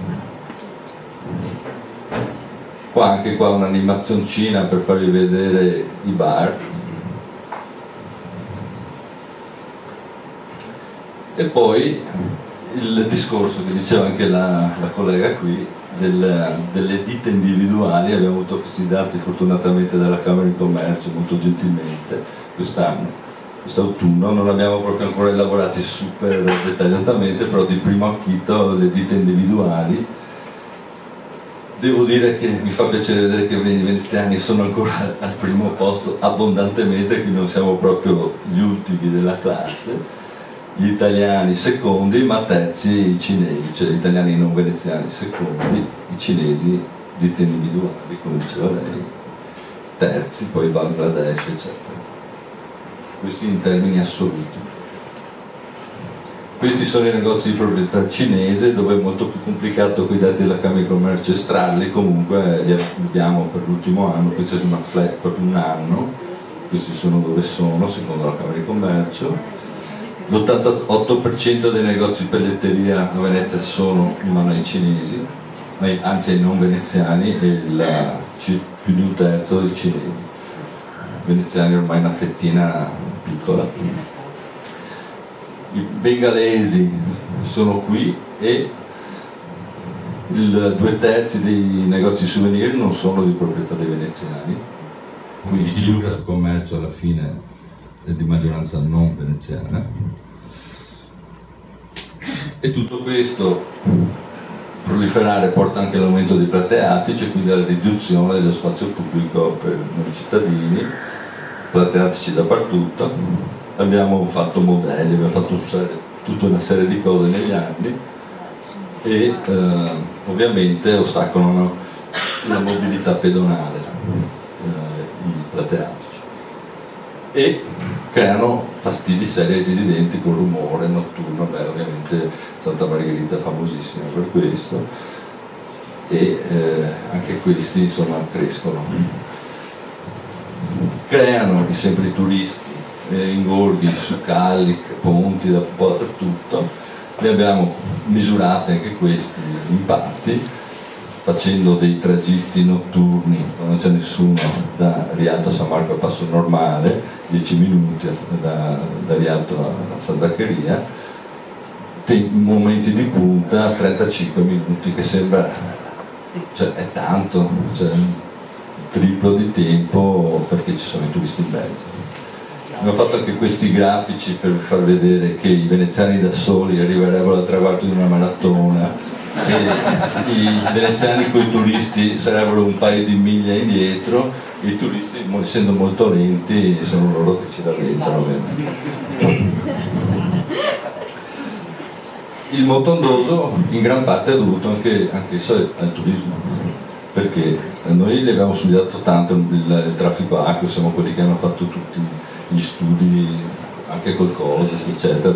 Qua anche qua un'animazioncina per farvi vedere i bar. E poi il discorso che diceva anche la collega qui delle ditte individuali. Abbiamo avuto questi dati fortunatamente dalla Camera di Commercio molto gentilmente quest'anno. Quest'autunno non abbiamo proprio ancora elaborati super dettagliatamente, però di primo acchito le ditte individuali. Devo dire che mi fa piacere vedere che i veneziani sono ancora al primo posto abbondantemente, quindi non siamo proprio gli ultimi della classe. Gli italiani secondi, ma terzi i cinesi, cioè gli italiani non veneziani secondi, i cinesi ditte individuali, come diceva lei, terzi, poi Bangladesh, eccetera. Questi in termini assoluti. Questi sono i negozi di proprietà cinese, dove è molto più complicato con i dati della Camera di Commercio estrarli. Comunque li abbiamo per l'ultimo anno, qui c'è una flat proprio un anno, questi sono dove sono secondo la Camera di Commercio. L'88% dei negozi di pelletteria a Venezia sono in mano ai cinesi, anzi ai non veneziani, e più di un terzo dei cinesi. Veneziani ormai una fettina piccola. I bengalesi sono qui e il 2/3 dei negozi souvenir non sono di proprietà dei veneziani, quindi chiude il commercio alla fine di maggioranza non veneziana. E tutto questo proliferare porta anche all'aumento dei plateatici, quindi alla riduzione dello spazio pubblico per noi cittadini. Plateatici dappertutto. Abbiamo fatto modelli, abbiamo fatto tutta una serie di cose negli anni e ovviamente ostacolano la mobilità pedonale i plateatici e creano fastidi seri ai residenti con rumore notturno. Beh, ovviamente Santa Margherita è famosissima per questo e anche questi insomma crescono, creano sempre i turisti, ingorghi su calli, ponti dappertutto. Li abbiamo misurati anche questi impatti facendo dei tragitti notturni, non c'è nessuno, da Rialto a San Marco a passo normale, 10 minuti da Rialto a San Zaccheria, momenti di punta 35 minuti, che sembra, cioè, è tanto, cioè, triplo di tempo perché ci sono i turisti in mezzo. Abbiamo fatto anche questi grafici per far vedere che i veneziani da soli arriverebbero al traguardo di una maratona e i veneziani con i turisti sarebbero un paio di miglia indietro. I turisti, essendo molto lenti, sono loro che ci rallentano. Il motondoso in gran parte è dovuto anche al turismo, perché noi li abbiamo studiato tanto il traffico acqueo, siamo quelli che hanno fatto tutti gli studi anche col Codes, eccetera,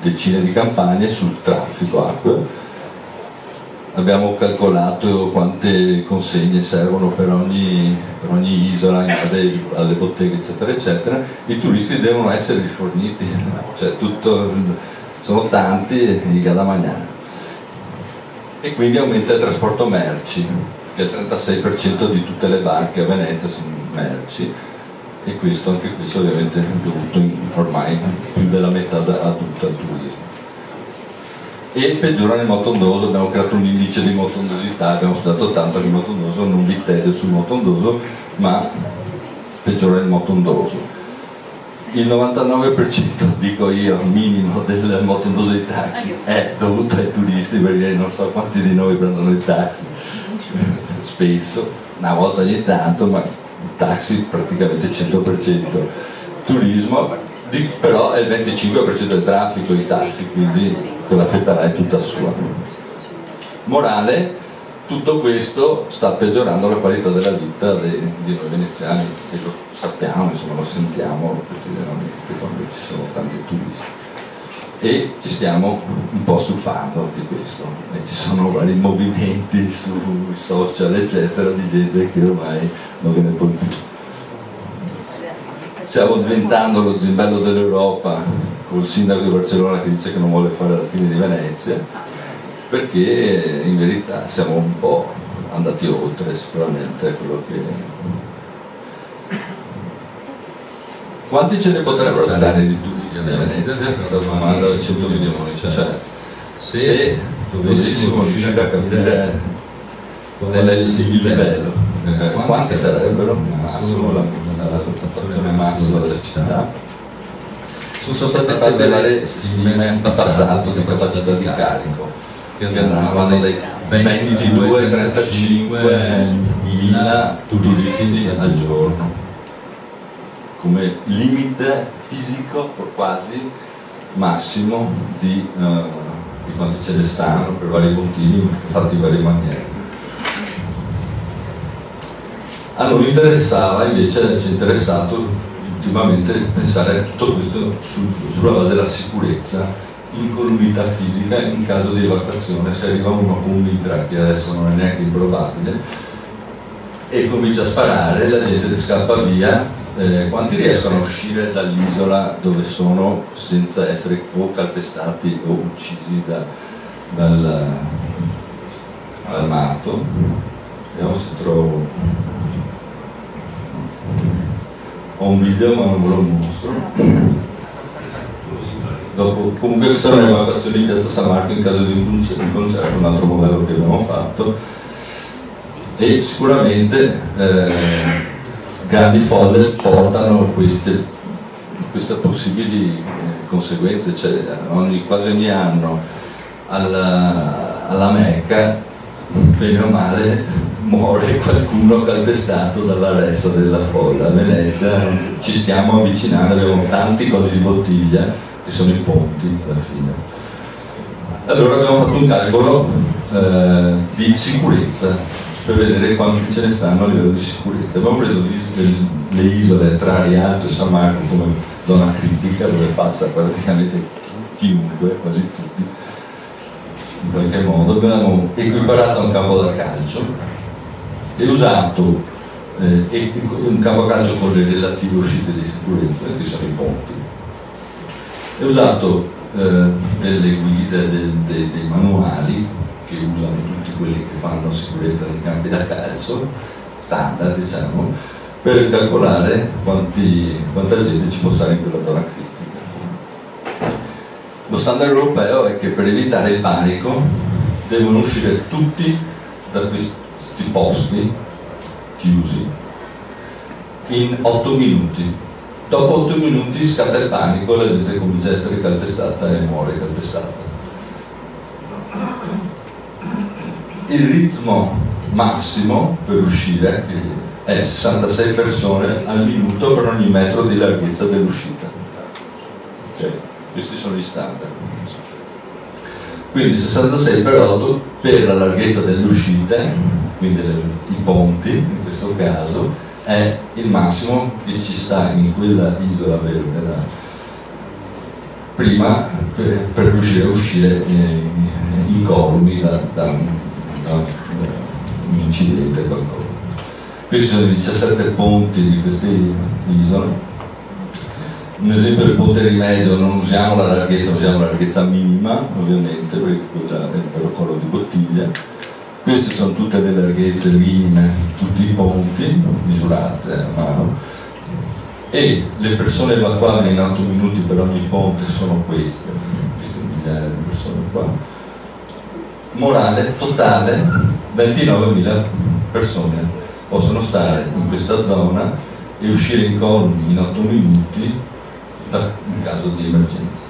decine di campagne sul traffico acqueo. Abbiamo calcolato quante consegne servono per ogni isola in base alle botteghe, eccetera eccetera. I turisti devono essere riforniti, cioè sono tanti i galamagnani, e quindi aumenta il trasporto merci, che il 36% di tutte le barche a Venezia sono merci, e questo anche questo ovviamente è dovuto ormai più della metà a tutto al turismo. E peggiorano il motondoso. Abbiamo creato un indice di motondosità, abbiamo studiato tanto che il motondoso, non vi tedio sul motondoso, ma peggiora il motondoso. Il 99%, dico io, minimo del motondoso dei taxi è dovuto ai turisti, perché non so quanti di noi prendono il taxi spesso, una volta ogni tanto, ma il taxi praticamente 100% turismo. Però è il 25% del traffico dei taxi, quindi quella fetta là è tutta sua. Morale, tutto questo sta peggiorando la qualità della vita di noi veneziani, e lo sappiamo, insomma, lo sentiamo quotidianamente quando ci sono tanti turisti, e ci stiamo un po' stufando di questo, e ci sono vari movimenti sui social eccetera di gente che ormai non viene più. Stiamo diventando lo zimbello dell'Europa, col sindaco di Barcellona che dice che non vuole fare la fine di Venezia, perché in verità siamo un po' andati oltre sicuramente quello che... Quanti ce ne potrebbero stare di turisti a Venezia? Questa domanda da 100 milioni, cioè se dovessimo riuscire a capire qual è il livello, quanti sarebbero? La popolazione massima della città? Sono state fatte varie stime in passato di capacità di carico, che andavano dai 22 ai 35.000 turisti al giorno, come limite fisico quasi massimo di quanti ce ne stanno, per vari motivi, fatti in varie maniere. A noi interessava invece, ci è interessato ultimamente pensare a tutto questo sulla base della sicurezza, incolumità fisica in caso di evacuazione, se arriva uno con un mitra, che adesso non è neanche improbabile, e comincia a sparare, la gente scappa via. Quanti riescono a uscire dall'isola dove sono senza essere o calpestati o uccisi dal matto? Vediamo se trovo, ho un video ma non ve lo mostro. Dopo, comunque questa era un'evacuazione in piazza San Marco in caso di un concerto, un altro modello che abbiamo fatto, e sicuramente grandi folle portano queste possibili conseguenze, cioè quasi ogni anno alla Mecca, bene o male, muore qualcuno calpestato dalla resta della folla. A Venezia ci stiamo avvicinando, abbiamo tanti colli di bottiglia, sono i ponti alla fine. Allora abbiamo fatto un calcolo di sicurezza per vedere quanti ce ne stanno a livello di sicurezza. Abbiamo preso le isole tra Rialto e San Marco come zona critica, dove passa praticamente chiunque, quasi tutti in qualche modo. Abbiamo equiparato a un campo da calcio e usato un campo da calcio con le relative uscite di sicurezza che sono i ponti. Ho usato delle guide, dei manuali che usano tutti quelli che fanno sicurezza nei campi da calcio, standard diciamo, per calcolare quanta gente ci può stare in quella zona critica. Lo standard europeo è che per evitare il panico devono uscire tutti da questi posti chiusi in 8 minuti. Dopo 8 minuti scatta il panico, la gente comincia a essere calpestata e muore calpestata. Il ritmo massimo per uscire è 66 persone al minuto per ogni metro di larghezza dell'uscita. Okay. Questi sono gli standard. Quindi 66 per 8 per la larghezza dell'uscita, quindi i ponti in questo caso, è il massimo che ci sta in quella isola verde prima per riuscire a uscire incolumi da un incidente o qualcosa. Questi sono i 17 ponti di queste isole. Un esempio del ponte rimedio: non usiamo la larghezza, usiamo la larghezza minima ovviamente, perché quella è il protocollo di bottiglia. Queste sono tutte le larghezze minime, tutti i ponti misurate a mano, e le persone evacuabili in 8 minuti per ogni ponte sono queste migliaia di persone qua. Morale totale: 29.000 persone possono stare in questa zona e uscire incolumi in 8 minuti in caso di emergenza.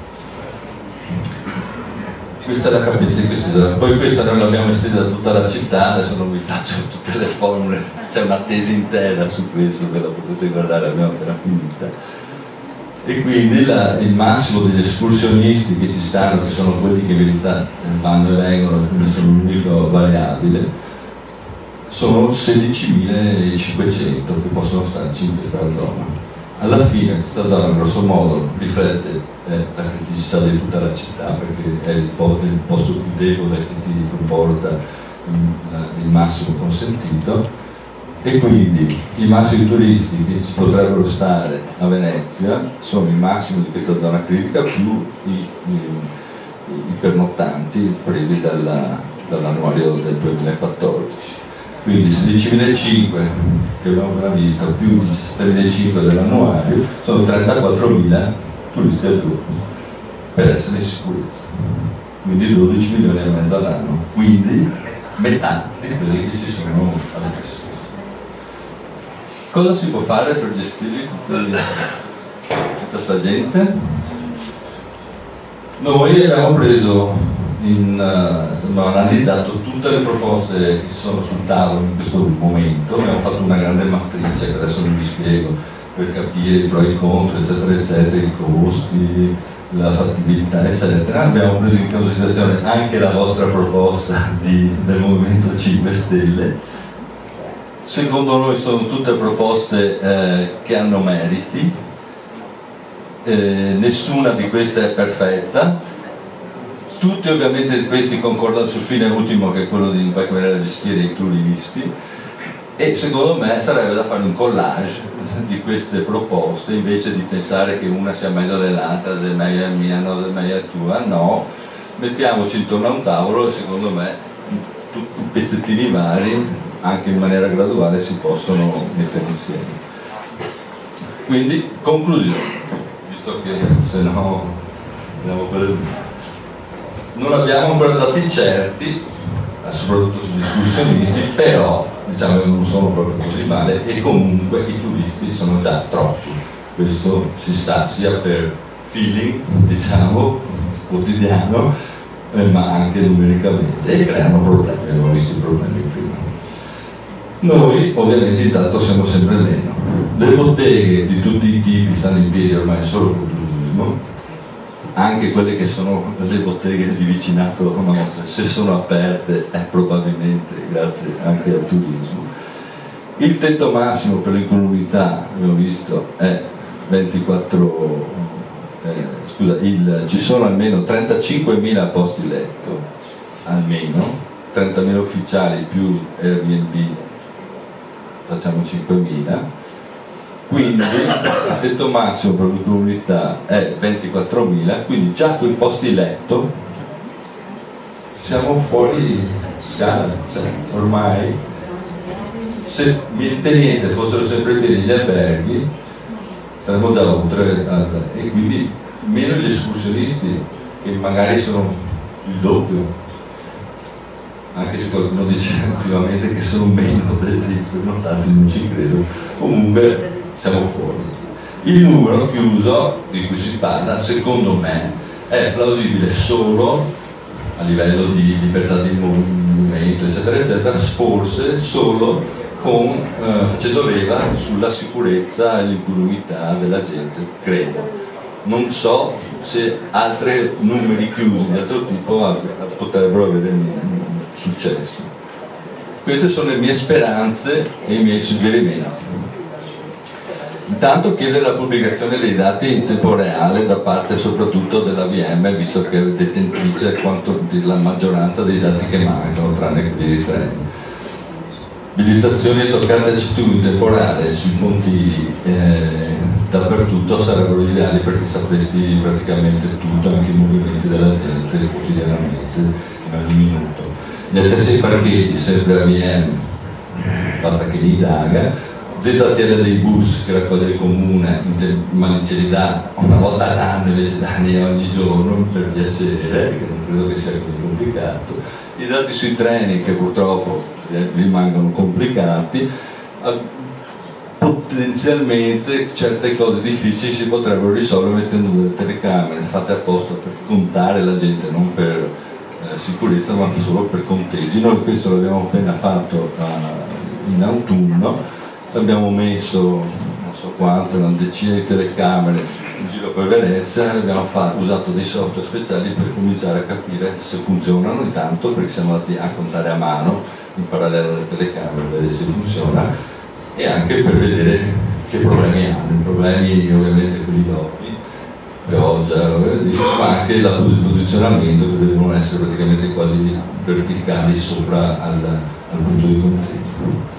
Questa è la capacità di quest'isola. Poi questa noi l'abbiamo estesa tutta la città, adesso non vi faccio tutte le formule, c'è una tesi intera su questo, ve la potete guardare, l'abbiamo appena finita. E quindi il massimo degli escursionisti che ci stanno, che sono quelli che in verità vanno e vengono, quindi sono l'unico variabile, sono 16.500 che possono starci in questa zona. Alla fine questa zona grosso modo riflette la criticità di tutta la città, perché è il posto più debole che ti comporta il massimo consentito, e quindi i massimi turisti che ci potrebbero stare a Venezia sono il massimo di questa zona critica più i pernottanti presi dall'annuario del 2014. Quindi 16.500 che abbiamo già visto più di 7.500 dell'annuario sono 34.000 turisti al giorno per essere in sicurezza, quindi 12 milioni e mezzo all'anno, quindi metà di quelli che ci sono adesso. Cosa si può fare per gestire tutta sta gente? Noi abbiamo preso analizzato tutte le proposte che sono sul tavolo in questo momento, abbiamo fatto una grande matrice che adesso non vi spiego, per capire i pro e i contro eccetera eccetera, i costi, la fattibilità eccetera. Abbiamo preso in considerazione anche la vostra proposta del Movimento 5 Stelle. Secondo noi sono tutte proposte che hanno meriti, nessuna di queste è perfetta. Tutti ovviamente questi concordano sul fine ultimo, che è quello di far gestire i turisti, e secondo me sarebbe da fare un collage di queste proposte, invece di pensare che una sia meglio dell'altra, se è meglio è mia, no, se è meglio è tua, no, mettiamoci intorno a un tavolo e secondo me tutti i pezzettini vari, anche in maniera graduale, si possono mettere insieme. Quindi conclusione, visto che se no andiamo per il... Non abbiamo ancora dati certi, soprattutto sugli escursionisti, però diciamo che non sono proprio così male, e comunque i turisti sono già troppi. Questo si sa sia per feeling, diciamo, quotidiano, ma anche numericamente, e creano problemi, abbiamo visto i problemi prima. Noi ovviamente intanto siamo sempre meno. Le botteghe di tutti i tipi stanno in piedi ormai solo per il turismo, anche quelle che sono le botteghe di vicinato alla nostra, se sono aperte è probabilmente grazie anche al turismo. Il tetto massimo per l'incolumità, abbiamo visto, è ci sono almeno 35.000 posti letto, almeno 30.000 ufficiali più Airbnb, facciamo 5.000. Quindi il tetto massimo per la comunità è 24.000, quindi già con i posti letto siamo fuori scala, cioè, ormai se niente fossero sempre pieni gli alberghi saremmo già oltre, e quindi meno gli escursionisti che magari sono il doppio, anche se qualcuno dice attivamente che sono meno dei prenotati, non ci credo, comunque siamo fuori. Il numero chiuso di cui si parla, secondo me, è plausibile solo a livello di libertà di movimento, eccetera, eccetera, forse solo facendo leva sulla sicurezza e l'incolumità della gente, credo. Non so se altri numeri chiusi di altro tipo potrebbero avere successo. Queste sono le mie speranze e i miei suggerimenti. Intanto chiede la pubblicazione dei dati in tempo reale da parte soprattutto dell'AVM, visto che è detentrice quanto della maggioranza dei dati che mancano, tranne quelli di treni. Abilitazioni e toccarci tu in tempo reale sui ponti dappertutto sarebbero ideali, perché sapresti praticamente tutto, anche i movimenti della gente quotidianamente, ogni minuto. Gli accessi ai parcheggi, sempre AVM, basta che li indaga. ZTL dei bus che raccoglie il comune, ma ce li dà una volta all'anno invece danni ogni giorno, per piacere, che non credo che sia così complicato. I dati sui treni che purtroppo rimangono complicati, potenzialmente certe cose difficili si potrebbero risolvere mettendo delle telecamere fatte apposta per contare la gente, non per sicurezza ma solo per conteggi. Noi questo l'abbiamo appena fatto in autunno. Abbiamo messo non so quanto, una decina di telecamere in giro per Venezia, abbiamo usato dei software speciali per cominciare a capire se funzionano intanto, perché siamo andati a contare a mano, in parallelo alle telecamere, vedere se funziona, e anche per vedere che problemi hanno, problemi ovviamente quelli d'oggi, pioggia, ma anche l'abuso di posizionamento, che devono essere praticamente quasi verticali sopra al punto di conteggio.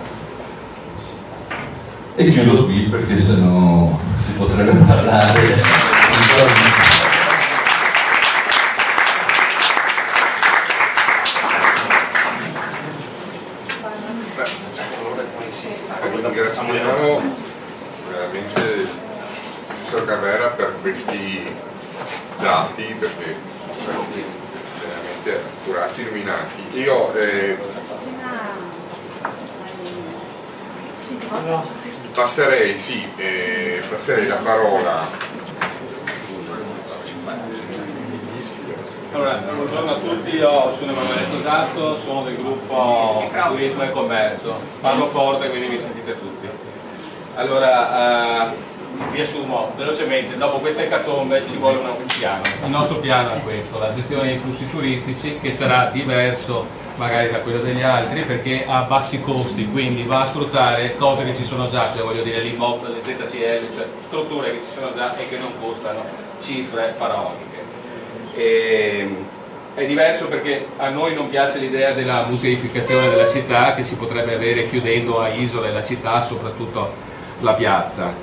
E chiudo qui perché sennò si potrebbe parlare ringraziamo veramente il professor Carrera per questi dati, perché sono veramente accurati, illuminati. Io passerei la parola. Allora, buongiorno a tutti, io sono Emanuele Sosato, sono del gruppo Turismo e Commercio, parlo forte quindi mi sentite tutti. Allora, riassumo velocemente, dopo questa ecatombe ci vuole un piano, il nostro piano è questo, la gestione dei flussi turistici, che sarà diverso magari da quello degli altri perché ha bassi costi, quindi va a sfruttare cose che ci sono già, cioè voglio dire l'immobile, le ZTL, cioè strutture che ci sono già e che non costano cifre faraoniche. È diverso perché a noi non piace l'idea della museificazione della città che si potrebbe avere chiudendo a isole la città, soprattutto la piazza,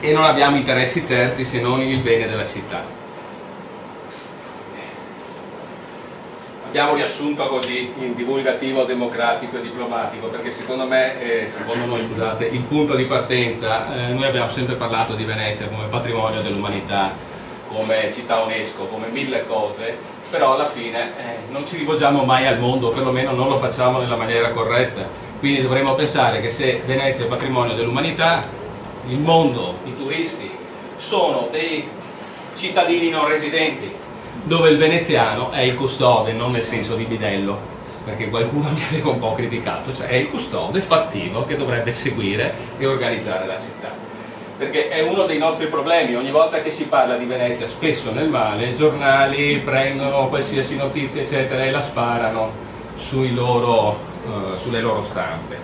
e non abbiamo interessi terzi se non il bene della città. Abbiamo riassunto così in divulgativo, democratico e diplomatico, perché secondo me, secondo noi scusate, il punto di partenza, noi abbiamo sempre parlato di Venezia come patrimonio dell'umanità, come città UNESCO, come mille cose, però alla fine non ci rivolgiamo mai al mondo, perlomeno non lo facciamo nella maniera corretta, quindi dovremmo pensare che se Venezia è patrimonio dell'umanità, il mondo, i turisti sono dei cittadini non residenti, dove il veneziano è il custode, non nel senso di bidello, perché qualcuno mi aveva un po' criticato, cioè è il custode fattivo che dovrebbe seguire e organizzare la città, perché è uno dei nostri problemi. Ogni volta che si parla di Venezia, spesso nel male, i giornali prendono qualsiasi notizia eccetera e la sparano sulle loro stampe,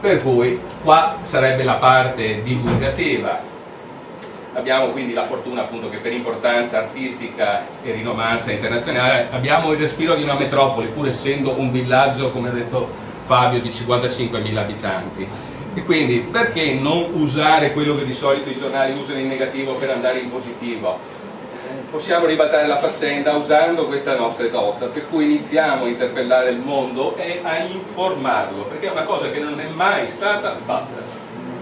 per cui qua sarebbe la parte divulgativa. Abbiamo quindi la fortuna appunto che per importanza artistica e rinomanza internazionale abbiamo il respiro di una metropoli, pur essendo un villaggio, come ha detto Fabio, di 55.000 abitanti. E quindi perché non usare quello che di solito i giornali usano in negativo per andare in positivo? Possiamo ribaltare la faccenda usando questa nostra dote, per cui iniziamo a interpellare il mondo e a informarlo, perché è una cosa che non è mai stata fatta.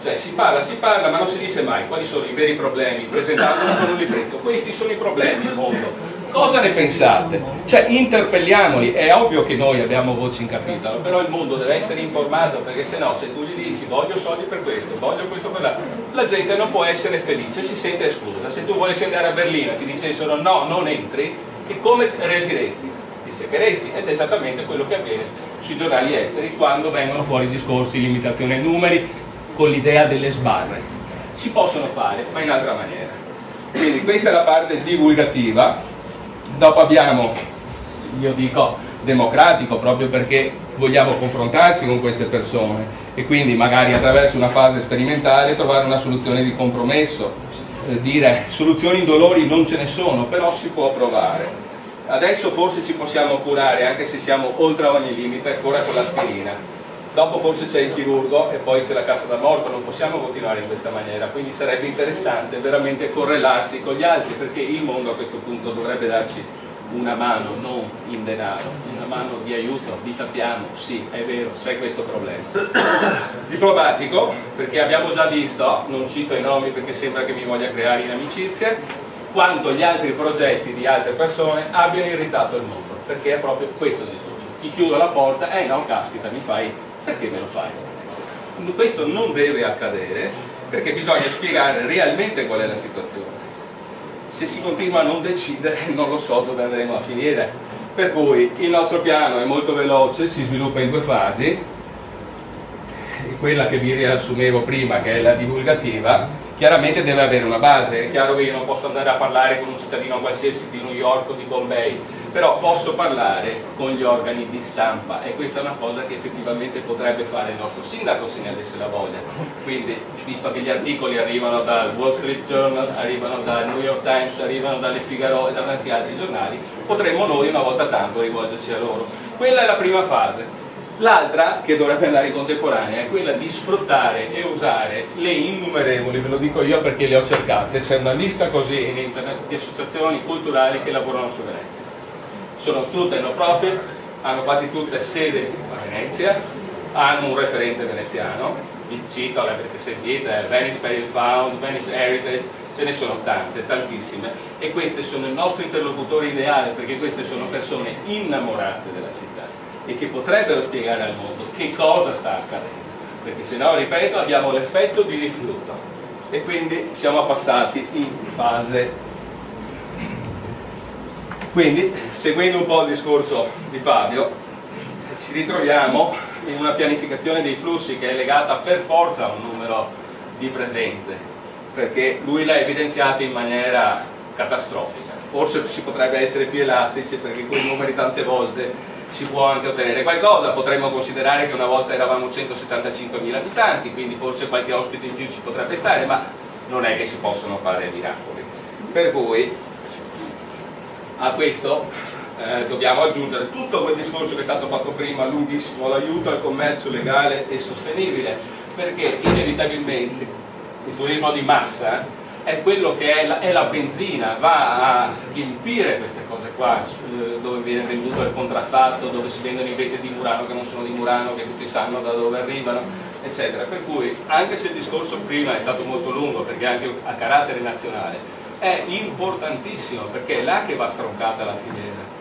Cioè si parla ma non si dice mai quali sono i veri problemi, presentandoli con un libretto, questi sono i problemi del mondo, cosa ne pensate? Cioè interpelliamoli, è ovvio che noi abbiamo voce in capitolo, però il mondo deve essere informato, perché se no, se tu gli dici voglio soldi per questo, voglio questo per l'altro, la gente non può essere felice, si sente esclusa. Se tu volessi andare a Berlino e ti dicessero no, non entri, e come reagiresti? Ti seccheresti, ed è esattamente quello che avviene sui giornali esteri quando vengono fuori discorsi di limitazione ai numeri, con l'idea delle sbarre. Si possono fare, ma in altra maniera. Quindi questa è la parte divulgativa. Dopo abbiamo, io dico, democratico, proprio perché vogliamo confrontarsi con queste persone e quindi magari attraverso una fase sperimentale trovare una soluzione di compromesso, dire soluzioni indolori non ce ne sono, però si può provare. Adesso forse ci possiamo curare, anche se siamo oltre ogni limite, ancora con l'aspirina. Dopo forse c'è il chirurgo e poi c'è la cassa da morto, non possiamo continuare in questa maniera, quindi sarebbe interessante veramente correlarsi con gli altri, perché il mondo a questo punto dovrebbe darci una mano, non in denaro, una mano di aiuto, vi capiamo, sì, è vero, c'è questo problema. Diplomatico, perché abbiamo già visto, non cito i nomi perché sembra che mi voglia creare inamicizie, quanto gli altri progetti di altre persone abbiano irritato il mondo, perché è proprio questo il discorso. Ti chiudo la porta, no, caspita, mi fai... Perché me lo fai? Questo non deve accadere, perché bisogna spiegare realmente qual è la situazione. Se si continua a non decidere non lo so dove andremo a finire. Per cui il nostro piano è molto veloce, si sviluppa in due fasi. Quella che vi riassumevo prima, che è la divulgativa, chiaramente deve avere una base. È chiaro che io non posso andare a parlare con un cittadino qualsiasi di New York o di Bombay, però posso parlare con gli organi di stampa, e questa è una cosa che effettivamente potrebbe fare il nostro sindaco se ne avesse la voglia. Quindi, visto che gli articoli arrivano dal Wall Street Journal, arrivano dal New York Times, arrivano dalle Figaro e da tanti altri giornali, potremmo noi una volta tanto rivolgersi a loro. Quella è la prima fase. L'altra, che dovrebbe andare in contemporanea, è quella di sfruttare e usare le innumerevoli, ve lo dico io perché le ho cercate, c'è una lista così in internet di associazioni culturali che lavorano su Venezia. Sono tutte no profit, hanno quasi tutte sede a Venezia, hanno un referente veneziano, vi cito, l'avrete sentita, Venice Peril Found, Venice Heritage, ce ne sono tante, tantissime, e queste sono il nostro interlocutore ideale, perché queste sono persone innamorate della città e che potrebbero spiegare al mondo che cosa sta accadendo, perché se no, ripeto, abbiamo l'effetto di rifiuto e quindi siamo passati in fase. Quindi, seguendo un po' il discorso di Fabio, ci ritroviamo in una pianificazione dei flussi che è legata per forza a un numero di presenze, perché lui l'ha evidenziato in maniera catastrofica. Forse si potrebbe essere più elastici, perché quei numeri tante volte si può anche ottenere qualcosa. Potremmo considerare che una volta eravamo 175.000 abitanti, quindi forse qualche ospite in più ci potrebbe stare, ma non è che si possono fare miracoli. Per cui a questo dobbiamo aggiungere tutto quel discorso che è stato fatto prima, lunghissimo, l'aiuto al commercio legale e sostenibile, perché inevitabilmente il turismo di massa è quello che è la benzina, va a riempire queste cose qua, dove viene venduto il contraffatto, dove si vendono i vetri di Murano che non sono di Murano, che tutti sanno da dove arrivano, eccetera. Per cui, anche se il discorso prima è stato molto lungo, perché anche a carattere nazionale, è importantissimo, perché è là che va stroncata la filiera.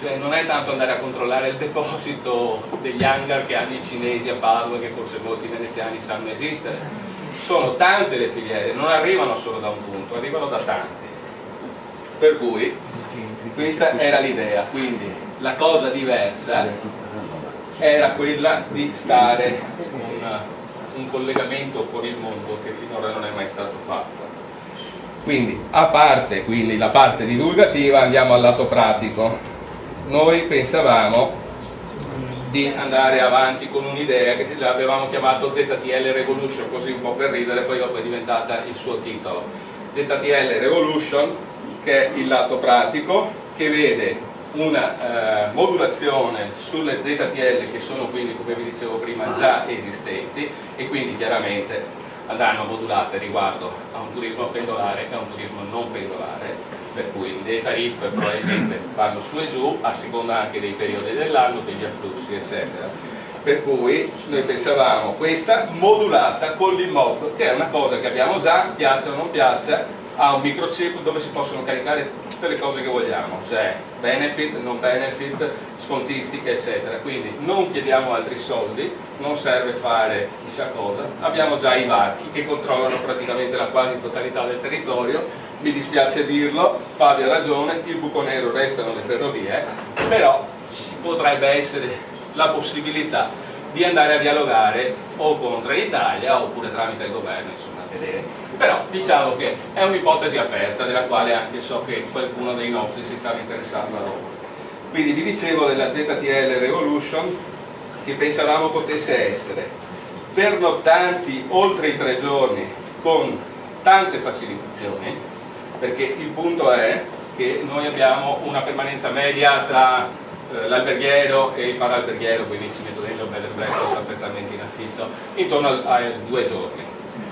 Cioè, non è tanto andare a controllare il deposito degli hangar che hanno i cinesi a Padova, che forse molti veneziani sanno esistere. Sono tante le filiere, non arrivano solo da un punto, arrivano da tanti. Per cui questa era l'idea. Quindi la cosa diversa era quella di stare un collegamento con il mondo che finora non è mai stato fatto. Quindi a parte quindi la parte divulgativa, andiamo al lato pratico. Noi pensavamo di andare avanti con un'idea che l'avevamo chiamato ZTL Revolution, così un po' per ridere, poi dopo è diventata il suo titolo. ZTL Revolution, che è il lato pratico, che vede una modulazione sulle ZTL che sono quindi, come vi dicevo prima, già esistenti, e quindi chiaramente andranno modulate riguardo a un turismo pendolare e a un turismo non pendolare, per cui le tariffe probabilmente vanno su e giù a seconda anche dei periodi dell'anno, degli afflussi, eccetera. Per cui noi pensavamo questa modulata con l'immob, che è una cosa che abbiamo già, piaccia o non piaccia, ha un microchip dove si possono caricare tutte le cose che vogliamo, cioè benefit, non benefit, scontistica, eccetera. Quindi non chiediamo altri soldi, non serve fare chissà cosa, abbiamo già i varchi che controllano praticamente la quasi totalità del territorio. Mi dispiace dirlo, Fabio ha ragione, il buco nero restano le ferrovie, però ci potrebbe essere la possibilità di andare a dialogare o con Trenitalia oppure tramite il governo, insomma, a vedere. Però diciamo che è un'ipotesi aperta, della quale anche so che qualcuno dei nostri si stava interessando a Roma. Quindi vi dicevo della ZTL Revolution, che pensavamo potesse essere per nottanti oltre i 3 giorni con tante facilitazioni, perché il punto è che noi abbiamo una permanenza media tra l'alberghiero e il paralberghiero, quindi ci metto dentro bed and breakfast apertamente in affitto, intorno ai 2 giorni.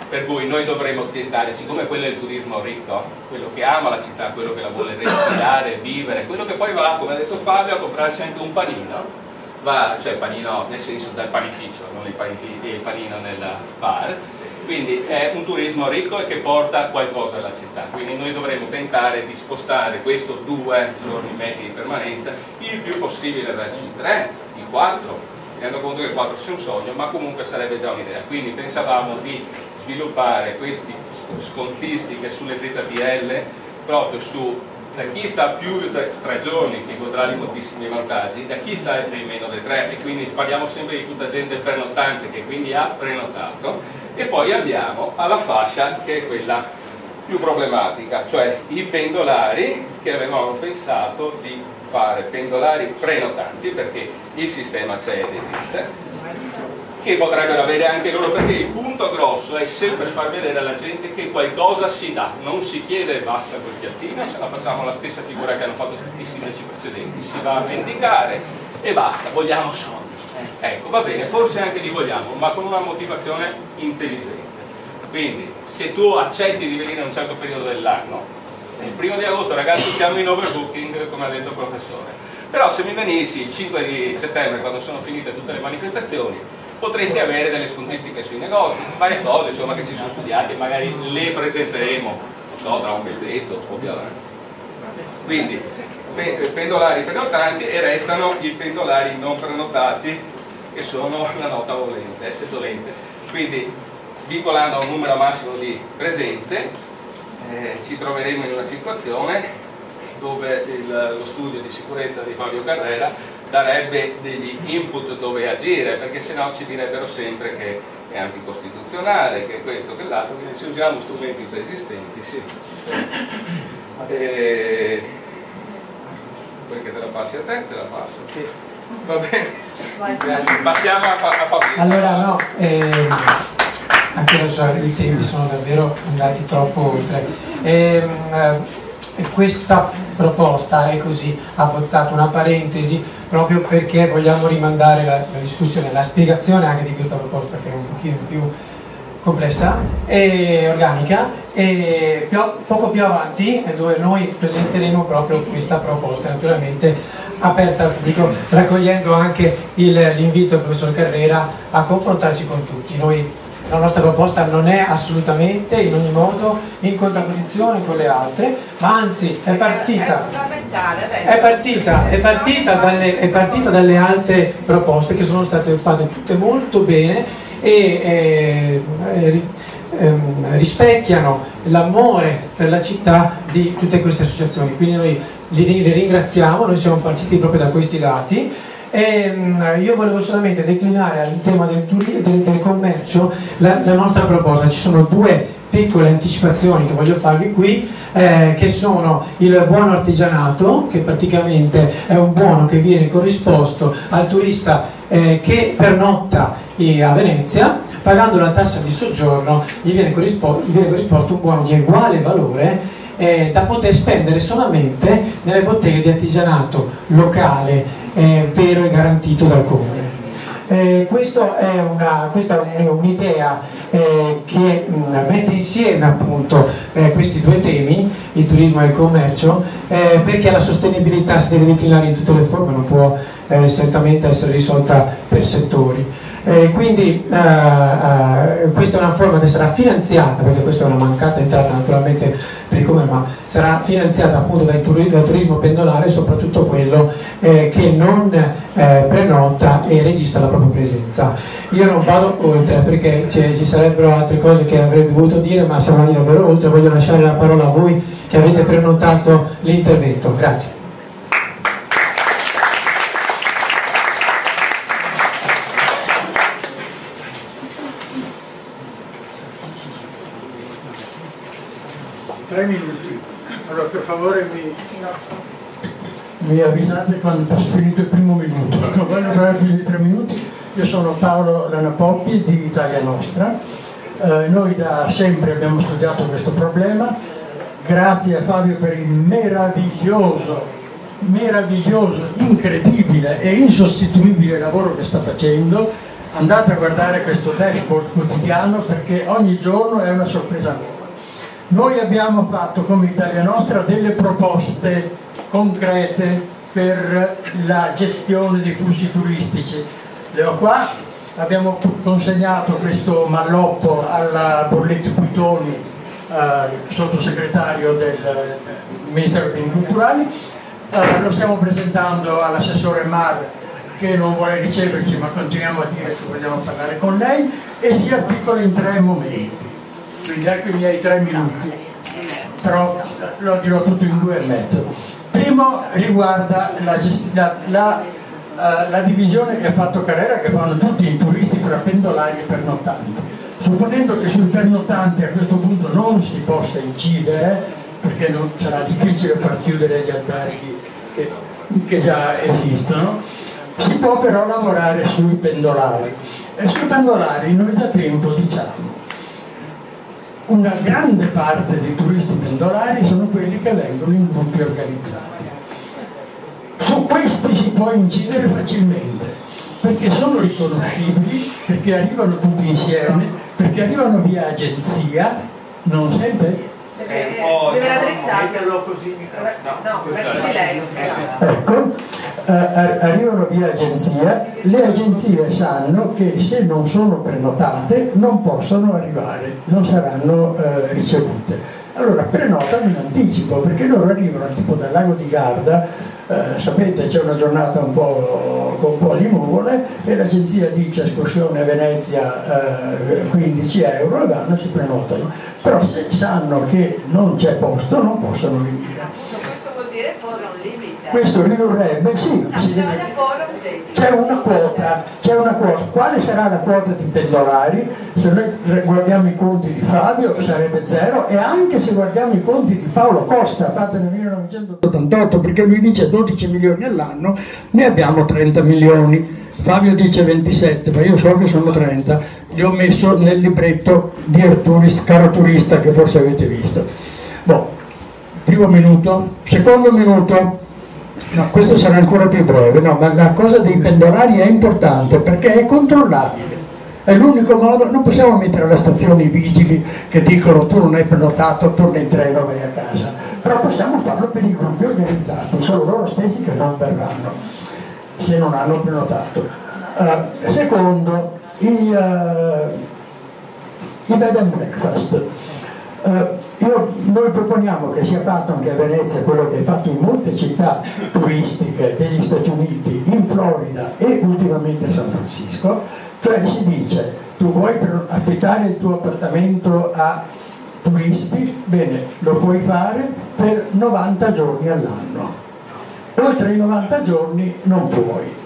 Per cui noi dovremo tentare, siccome quello è il turismo ricco, quello che ama la città, quello che la vuole respirare, vivere, quello che poi va, come ha detto Fabio, a comprarsi anche un panino, va, cioè panino nel senso dal panificio, non il panino nel bar. Quindi è un turismo ricco e che porta qualcosa alla città, quindi noi dovremo tentare di spostare questo 2 giorni medi di permanenza il più possibile verso i 3, i 4, tenendo conto che 4 sia un sogno, ma comunque sarebbe già un'idea. Quindi pensavamo di sviluppare queste scontistiche sulle ZTL proprio su da chi sta più di 3 giorni, che godrà di moltissimi vantaggi, da chi sta di meno di 3, e quindi parliamo sempre di tutta gente pernottante che quindi ha prenotato, e poi andiamo alla fascia che è quella più problematica, cioè i pendolari che avevano pensato di fare pendolari prenotanti, perché il sistema c'è ed esiste, che potrebbero avere anche loro, perché il punto grosso è sempre far vedere alla gente che qualcosa si dà, non si chiede e basta quel piattino, se la facciamo la stessa figura che hanno fatto tutti i sindaci precedenti, si va a vendicare e basta, vogliamo soldi. Ecco, va bene, forse anche li vogliamo, ma con una motivazione intelligente. Quindi, se tu accetti di venire a un certo periodo dell'anno, il 1° di agosto, ragazzi, siamo in overbooking, come ha detto il professore, però se mi venissi il 5 di settembre, quando sono finite tutte le manifestazioni, potresti avere delle scontistiche sui negozi, varie cose insomma che si sono studiate, magari le presenteremo, non so, tra un mesetto o più avanti. Quindi pendolari prenotanti, e restano i pendolari non prenotati, che sono la nota dolente. Quindi, vincolando a un numero massimo di presenze, ci troveremo in una situazione dove lo studio di sicurezza di Fabio Carrera darebbe degli input dove agire, perché se no ci direbbero sempre che è anticostituzionale, che è questo, che è l'altro, quindi se usiamo strumenti già esistenti, sì. Perché te la passi a te, te la passo. Sì. Va bene. Grazie. Passiamo a Fabio. Allora no, anche lo so, i tempi sono davvero andati troppo oltre. Questa proposta è così abbozzata, una parentesi, proprio perché vogliamo rimandare la discussione, la spiegazione anche di questa proposta, che è un pochino più complessa e organica, e poco più avanti, dove noi presenteremo proprio questa proposta, naturalmente aperta al pubblico, raccogliendo anche l'invito del professor Carrera a confrontarci con tutti. La nostra proposta non è assolutamente in ogni modo in contrapposizione con le altre, ma anzi è partita dalle altre proposte che sono state fatte tutte molto bene e rispecchiano l'amore per la città di tutte queste associazioni. Quindi noi le ringraziamo, noi siamo partiti proprio da questi dati. Io volevo solamente declinare al tema del commercio la nostra proposta. Ci sono due piccole anticipazioni che voglio farvi qui, che sono il buono artigianato, che praticamente è un buono che viene corrisposto al turista che pernotta a Venezia, pagando la tassa di soggiorno gli viene corrisposto un buono di uguale valore, da poter spendere solamente nelle botteghe di artigianato locale, vero e garantito dal comune. Questa è un'idea che mette insieme appunto questi due temi, il turismo e il commercio, perché la sostenibilità si deve declinare in tutte le forme, non può certamente essere risolta per settori. Quindi questa è una forma che sarà finanziata, perché questa è una mancata entrata naturalmente per il comune, ma sarà finanziata appunto dal turismo pendolare, soprattutto quello che non prenota e registra la propria presenza. Io non vado oltre perché ci sarebbero altre cose che avrei dovuto dire, ma siamo andati davvero oltre. Voglio lasciare la parola a voi che avete prenotato l'intervento. Grazie. Minuti, allora per favore mi avvisate quando ho finito il primo minuto, non voglio fare più di 3 minuti. Io sono Paolo Lanapoppi di Italia Nostra. Noi da sempre abbiamo studiato questo problema, grazie a Fabio per il meraviglioso, incredibile e insostituibile lavoro che sta facendo. Andate a guardare questo dashboard quotidiano, perché ogni giorno è una sorpresa nuova. Noi abbiamo fatto come Italia Nostra delle proposte concrete per la gestione dei flussi turistici. Le ho qua, abbiamo consegnato questo malloppo alla Borletti Guitoni, sottosegretario del Ministero dei Beni Culturali, lo stiamo presentando all'assessore Mar, che non vuole riceverci, ma continuiamo a dire che vogliamo parlare con lei, e si articola in 3 momenti. Quindi ecco i miei 3 minuti, però lo dirò tutto in 2 e mezzo. Primo riguarda la divisione che ha fatto Carrera, che fanno tutti i turisti fra pendolari e pernottanti. Supponendo che sul pernottante a questo punto non si possa incidere, perché non sarà difficile far chiudere gli altari che già esistono, si può però lavorare sui pendolari. E sui pendolari noi da tempo diciamo una grande parte dei turisti pendolari sono quelli che vengono in gruppi organizzati. Su questi si può incidere facilmente, perché sono riconoscibili, perché arrivano tutti insieme, perché arrivano via agenzia, non sempre. Deve raddrizzarlo così. No, verso di lei. Ecco, arrivano via agenzia, le agenzie sanno che se non sono prenotate non possono arrivare, non saranno ricevute. Allora prenotano in anticipo, perché loro arrivano tipo dal Lago di Garda, sapete c'è una giornata un po' con un po' di nuvole e l'agenzia dice escursione a Venezia 15 euro, e vanno, si prenotano, però se sanno che non c'è posto non possono venire. Questo vuol dire porre un limite? Questo ridurrebbe, sì, c'è una quota. Quale sarà la quota di pendolari? Se noi guardiamo i conti di Fabio sarebbe zero, e anche se guardiamo i conti di Paolo Costa fatti nel 1988, perché lui dice 12 milioni all'anno, ne abbiamo 30 milioni. Fabio dice 27, ma io so che sono 30, li ho messo nel libretto di Caro Turista che forse avete visto. Boh, primo minuto, secondo minuto. No, questo sarà ancora più breve, no, ma la cosa dei pendolari è importante perché è controllabile, è l'unico modo, non possiamo mettere alla stazione i vigili che dicono tu non hai prenotato, torna in treno, vai a casa, però possiamo farlo per i gruppi organizzati, sono loro stessi che non verranno se non hanno prenotato. Secondo, i bed and breakfast. Noi proponiamo che sia fatto anche a Venezia quello che è fatto in molte città turistiche degli Stati Uniti, in Florida e ultimamente a San Francisco, cioè si dice tu vuoi affittare il tuo appartamento a turisti, bene, lo puoi fare per 90 giorni all'anno, oltre i 90 giorni non puoi.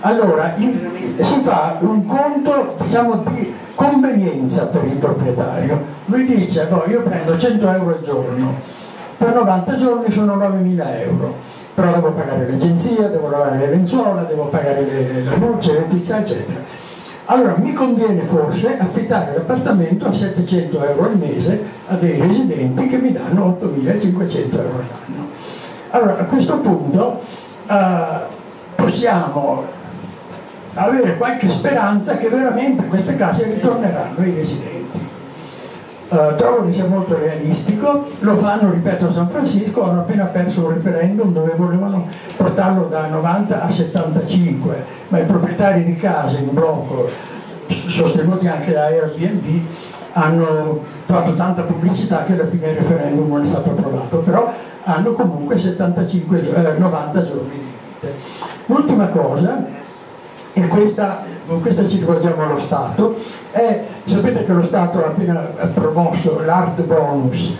Allora si fa un conto, diciamo, di convenienza per il proprietario. Lui dice boh, io prendo 100 euro al giorno, per 90 giorni sono 9.000 euro, però devo pagare l'agenzia, devo lavare le lenzuola, devo pagare la luce, l'elettricità eccetera. Allora mi conviene forse affittare l'appartamento a 700 euro al mese a dei residenti che mi danno 8.500 euro all'anno. Allora a questo punto possiamo avere qualche speranza che veramente queste case ritorneranno ai residenti. Trovo che sia molto realistico, lo fanno, ripeto, a San Francisco, hanno appena perso un referendum dove volevano portarlo da 90 a 75, ma i proprietari di case in blocco, sostenuti anche da Airbnb, hanno fatto tanta pubblicità che alla fine il referendum non è stato approvato, però hanno comunque 90 giorni di vita. L'ultima cosa, e con questa ci rivolgiamo allo Stato, è, sapete che lo Stato ha appena promosso l'Art Bonus,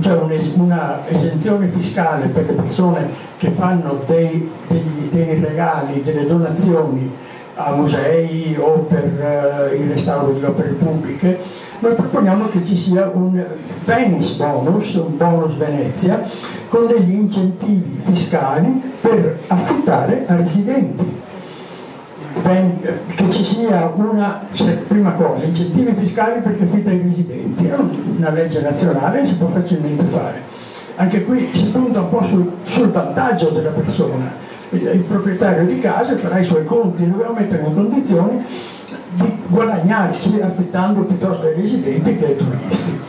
cioè una esenzione fiscale per le persone che fanno dei regali, delle donazioni a musei o per il restauro di opere pubbliche. Noi proponiamo che ci sia un Venice Bonus, un bonus Venezia, con degli incentivi fiscali per affittare a residenti. Che ci sia prima cosa, incentivi fiscali perché affitta ai residenti, è una legge nazionale, si può facilmente fare. Anche qui si punta un po' sul vantaggio della persona, il proprietario di casa farà i suoi conti, dobbiamo mettere in condizione di guadagnarci affittando piuttosto ai residenti che ai turisti.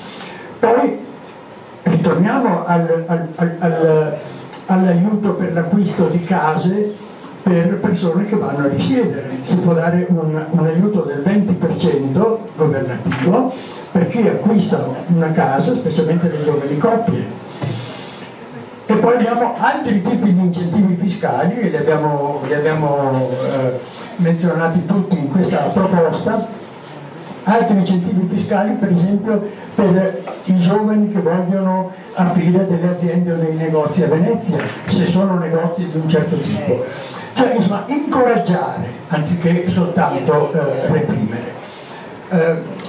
Poi ritorniamo all'aiuto per l'acquisto di case per persone che vanno a risiedere. Si può dare un aiuto del 20% governativo per chi acquista una casa, specialmente le giovani coppie. E poi abbiamo altri tipi di incentivi fiscali, e li abbiamo menzionati tutti in questa proposta, altri incentivi fiscali per esempio per i giovani che vogliono aprire delle aziende o dei negozi a Venezia, se sono negozi di un certo tipo. Cioè, insomma, incoraggiare anziché soltanto reprimere.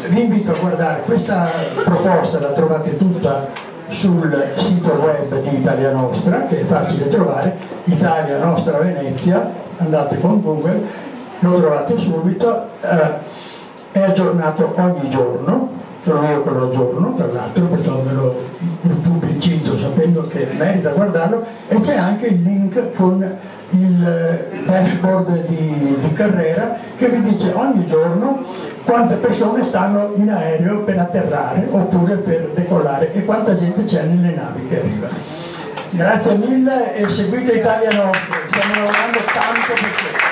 vi invito a guardare questa proposta, la trovate tutta sul sito web di Italia Nostra, che è facile trovare, Italia Nostra Venezia, andate con Google, lo trovate subito, è aggiornato ogni giorno, sono io che lo aggiorno tra l'altro, perché me lo pubblicizzo sapendo che merita guardarlo, e c'è anche il link con il dashboard di Carrera che vi dice ogni giorno quante persone stanno in aereo per atterrare oppure per decollare e quanta gente c'è nelle navi che arriva. Grazie mille e seguite Italia Nostra, stiamo lavorando tanto per questo.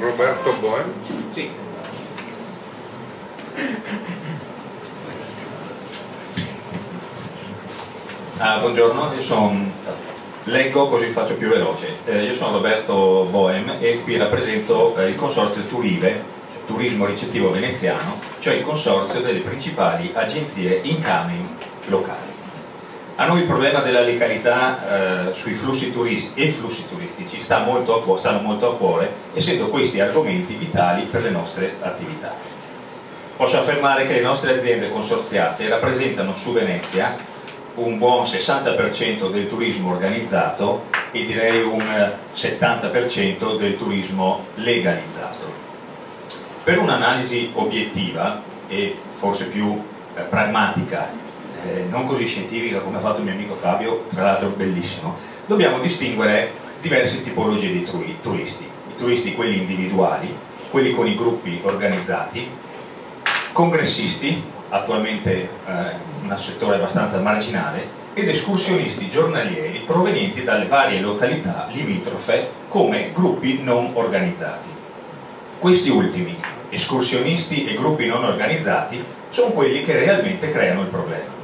Roberto Boen? Sì. Buongiorno, leggo così faccio più veloce. Io sono Roberto Boem e qui rappresento il consorzio Turive, cioè Turismo Ricettivo Veneziano, cioè il consorzio delle principali agenzie incoming locali. A noi il problema della legalità sui flussi turistici e flussi turistici stanno molto a cuore, essendo questi argomenti vitali per le nostre attività. Posso affermare che le nostre aziende consorziate rappresentano su Venezia un buon 60% del turismo organizzato e direi un 70% del turismo legalizzato. Per un'analisi obiettiva e forse più pragmatica, non così scientifica come ha fatto il mio amico Fabio, tra l'altro bellissimo, dobbiamo distinguere diverse tipologie di turisti. I turisti quelli individuali, quelli con i gruppi organizzati, congressisti, attualmente un settore abbastanza marginale, ed escursionisti giornalieri provenienti dalle varie località limitrofe come gruppi non organizzati. Questi ultimi, escursionisti e gruppi non organizzati, sono quelli che realmente creano il problema.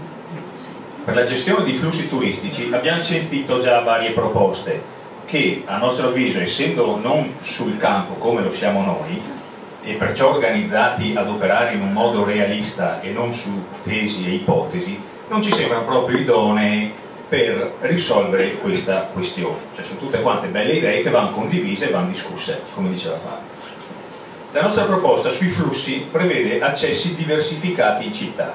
Per la gestione di flussi turistici abbiamo sentito già varie proposte che, a nostro avviso, essendo non sul campo come lo siamo noi, e perciò organizzati ad operare in un modo realista e non su tesi e ipotesi, non ci sembrano proprio idonei per risolvere questa questione. Cioè sono tutte quante belle idee che vanno condivise e vanno discusse, come diceva Fabio. La nostra proposta sui flussi prevede accessi diversificati in città,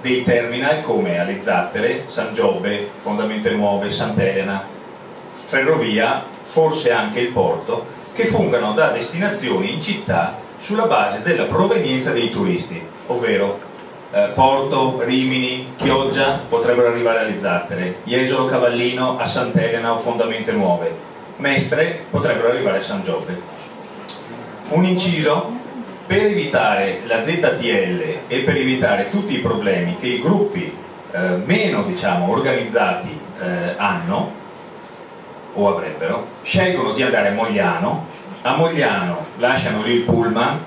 dei terminal come alle Zattere, San Giobbe, Fondamente Nuove, Sant'Elena, ferrovia, forse anche il porto, che fungano da destinazioni in città sulla base della provenienza dei turisti, ovvero Porto, Rimini, Chioggia potrebbero arrivare alle Zattere, Iesolo, Cavallino a Sant'Elena o Fondamente Nuove, Mestre potrebbero arrivare a San Giobbe. Un inciso: per evitare la ZTL e per evitare tutti i problemi che i gruppi meno organizzati hanno o avrebbero, scelgono di andare a Mogliano. A Mogliano lasciano lì il pullman,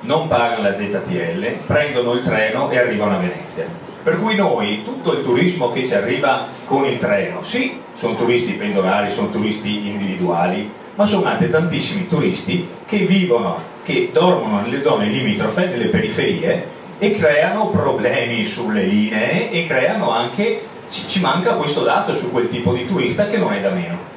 non pagano la ZTL, prendono il treno e arrivano a Venezia. Per cui noi, tutto il turismo che ci arriva con il treno, sì, sono turisti pendolari, sono turisti individuali, ma sono anche tantissimi turisti che vivono, che dormono nelle zone limitrofe, nelle periferie, e creano problemi sulle linee e creano anche, ci manca questo dato su quel tipo di turista che non è da meno.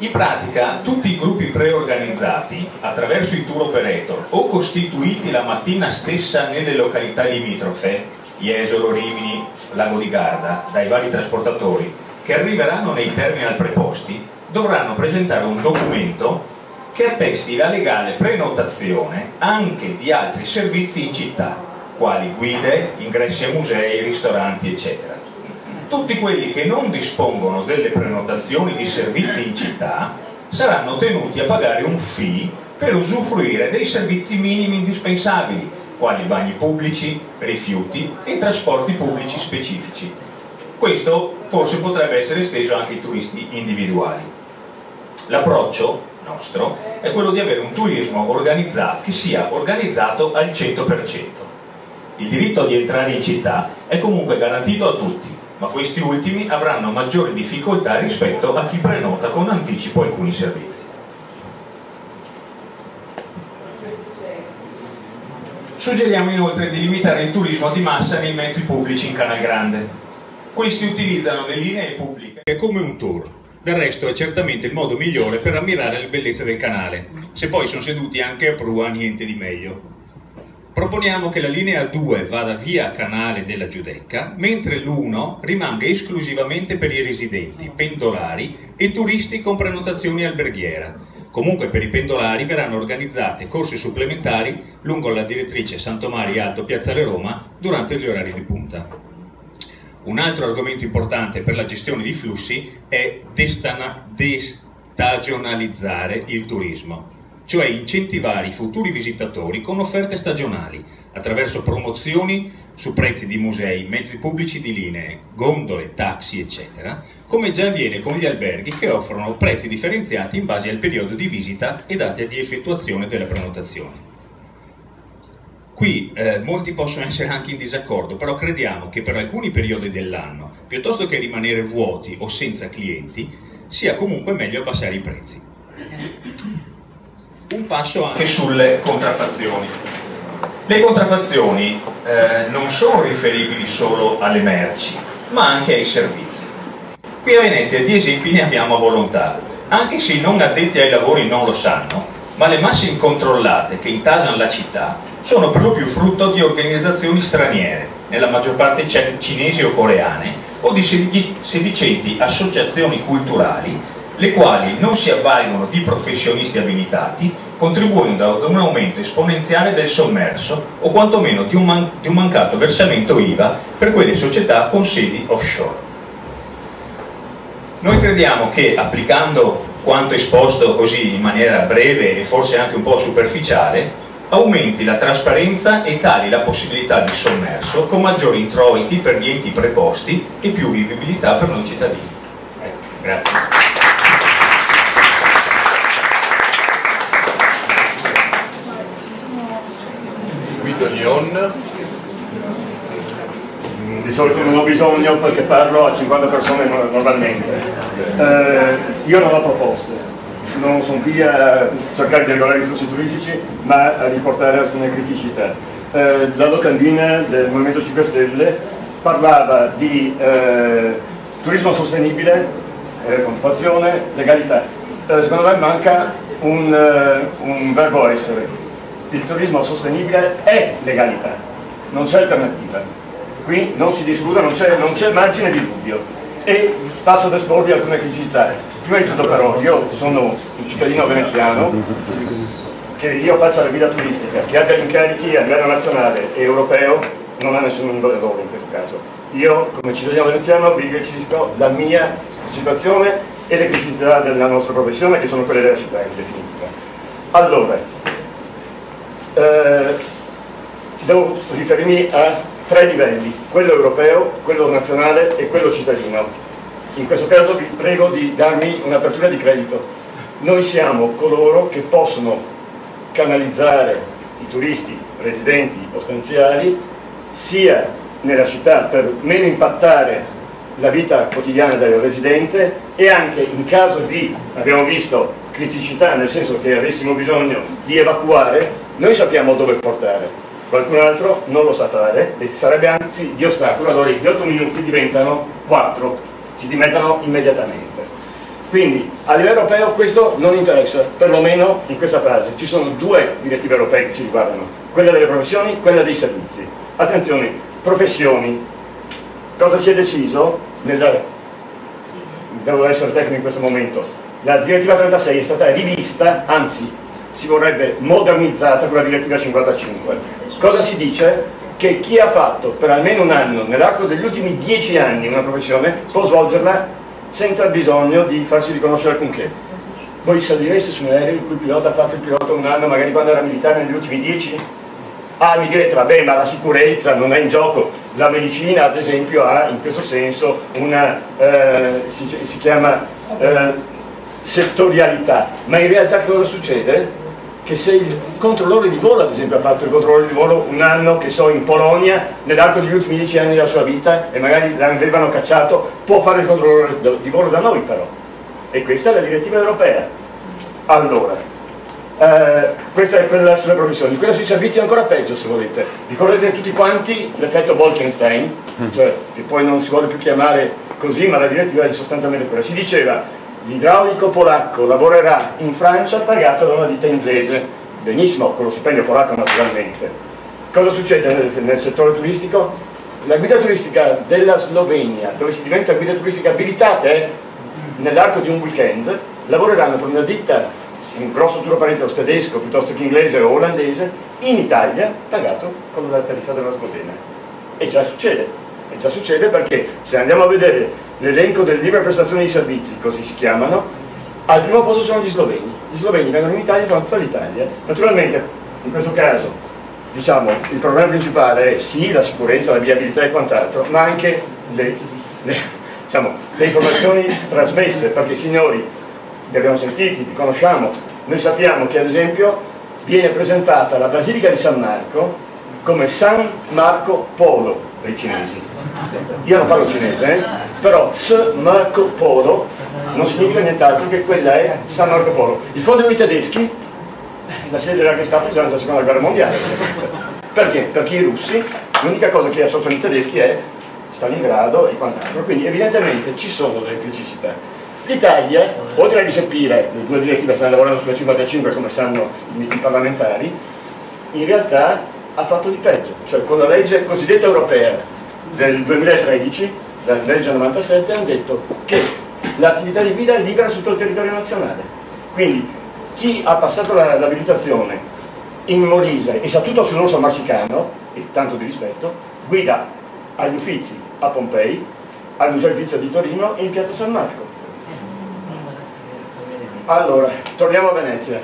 In pratica tutti i gruppi preorganizzati attraverso i tour operator o costituiti la mattina stessa nelle località limitrofe, Iesolo, Rimini, Lago di Garda, dai vari trasportatori che arriveranno nei terminal preposti, dovranno presentare un documento che attesti la legale prenotazione anche di altri servizi in città, quali guide, ingressi a musei, ristoranti, eccetera. Tutti quelli che non dispongono delle prenotazioni di servizi in città saranno tenuti a pagare un fee per usufruire dei servizi minimi indispensabili, quali bagni pubblici, rifiuti e trasporti pubblici specifici. Questo forse potrebbe essere esteso anche ai turisti individuali. L'approccio nostro è quello di avere un turismo organizzato, che sia organizzato al 100%. Il diritto di entrare in città è comunque garantito a tutti, ma questi ultimi avranno maggiori difficoltà rispetto a chi prenota con anticipo alcuni servizi. Suggeriamo inoltre di limitare il turismo di massa nei mezzi pubblici in Canal Grande. Questi utilizzano le linee pubbliche come un tour, Del resto è certamente il modo migliore per ammirare le bellezze del canale, se poi sono seduti anche a prua niente di meglio. Proponiamo che la linea 2 vada via Canale della Giudecca, mentre l'1 rimanga esclusivamente per i residenti, pendolari e turisti con prenotazioni alberghiera. Comunque per i pendolari verranno organizzate corsi supplementari lungo la direttrice Santomari Alto Piazzale Roma durante gli orari di punta. Un altro argomento importante per la gestione di flussi è destagionalizzare il turismo, cioè incentivare i futuri visitatori con offerte stagionali attraverso promozioni su prezzi di musei, mezzi pubblici di linee, gondole, taxi, eccetera, come già avviene con gli alberghi che offrono prezzi differenziati in base al periodo di visita e data di effettuazione della prenotazione. Qui molti possono essere anche in disaccordo, però crediamo che per alcuni periodi dell'anno, piuttosto che rimanere vuoti o senza clienti, sia comunque meglio abbassare i prezzi. Un passo anche sulle contraffazioni. Le contraffazioni non sono riferibili solo alle merci, ma anche ai servizi. Qui a Venezia di esempi ne abbiamo a volontà, anche se i non addetti ai lavori non lo sanno, ma le masse incontrollate che intasano la città sono per lo più frutto di organizzazioni straniere, nella maggior parte cinesi o coreane, o di sedicenti associazioni culturali, le quali non si avvalgono di professionisti abilitati, contribuendo ad un aumento esponenziale del sommerso o quantomeno di un mancato versamento IVA per quelle società con sedi offshore. Noi crediamo che applicando quanto esposto così in maniera breve e forse anche un po' superficiale, aumenti la trasparenza e cali la possibilità di sommerso con maggiori introiti per gli enti preposti e più vivibilità per noi cittadini. Ecco, grazie. Guido Lion. Di solito non ho bisogno perché parlo a 50 persone normalmente. Io non ho proposte. Non sono qui a cercare di regolare i flussi turistici, ma a riportare alcune criticità. La locandina del Movimento 5 Stelle parlava di turismo sostenibile, contraffazione, legalità. Secondo me manca un verbo essere. Il turismo sostenibile è legalità, non c'è alternativa. Qui non si discuta, non c'è margine di dubbio. E passo ad esporvi alcune criticità. Prima di tutto però io sono un cittadino veneziano, che io faccia la guida turistica, che abbia gli incarichi a livello nazionale e europeo non ha nessun invalidore in questo caso. Io come cittadino veneziano vi riferisco la mia situazione e le criticità della nostra professione che sono quelle della città in definitiva. Allora, devo riferirmi a tre livelli, quello europeo, quello nazionale e quello cittadino. In questo caso vi prego di darmi un'apertura di credito. Noi siamo coloro che possono canalizzare i turisti residenti o stanziali sia nella città per meno impattare la vita quotidiana del residente e anche in caso di, abbiamo visto, criticità, nel senso che avessimo bisogno di evacuare, noi sappiamo dove portare. Qualcun altro non lo sa fare e sarebbe anzi di ostacolo, allora gli 8 minuti diventano 4. Si dimettano immediatamente. Quindi a livello europeo questo non interessa, perlomeno in questa fase. Ci sono due direttive europee che ci riguardano, quella delle professioni e quella dei servizi. Attenzione, professioni. Cosa si è deciso? Devo essere tecnico in questo momento. La direttiva 36 è stata rivista, anzi si vorrebbe modernizzata con la direttiva 55. Cosa si dice? Che chi ha fatto per almeno un anno, nell'arco degli ultimi 10 anni, una professione, può svolgerla senza bisogno di farsi riconoscere alcunché. Voi salireste su un aereo in cui il pilota ha fatto il pilota un anno, magari quando era militare negli ultimi 10? Ah, mi direte, vabbè, ma la sicurezza non è in gioco. La medicina, ad esempio, ha in questo senso una, si chiama settorialità. Ma in realtà cosa succede? Che se il controllore di volo, ad esempio, ha fatto il controllore di volo un anno, che so, in Polonia, nell'arco degli ultimi 10 anni della sua vita, e magari l'avevano cacciato, può fare il controllore di volo da noi però. E questa è la direttiva europea. Allora, questa è quella sulle professioni, quella sui servizi è ancora peggio se volete. Ricordate tutti quanti l'effetto Bolkestein, cioè che poi non si vuole più chiamare così, ma la direttiva è sostanzialmente quella. Si diceva, l'idraulico polacco lavorerà in Francia pagato da una ditta inglese. Benissimo, con lo stipendio polacco naturalmente. Cosa succede nel settore turistico? La guida turistica della Slovenia, dove si diventa guida turistica abilitate nell'arco di un weekend, lavoreranno per una ditta, un grosso duro parente tedesco piuttosto che inglese o olandese, in Italia pagato con la tariffa della Slovenia. E già succede, perché se andiamo a vedere l'elenco delle libere prestazioni di servizi, così si chiamano, al primo posto sono gli sloveni. Gli sloveni vengono in Italia e fanno tutta l'Italia. Naturalmente in questo caso, diciamo, il problema principale è sì la sicurezza, la viabilità e quant'altro, ma anche le informazioni trasmesse, perché signori, li abbiamo sentiti, li conosciamo. Noi sappiamo che ad esempio viene presentata la Basilica di San Marco come San Marco Polo dei cinesi. Io non parlo cinese, però San Marco Polo non significa nient'altro che quella è San Marco Polo. Di fronte ai tedeschi, la sede della Gestapo già nella seconda guerra mondiale. Perché? Perché i russi, l'unica cosa che associano i tedeschi è Stalingrado e quant'altro, quindi evidentemente ci sono delle criticità. L'Italia, oltre a recepire le due direttive che stanno lavorando sulla 55 come sanno i parlamentari, in realtà ha fatto di peggio, cioè con la legge cosiddetta europea del 2013, la legge 97, hanno detto che l'attività di guida è libera su tutto il territorio nazionale, quindi chi ha passato l'abilitazione in Molise e saputo sul nostro marsicano, e tanto di rispetto, guida agli Uffizi a Pompei, al Museo Egizio di Torino e in Piazza San Marco. Allora, torniamo a Venezia.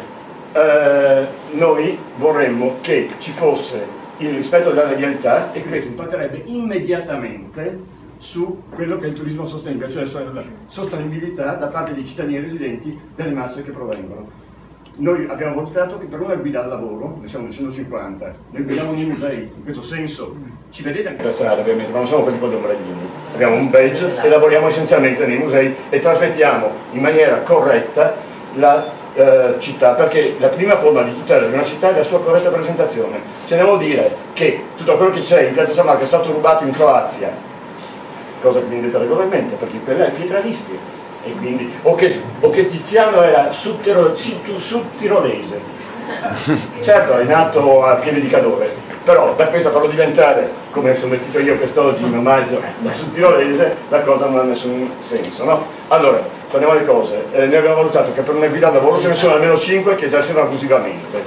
Noi vorremmo che ci fosse il rispetto della legalità e questo impatterebbe immediatamente su quello che è il turismo sostenibile, cioè la sostenibilità da parte dei cittadini residenti delle masse che provengono. Noi abbiamo valutato che per una guida al lavoro, ne siamo 250, noi guidiamo nei musei, in questo senso ci vedete anche la strada ovviamente, ma non siamo quelli con gli ombrellini, abbiamo un badge e lavoriamo essenzialmente nei musei e trasmettiamo in maniera corretta la città, perché la prima forma di tutela di una città è la sua corretta presentazione. Se andiamo a dire che tutto quello che c'è in Piazza San Marco è stato rubato in Croazia, cosa che viene detta regolarmente, perché quella è pietralisti, e quindi o che Tiziano era sudtirolese, certo è nato a Pieve di Cadore, però da questo farlo diventare, come sono vestito io quest'oggi in omaggio, da sudtirolese, la cosa non ha nessun senso, no? Allora, torniamo alle cose, noi abbiamo valutato che per una guida al lavoro ce ne sono almeno 5 che esercitano abusivamente,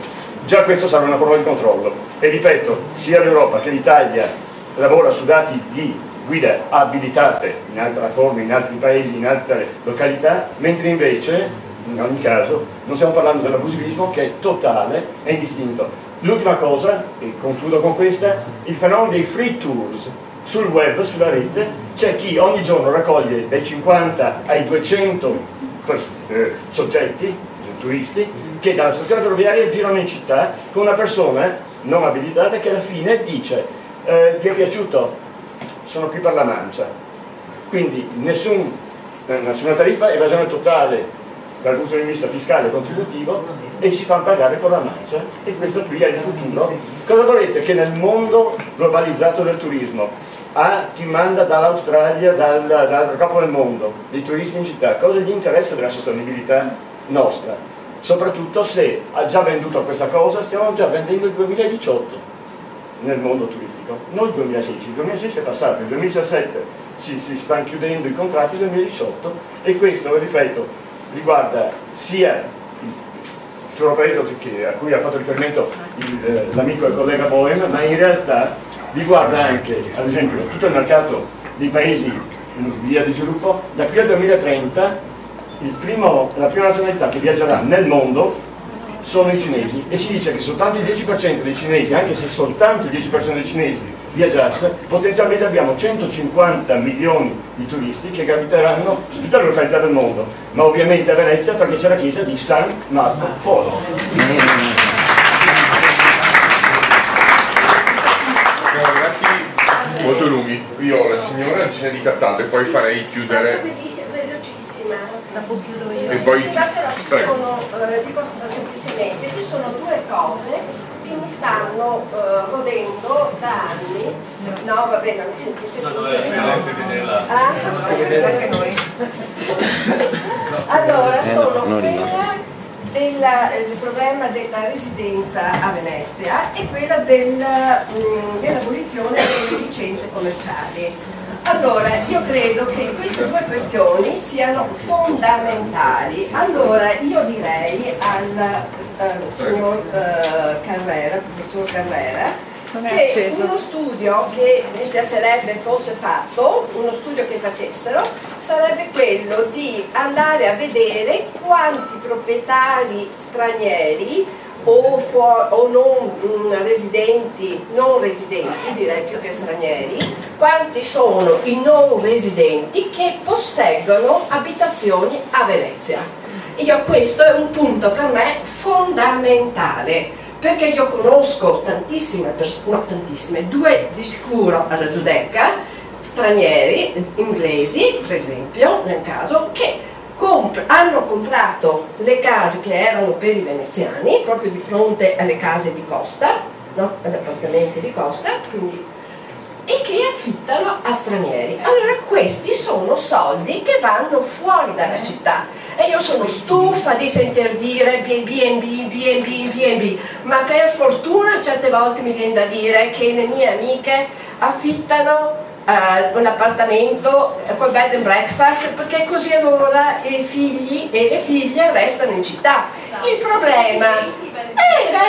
già questo sarà una forma di controllo, e ripeto, sia l'Europa che l'Italia lavora su dati di guida abilitate in altra forma, in altri paesi, in altre località, mentre invece, in ogni caso, non stiamo parlando dell'abusivismo che è totale e indistinto. L'ultima cosa, e concludo con questa, il fenomeno dei free tours. Sul web, sulla rete, c'è chi ogni giorno raccoglie dai 50 ai 200 soggetti, turisti, che dalla stazione ferroviaria girano in città con una persona non abilitata che alla fine dice vi è piaciuto? Sono qui per la mancia, quindi nessuna tariffa, evasione totale dal punto di vista fiscale e contributivo, e si fanno pagare con la mancia, e questo qui è il futuro. Cosa volete? Che nel mondo globalizzato del turismo, chi manda dall'Australia, dal capo del mondo, dei turisti in città, cosa gli interessa della sostenibilità nostra? Soprattutto se ha già venduto questa cosa, stiamo già vendendo il 2018 nel mondo turistico, non il 2016, il 2016 è passato, il 2017 si stanno chiudendo i contratti, il 2018, e questo, ripeto, riguarda sia il tour operator a cui ha fatto riferimento l'amico e il collega Bohem, ma in realtà riguarda anche, ad esempio, tutto il mercato dei paesi in via di sviluppo. Da qui al 2030 la prima nazionalità che viaggerà nel mondo sono i cinesi, e si dice che soltanto il 10% dei cinesi, anche se soltanto il 10% dei cinesi viaggiasse, potenzialmente abbiamo 150 milioni di turisti che graviteranno in tutte le località del mondo, ma ovviamente a Venezia perché c'è la chiesa di San Marco Polo. Molto lunghi, io ho la signora ce ne ricattate, poi farei chiudere. La chiudo io. E poi... semplicemente ci sono due cose che mi stanno godendo da anni. No, va bene, non mi sentite più. No, vedere anche noi. Allora, sono quella del problema della residenza a Venezia e quella dell'abolizione delle licenze commerciali. Allora, io credo che queste due questioni siano fondamentali. Allora, io direi al signor Carrera, professor Carrera, che uno studio che mi piacerebbe fosse fatto, uno studio che facessero, sarebbe quello di andare a vedere quanti proprietari stranieri o non residenti, direi più che stranieri, quanti sono i non residenti che posseggono abitazioni a Venezia. Io, questo è un punto per me fondamentale, perché io conosco tantissime persone, no, tantissime, due di sicuro alla Giudecca, stranieri, inglesi per esempio, nel caso, che hanno comprato le case che erano per i veneziani, proprio di fronte alle case di costa, no? Agli appartamenti di costa, quindi, e che affittano a stranieri. Allora, questi sono soldi che vanno fuori dalla città e io sono stufa di sentir dire B&B, ma per fortuna certe volte mi viene da dire che le mie amiche affittano un appartamento col bed and breakfast, perché così allora i figli e le figlie restano in città. Il problema è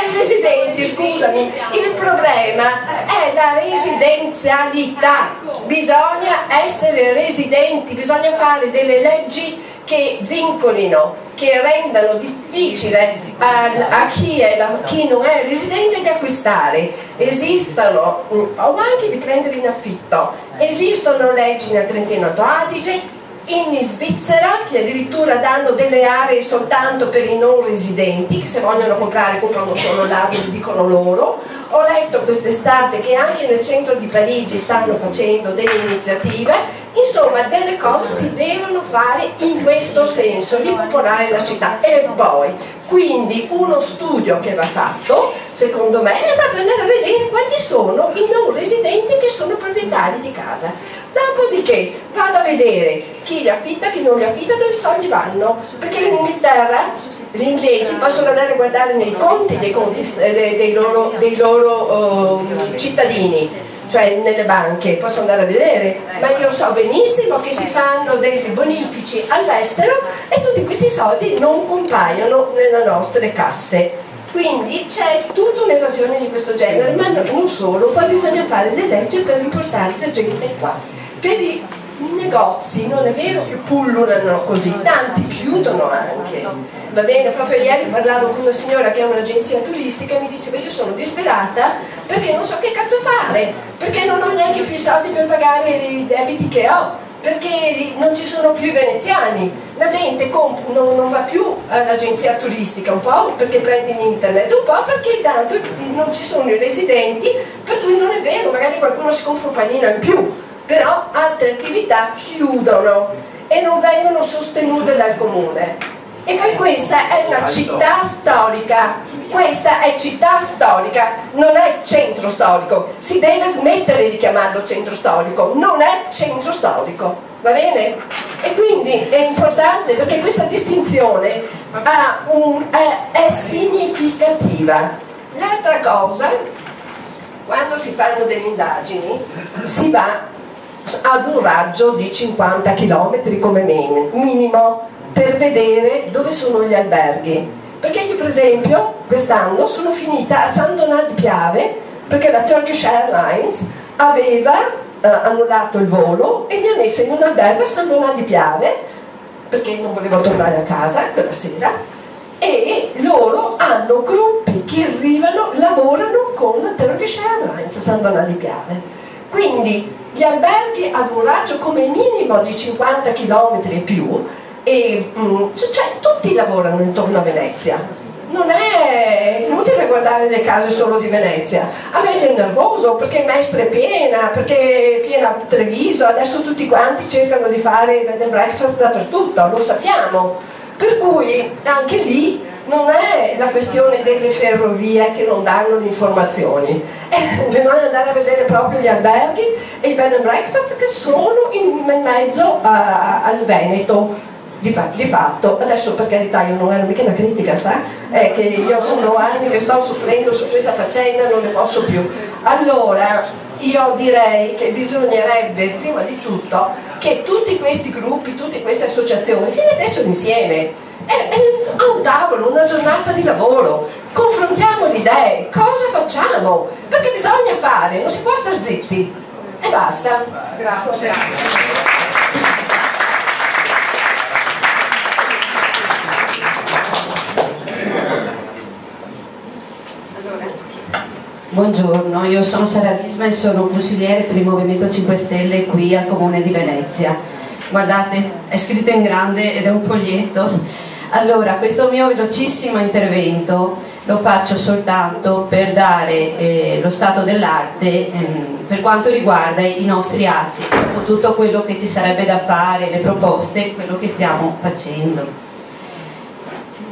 la residenzialità. Bisogna essere residenti, bisogna fare delle leggi che vincolino, che rendano difficile a chi non è residente di acquistare. Esistono, o anche di prendere in affitto, esistono leggi nel Trentino Alto Adige, in Svizzera, che addirittura danno delle aree soltanto per i non residenti, che se vogliono comprare comprano solo là, lo dicono loro. Ho letto quest'estate che anche nel centro di Parigi stanno facendo delle iniziative. Insomma, delle cose si devono fare in questo senso, di popolare la città. E poi, quindi, uno studio che va fatto, secondo me, è proprio andare a vedere quanti sono i non residenti che sono proprietari di casa. Dopodiché vado a vedere chi li affitta, chi non li affitta, dove i soldi vanno, perché in Inghilterra gli inglesi possono andare a guardare nei conti dei loro cittadini, cioè nelle banche, posso andare a vedere, ma io so benissimo che si fanno dei bonifici all'estero e tutti questi soldi non compaiono nelle nostre casse. Quindi c'è tutta un'evasione di questo genere, ma non solo, poi bisogna fare le leggi per riportare la gente qua. Per i negozi non è vero che pullulano così, tanti chiudono anche, va bene? Proprio ieri parlavo con una signora che ha un'agenzia turistica e mi diceva: io sono disperata perché non so che cazzo fare, perché non ho neanche più i soldi per pagare i debiti che ho, perché non ci sono più i veneziani, la gente non va più all'agenzia turistica, un po' perché prende in internet, un po' perché tanto non ci sono i residenti, per cui non è vero, magari qualcuno si compra un panino in più, però altre attività chiudono e non vengono sostenute dal comune. E poi questa è una città storica, questa è città storica, non è centro storico, si deve smettere di chiamarlo centro storico, non è centro storico, va bene? E quindi è importante, perché questa distinzione è significativa. L'altra cosa, quando si fanno delle indagini si va ad un raggio di 50 km come minimo, per vedere dove sono gli alberghi, perché io per esempio quest'anno sono finita a San Donato di Piave perché la Turkish Airlines aveva annullato il volo e mi ha messa in un albergo a San Donato di Piave, perché non volevo tornare a casa quella sera, e loro hanno gruppi che arrivano, lavorano con la Turkish Airlines a San Donato di Piave. Quindi gli alberghi ad un raggio come minimo di 50 km e più, e cioè tutti lavorano intorno a Venezia, non è inutile guardare le case solo di Venezia. A me è nervoso perché Mestre è piena, perché è piena Treviso, adesso tutti quanti cercano di fare bed and breakfast dappertutto, lo sappiamo, per cui anche lì non è la questione delle ferrovie che non danno le informazioni, bisogna andare a vedere proprio gli alberghi e i bed and breakfast che sono in mezzo al Veneto. di fatto, adesso per carità io non ero mica una critica, sa? È che io sono anni che sto soffrendo su questa faccenda, non ne posso più. Allora io direi che bisognerebbe prima di tutto che tutti questi gruppi, tutte queste associazioni si mettessero insieme a un tavolo, una giornata di lavoro, confrontiamo le idee, cosa facciamo? Perché bisogna fare, non si può star zitti e basta. Grazie. Buongiorno, io sono Sara Risma e sono consigliere per il Movimento 5 Stelle qui al Comune di Venezia. Guardate, è scritto in grande ed è un foglietto. Allora, questo mio velocissimo intervento lo faccio soltanto per dare lo stato dell'arte per quanto riguarda i nostri atti, tutto quello che ci sarebbe da fare, le proposte, quello che stiamo facendo.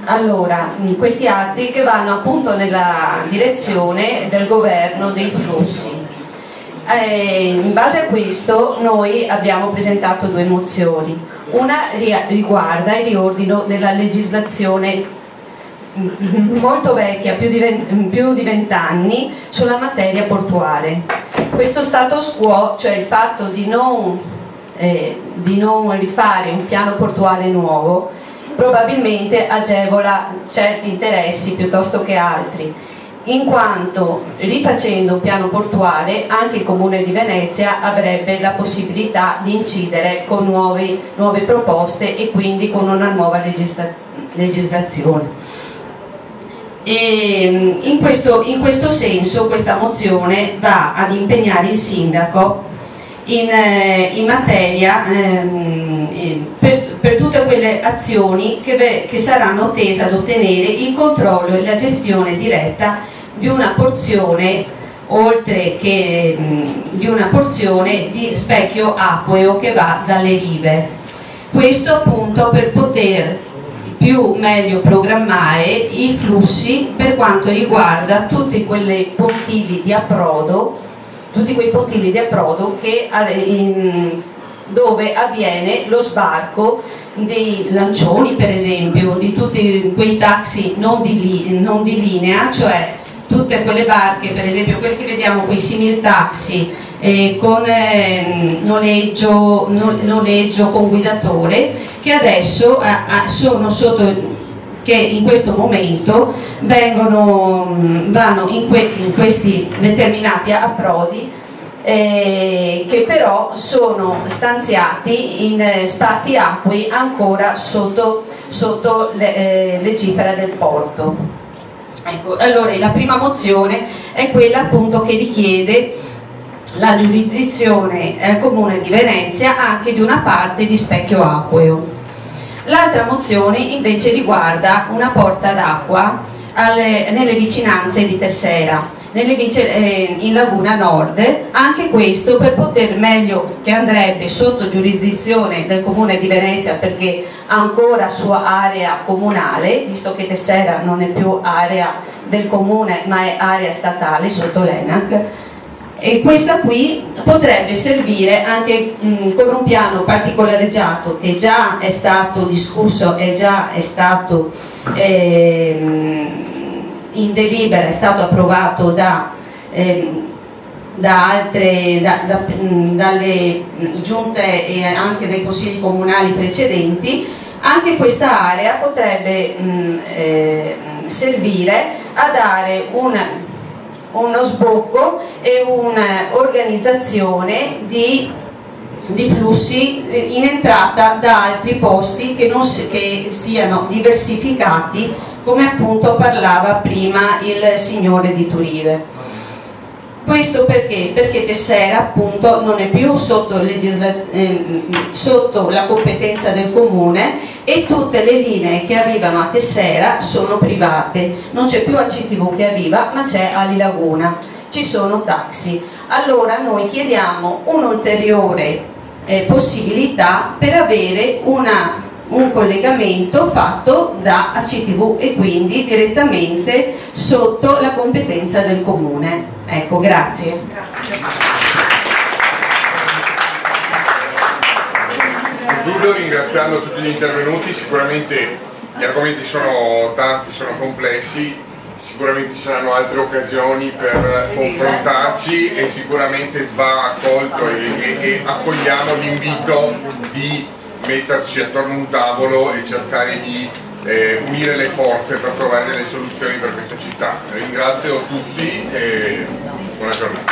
Allora, questi atti che vanno appunto nella direzione del governo dei flussi. In base a questo noi abbiamo presentato due mozioni. Una riguarda il riordino della legislazione molto vecchia, più di 20 anni, sulla materia portuale. Questo status quo, cioè il fatto di non rifare un piano portuale nuovo, probabilmente agevola certi interessi piuttosto che altri, in quanto rifacendo un piano portuale anche il Comune di Venezia avrebbe la possibilità di incidere con nuove proposte e quindi con una nuova legislazione. E in questo senso questa mozione va ad impegnare il sindaco in materia per tutte quelle azioni che saranno tese ad ottenere il controllo e la gestione diretta di una porzione, oltre che di una porzione di specchio acqueo che va dalle rive. Questo appunto per poter meglio programmare i flussi per quanto riguarda tutti quei pontili di approdo, dove avviene lo sbarco dei lancioni, per esempio, di tutti quei taxi non di linea, cioè tutte quelle barche, per esempio quelli che vediamo, quei simil taxi con noleggio con guidatore, che adesso sono sotto, che in questo momento vanno in questi determinati approdi, che però sono stanziati in spazi acquei ancora sotto le cifra del porto. Ecco, allora la prima mozione è quella appunto che richiede la giurisdizione Comune di Venezia anche di una parte di specchio acqueo. L'altra mozione invece riguarda una porta d'acqua nelle vicinanze di Tessera, in Laguna Nord, anche questo per poter meglio, che andrebbe sotto giurisdizione del Comune di Venezia perché ancora sua area comunale, visto che Tessera non è più area del Comune ma è area statale sotto l'ENAC, e questa qui potrebbe servire anche con un piano particolareggiato che già è stato discusso e già è stato in delibera, è stato approvato dalle giunte e anche dai consigli comunali precedenti. Anche questa area potrebbe servire a dare uno sbocco e un'organizzazione di flussi in entrata da altri posti che siano diversificati, come appunto parlava prima il signore di Turive. Questo perché? Perché Tessera appunto non è più sotto la competenza del Comune e tutte le linee che arrivano a Tessera sono private, non c'è più ACTV che arriva ma c'è Ali Laguna, ci sono taxi. Allora noi chiediamo un'ulteriore possibilità per avere un collegamento fatto da ACTV e quindi direttamente sotto la competenza del Comune. Ecco, grazie. Grazie. concludo ringraziando tutti gli intervenuti. Sicuramente gli argomenti sono tanti, sono complessi, sicuramente ci saranno altre occasioni per confrontarci e sicuramente va accolto e accogliamo l'invito di metterci attorno a un tavolo e cercare di unire le forze per trovare delle soluzioni per questa città. Ringrazio tutti e buona giornata.